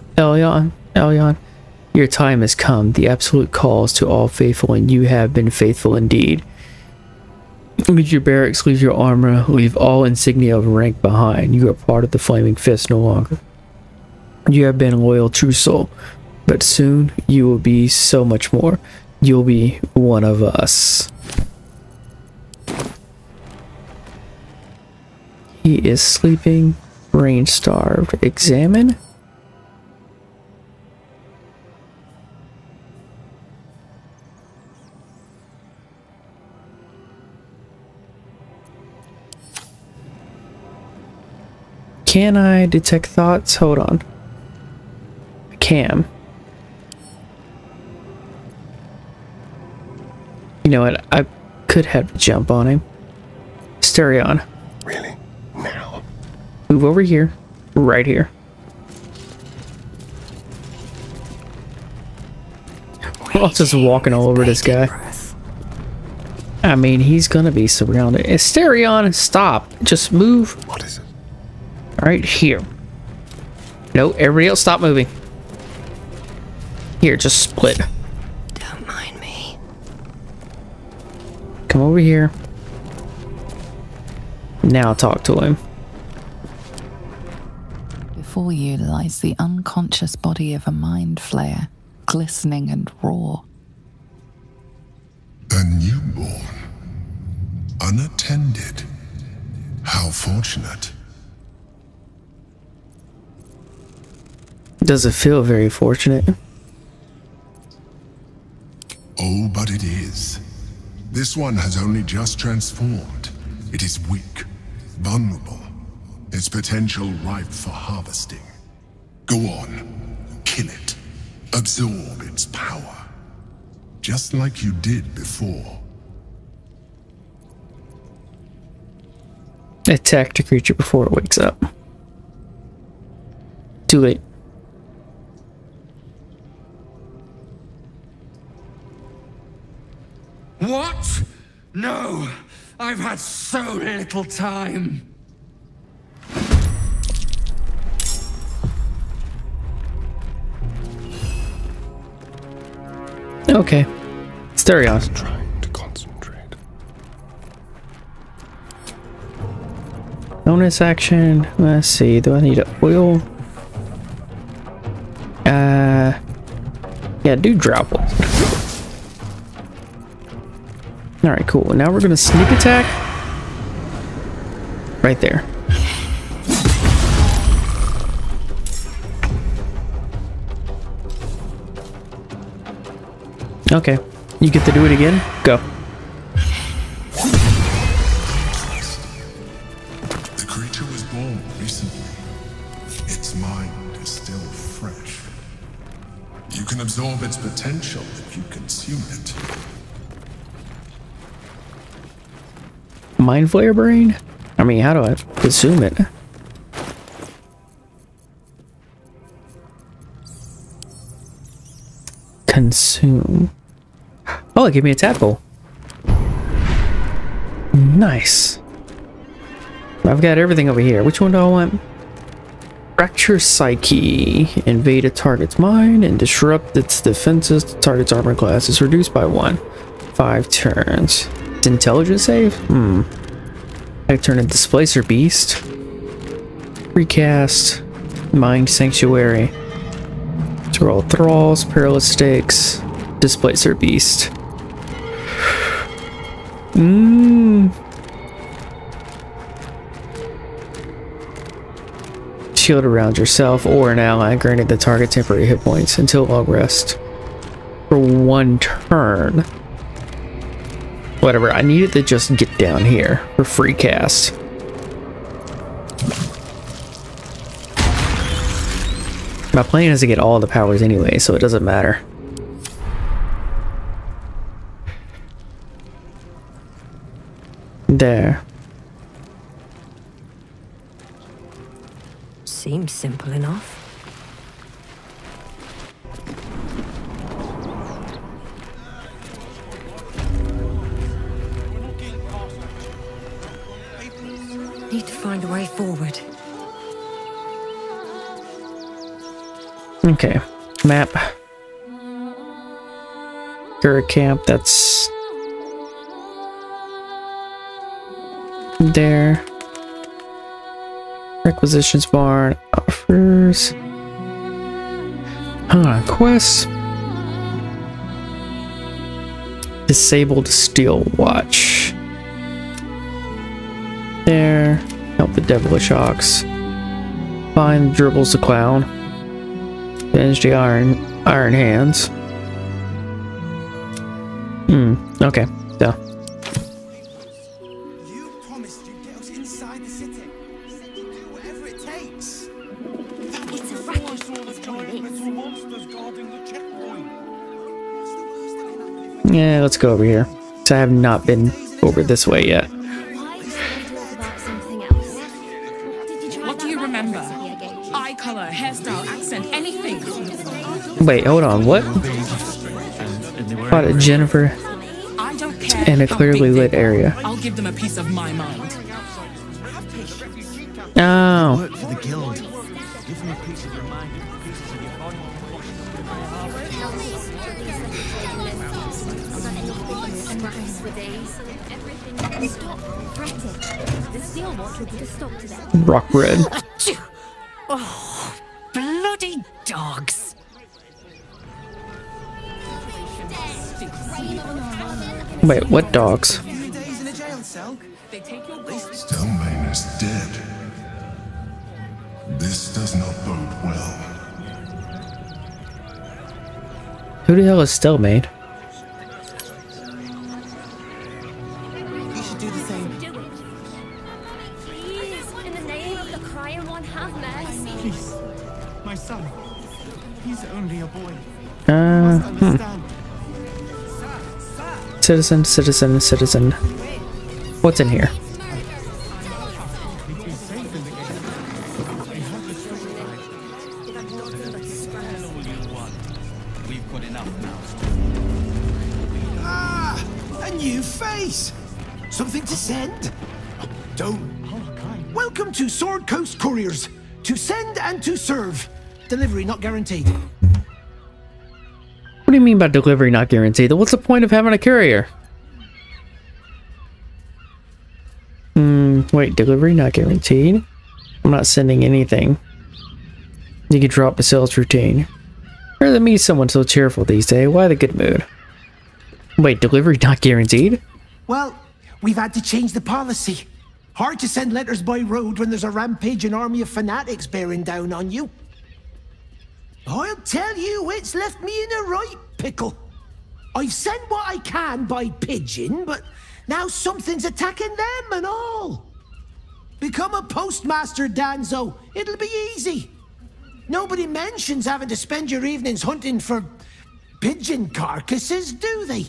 your time has come. The absolute calls to all faithful, and you have been faithful indeed. Leave your barracks, leave your armor, leave all insignia of rank behind. You are part of the Flaming Fist no longer. You have been loyal, true soul, but soon you will be so much more. You'll be one of us. He is sleeping. Brain starved. Examine. Can I detect thoughts? Hold on. I can. You know what? I could have to jump on him. Stereon. Really? Move over here, right here. I'm just walking all over this guy. Breath. I mean, he's gonna be surrounded. Asterion, stop. Just move. What is it? Right here. No, everybody else stop moving. Here, just split. Don't mind me. Come over here. Now talk to him. Before you lies the unconscious body of a mind flayer, glistening and raw. A newborn, unattended. How fortunate. Does it feel very fortunate? Oh, but it is. This one has only just transformed. It is weak, vulnerable. Its potential ripe for harvesting. Go on, kill it, absorb its power, just like you did before. Attack the creature before it wakes up. Too late. What? No, I've had so little time. Okay. Stereon. I'm trying to concentrate. Bonus action. Let's see. Do I need an oil? Yeah, do drop one. Alright, cool. Now we're gonna sneak attack. Right there. Okay, you get to do it again? Go. The creature was born recently. Its mind is still fresh. You can absorb its potential if you consume it. Mind flare brain? I mean, how do I consume it? Consume. Oh, it gave me a tadpole. Nice. I've got everything over here. Which one do I want? Fracture Psyche. Invade a target's mind and disrupt its defenses. The target's armor class is reduced by 1. 5 turns. It's intelligence save? I turn a displacer beast. Recast. Mind Sanctuary. All thralls, perilous stakes, displacer beast. shield around yourself or an ally, granted the target temporary hit points until long rest for one turn. Whatever, I needed to just get down here for free cast. My plan is to get all the powers anyway, so it doesn't matter. There. Seems simple enough. Need to find a way forward. Okay. Map. Gura camp, that's there. Requisitions barn offers. Huh, quest. Disabled steel watch. There. Help the devilish ox. Find dribbles the clown. Avenge the iron hands. Okay. Duh. You promised you'd get us inside the city. You said you'd do whatever it takes. It's a rat. I saw the giant metal monsters guarding the checkpoint. Yeah, let's go over here. I have not been over this way yet. Wait, hold on, what? Fought at Jennifer in a clearly lit area. I'll give them a piece of my mind. Oh. Rock red. Oh, bloody dogs. Wait, what dogs? Stonebane is dead. This does not bode well. Who the hell is Stonebane? You should do the same. Please, in the name of the Cryon One, have mercy. Please, my son. He's only a boy. Citizen. What's in here? Ah, a new face. Something to send? Don't. Welcome to Sword Coast Couriers. To send and to serve. Delivery not guaranteed. What do you mean by delivery not guaranteed? What's the point of having a courier? Wait, delivery not guaranteed? I'm not sending anything. You can drop the sales routine. Rare to meet someone so cheerful these days. Why the good mood? Wait, delivery not guaranteed? Well, we've had to change the policy. Hard to send letters by road when there's a rampaging army of fanatics bearing down on you. I'll tell you, it's left me in a right pickle. I've sent what I can by pigeon, but now something's attacking them and all. Become a postmaster, Danzo. It'll be easy. Nobody mentions having to spend your evenings hunting for pigeon carcasses, do they?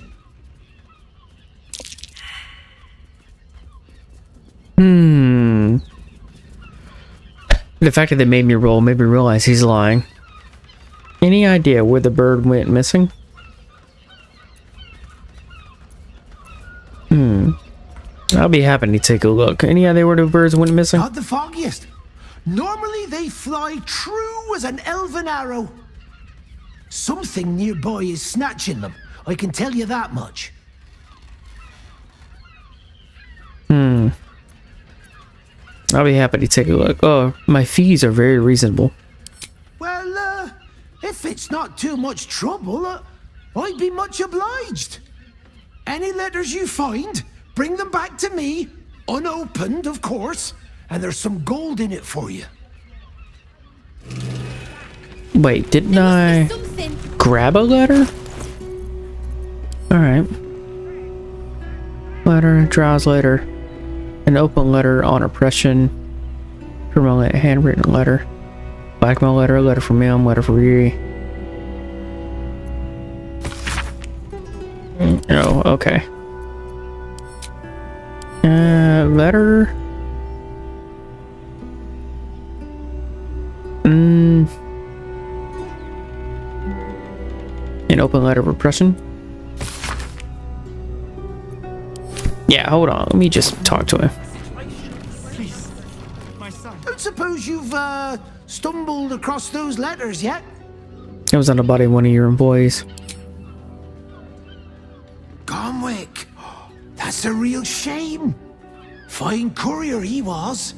The fact that they made me roll made me realize he's lying. Any idea where the bird went missing? I'll be happy to take a look. Any idea where the birds went missing? Not the foggiest. Normally they fly true as an elven arrow. Something nearby is snatching them. I can tell you that much. I'll be happy to take a look. Oh, my fees are very reasonable. Well, if it's not too much trouble, I'd be much obliged. Any letters you find, bring them back to me, unopened, of course, and there's some gold in it for you. Wait, didn't I grab a ladder? Alright. Ladder, draws letter, an open letter on oppression, promote handwritten letter, blackmail letter, letter from him, letter for you. Oh, okay. Letter. An open letter of oppression. Yeah, hold on. Let me just talk to him. Don't suppose you've stumbled across those letters yet? It was on the body of one of your employees. Conwick, that's a real shame. Fine courier he was.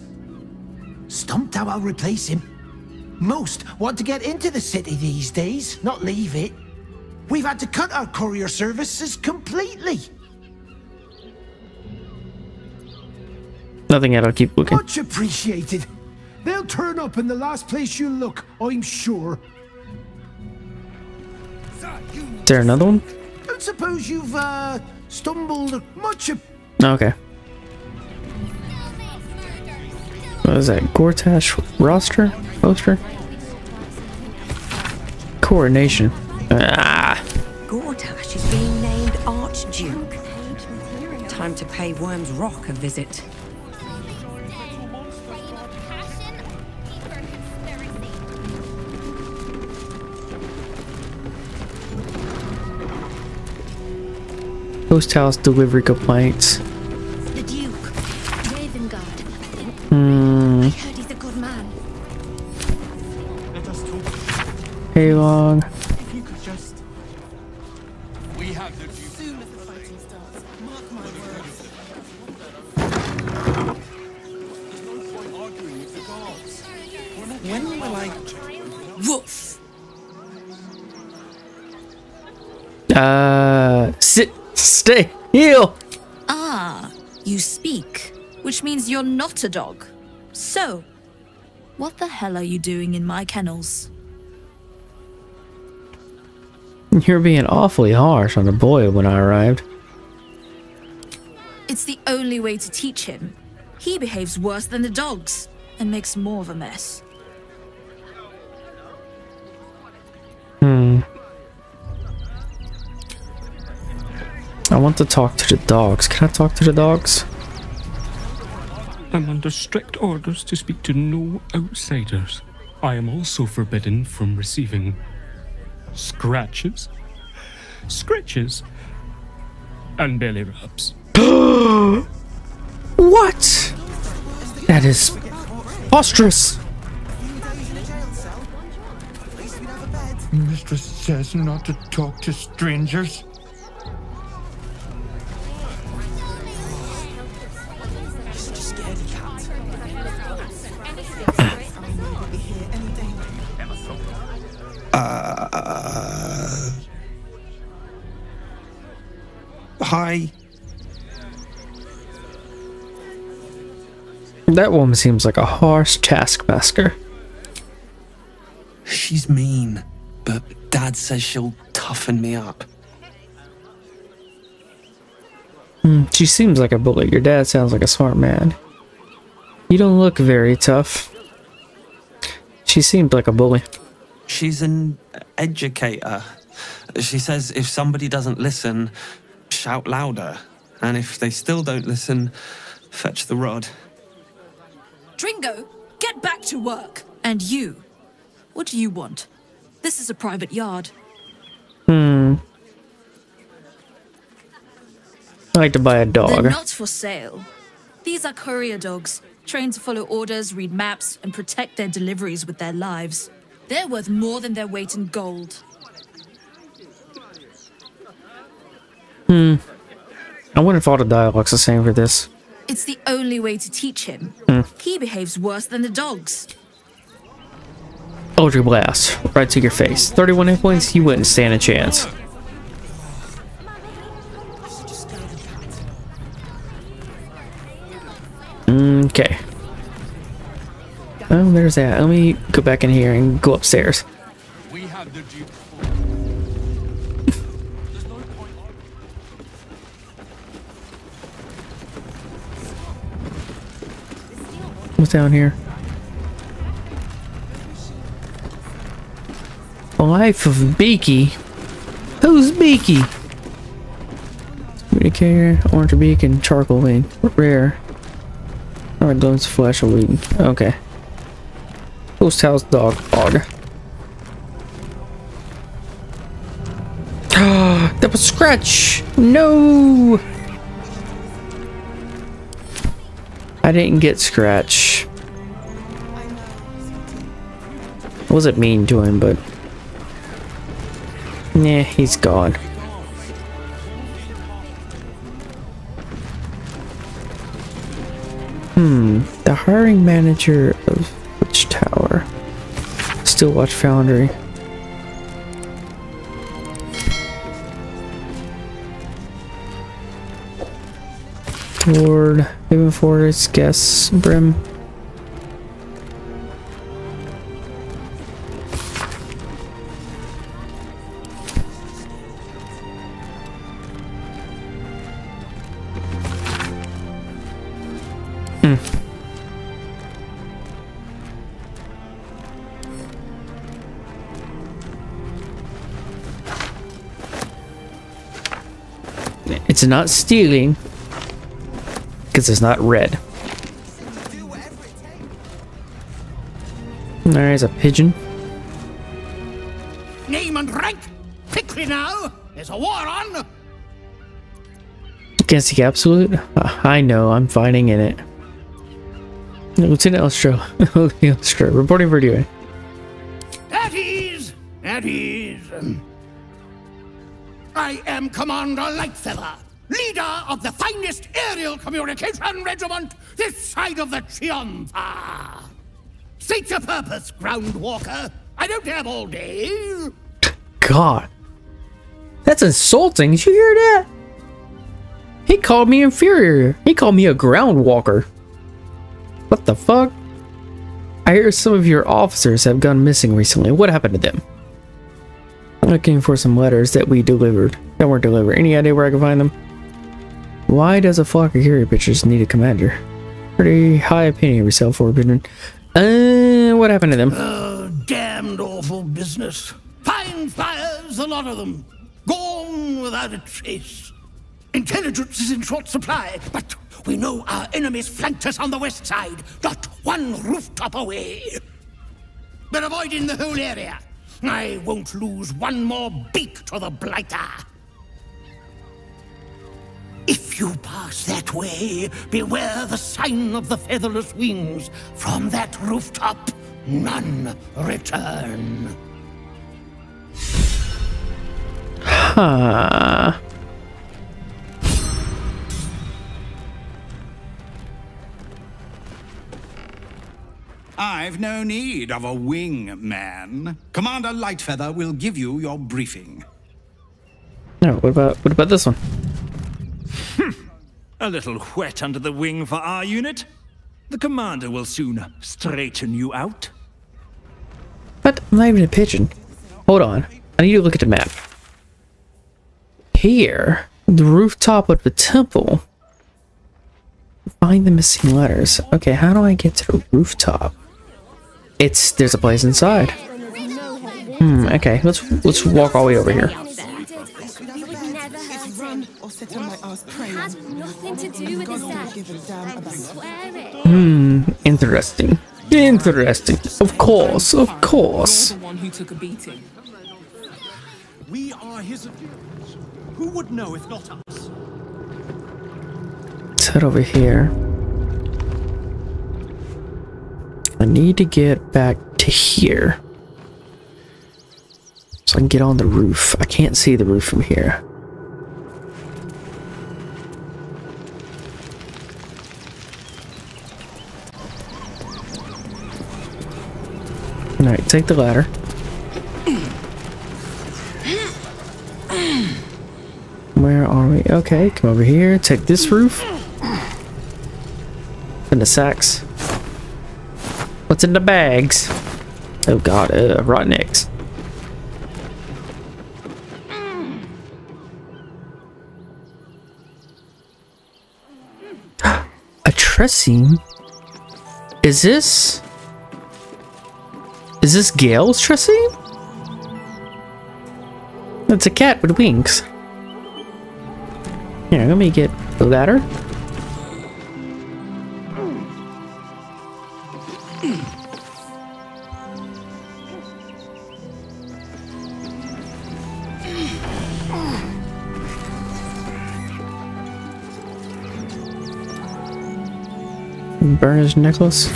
Stumped how I'll replace him. Most want to get into the city these days, not leave it. We've had to cut our courier services completely. Nothing yet, I'll keep looking. Much appreciated. They'll turn up in the last place you look, I'm sure. Is there another one? Don't suppose you've stumbled much. Okay. What is that? Gortash roster? Poster? Coronation. Ah. Gortash is being named Archduke. Time to pay Worm's Rock a visit. Post house delivery complaints. The Duke, Ravengard. I heard he's a good man. Let us talk. Hey, long. If you could just. We have the Duke. Soon as the fighting starts. Mark my words. There's no point arguing with the gods. When will I? Woof. Sit. Stay here. Ah, you speak, which means you're not a dog. So, what the hell are you doing in my kennels? You're being awfully harsh on the boy when I arrived. It's the only way to teach him. He behaves worse than the dogs and makes more of a mess. I want to talk to the dogs. Can I talk to the dogs? I'm under strict orders to speak to no outsiders. I am also forbidden from receiving scratches, scritches, and belly rubs. What? That is preposterous. Mistress says not to talk to strangers. Hi. That woman seems like a harsh taskmaster. She's mean, but Dad says she'll toughen me up. She seems like a bully. Your dad sounds like a smart man. You don't look very tough. She seemed like a bully. She's an educator. She says if somebody doesn't listen, shout louder. And if they still don't listen, fetch the rod. Dringo, get back to work. And you. What do you want? This is a private yard. I'd like to buy a dog. They're not for sale. These are courier dogs, trained to follow orders, read maps, and protect their deliveries with their lives. They're worth more than their weight in gold. I wonder if all the dialogue's the same for this. It's the only way to teach him. He behaves worse than the dogs. Eldritch Blast, right to your face. 31 hit points, you wouldn't stand a chance. Okay. Oh, there's that. Let me go back in here and go upstairs. How did you... There's no point arguing. What's down here? The life of Beaky. Who's Beaky? Communicator, orange beak, and charcoal wing. Rare. Alright, glowing flesh, a wing. Okay. Ghost house dog. Dog. That was Scratch! No! I didn't get Scratch. I wasn't mean to him, but... Nah, he's gone. Hmm. The hiring manager of Witch Tower. Still watch Foundry. Ward, Haven Forest, Guess, Brim. It's not stealing because it's not red. There's a pigeon. Name and rank, quickly now. There's a war on. Against the absolute. I know. I'm fighting in it. Lieutenant Elstro. Elstro. Reporting for duty. At ease. At ease. I am Commander Lightfeather, leader of the finest aerial communication regiment this side of the Chionfa. State your purpose, Groundwalker. I don't have all day. God. That's insulting. Did you hear that? He called me inferior. He called me a Groundwalker. What the fuck? I hear some of your officers have gone missing recently. What happened to them? Looking for some letters that we delivered. That weren't delivered. Any idea where I can find them? Why does a flock of carrier pigeons need a commander? Pretty high opinion of yourself for a pigeon. What happened to them? Oh, damned awful business. Fine flyers, a lot of them. Gone without a trace. Intelligence is in short supply, but we know our enemies flanked us on the west side, not one rooftop away. They're avoiding the whole area. I won't lose one more beak to the Blighter. If you pass that way, beware the sign of the featherless wings. From that rooftop, none return. Huh. I've no need of a wingman. Commander Lightfeather will give you your briefing. No, what about this one? A little wet under the wing for our unit. The commander will soon straighten you out. But I'm not even a pigeon. Hold on. I need to look at the map. Here, the rooftop of the temple. Find the missing letters. Okay, how do I get to the rooftop? There's a place inside. Okay, let's walk all the way over here. Interesting. Interesting. Of course. We are his accusers. Who would know if not us? Let's head over here. I need to get back to here so I can get on the roof. I can't see the roof from here. Alright, take the ladder. Where are we? Okay, come over here. Take this roof. And the sacks. What's in the bags? Oh god, rotten eggs. a Tressim? Is this Gale's Tressim? It's a cat with wings. Yeah, let me get the ladder. Burn his necklace.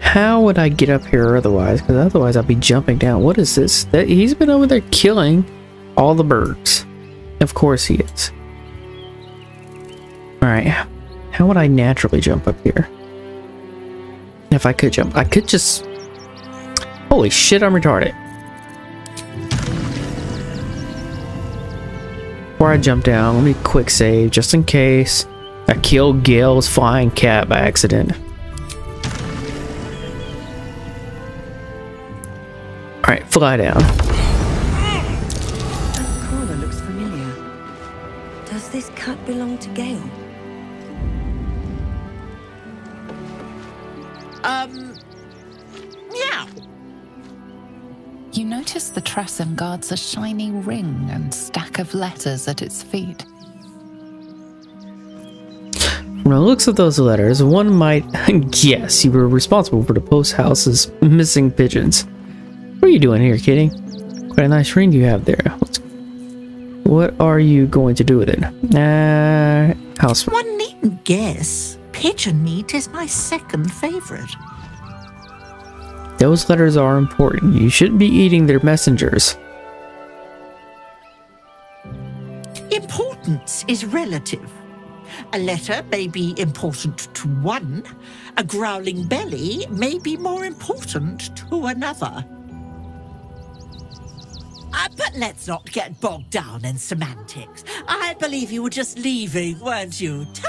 How would I get up here otherwise? Because otherwise I'd be jumping down. What is this? He's been over there killing all the birds. Of course he is. Alright. How would I naturally jump up here? If I could jump. I could just... Holy shit, I'm retarded. Before I jump down, let me quick save just in case I kill Gale's flying cat by accident. Alright, fly down. That collar looks familiar. Does this cut belong to Gale? Yeah. You notice the Tressim guards a shiny ring and stack of letters at its feet. From the looks of those letters, one might guess you were responsible for the post house's missing pigeons. What are you doing here, kitty? Quite a nice ring you have there. What are you going to do with it? House. One needn't guess. Pigeon meat is my second favorite. Those letters are important. You shouldn't be eating their messengers. Importance is relative. A letter may be important to one. A growling belly may be more important to another. But let's not get bogged down in semantics. I believe you were just leaving, weren't you? Ta!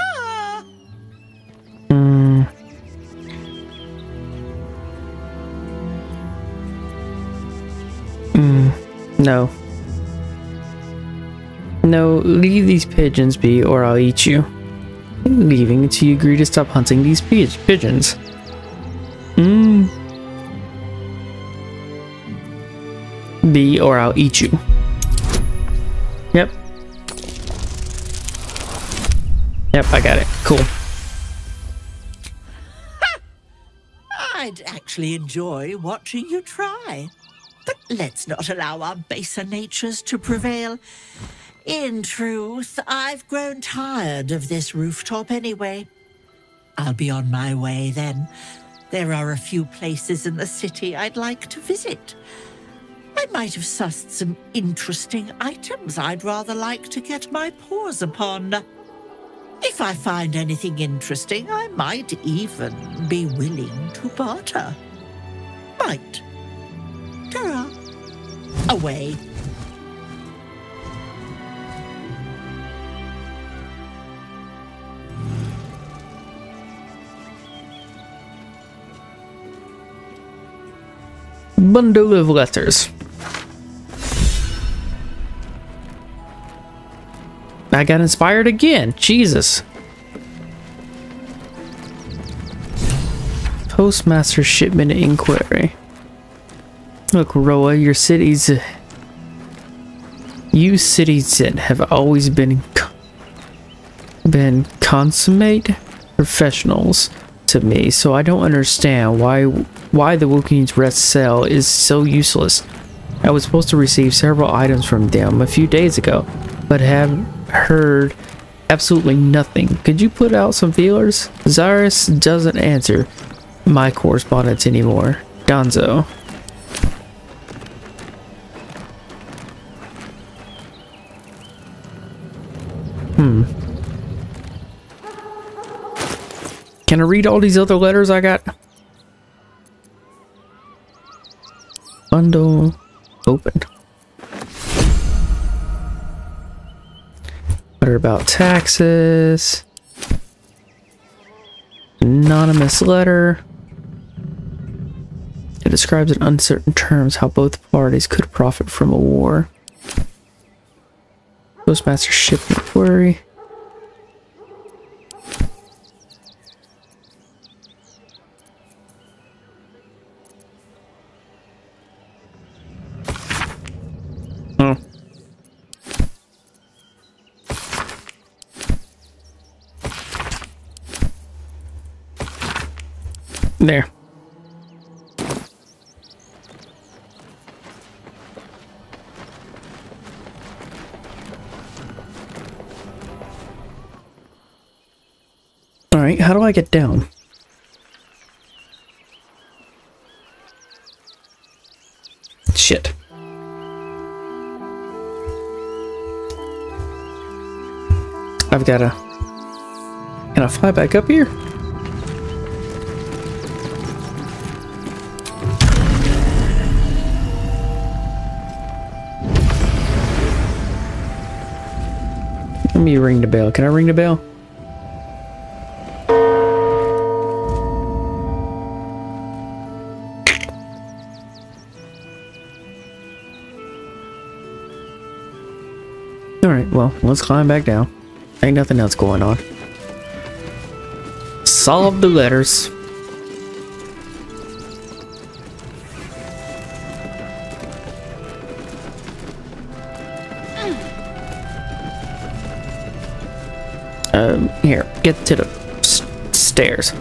No. No, leave these pigeons be or I'll eat you. I'm leaving until you agree to stop hunting these pigeons. Be or I'll eat you. Yep. Yep, I got it. Cool. Ha! I'd actually enjoy watching you try. But let's not allow our baser natures to prevail. In truth, I've grown tired of this rooftop anyway. I'll be on my way then. There are a few places in the city I'd like to visit. I might have sussed some interesting items I'd rather like to get my paws upon. If I find anything interesting, I might even be willing to barter. Might. Ta-ra. Away. Bundle of letters. I got inspired again. Jesus. Postmaster shipment inquiry. Look, Roa, you cities that have always been consummate professionals to me, so I don't understand why the Wookiee's Rest Cell is so useless. I was supposed to receive several items from them a few days ago, but have heard absolutely nothing. Could you put out some feelers? Zyrus doesn't answer my correspondence anymore. Donzo. Can I read all these other letters I got? Bundle open. Letter about taxes. Anonymous letter. It describes in uncertain terms how both parties could profit from a war. Postmaster shipment worry. There. All right, how do I get down? Shit. I've got to... Can I fly back up here? Let me ring the bell. Can I ring the bell? Alright, well, let's climb back down. Ain't nothing else going on. Solve the letters. Here, get to the stairs. By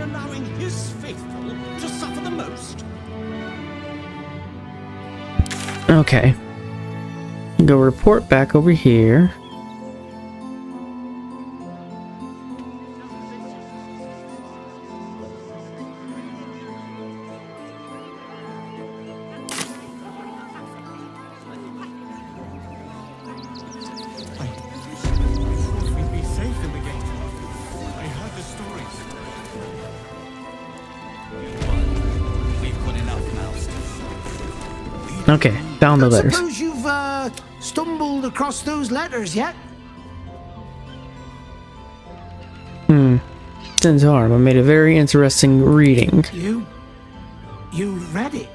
allowing his faithful to suffer the most. Okay. Go report back over here. Okay, found the letters. Suppose you've stumbled across those letters yet? Since harm, I made a very interesting reading. You read it?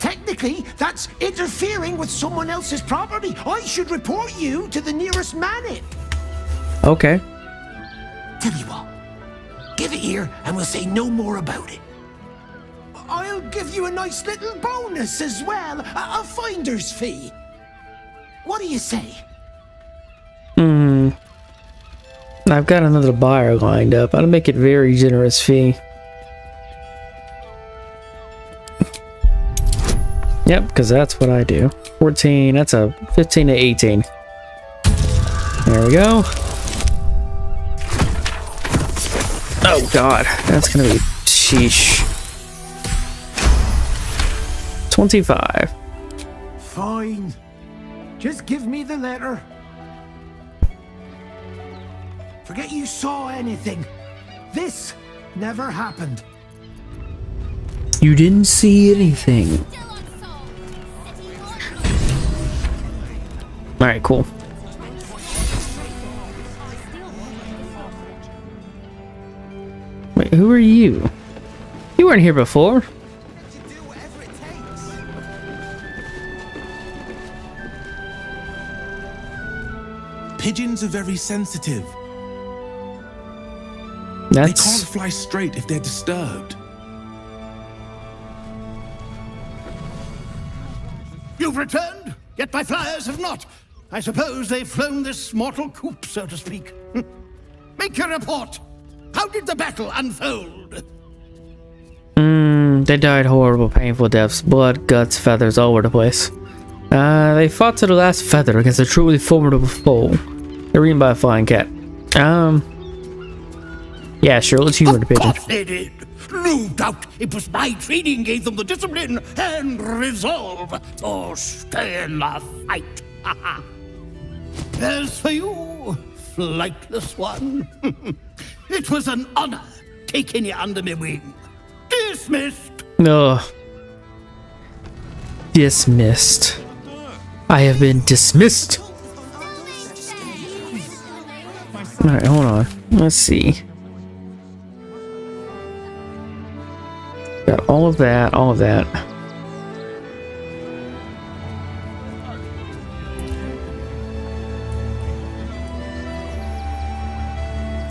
Technically, that's interfering with someone else's property. I should report you to the nearest manor. Okay. Tell you what, give it here, and we'll say no more about it. I'll give you a nice little bonus as well, a finder's fee. What do you say? I've got another buyer lined up. I'll make it very generous fee. Yep, because that's what I do. 14, that's a 15 to 18. There we go. Oh god, that's gonna be... sheesh. 25. Fine. Just give me the letter. Forget you saw anything. This never happened. You didn't see anything. Alright, cool. Wait, who are you? You weren't here before. Pigeons are very sensitive. They can't fly straight if they're disturbed. You've returned, yet my flyers have not. I suppose they've flown this mortal coop, so to speak. Make your report. How did the battle unfold? They died horrible, painful deaths. Blood, guts, feathers, all over the place. They fought to the last foe against a truly formidable foe. They're eaten by a flying cat. Yeah, sure, let's humor the pigeon. Of course they did. No doubt it was my training gave them the discipline and resolve to stay in the fight. As for you, flightless one, it was an honor taking you under my wing. Dismissed. No. Dismissed. I have been dismissed. Alright, hold on. Let's see. Got all of that, all of that.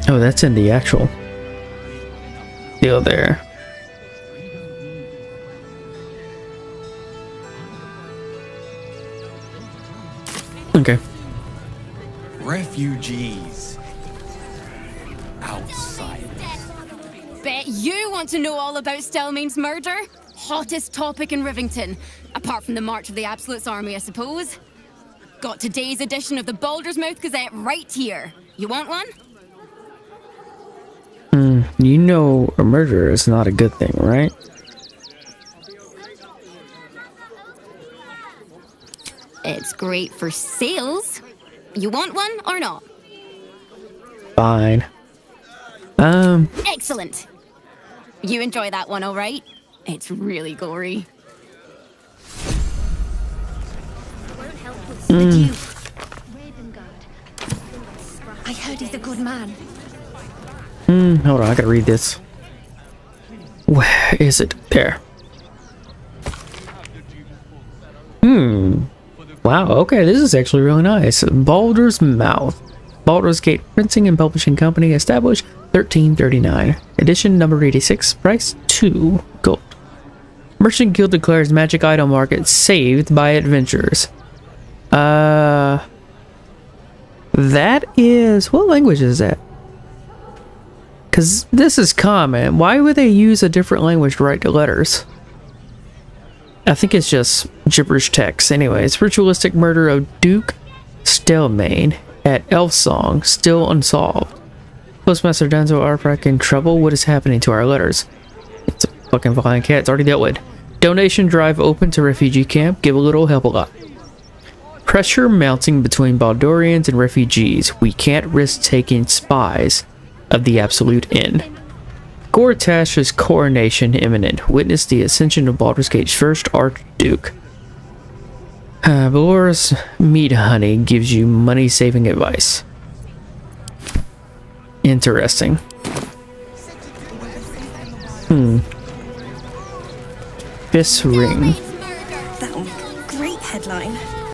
Oh, that's in the actual deal there. Okay. Refugees. Outsiders. Bet you want to know all about Stelmane's murder? Hottest topic in Rivington. Apart from the march of the Absolute's army, I suppose. Got today's edition of the Baldur's Mouth Gazette right here. You want one? You know a murderer is not a good thing, right? It's great for sales. You want one or not? Fine. Excellent. You enjoy that one, all right? It's really gory. I heard he's a good man. Hold on, I gotta read this. Where is it? There. Wow, okay, this is actually really nice. Baldur's Mouth. Baldur's Gate Printing and Publishing Company, established 1339. Edition number 86, price 2 gold. Merchant Guild declares magic item market saved by adventurers. That is... what language is that? Because this is common. Why would they use a different language to write the letters? I think it's just gibberish text. Anyways, ritualistic murder of Duke Stelmane at Elfsong, still unsolved. Postmaster Danzo Arprak in trouble. What is happening to our letters? It's a fucking flying cat. It's already dealt with. Donation drive open to refugee camp. Give a little, help a lot. Pressure mounting between Baldurians and refugees. We can't risk taking spies of the Absolute End. Gortash's coronation imminent. Witness the ascension of Baldur's Gate's first Archduke. Balor's meat honey gives you money-saving advice. Interesting. Fist ring.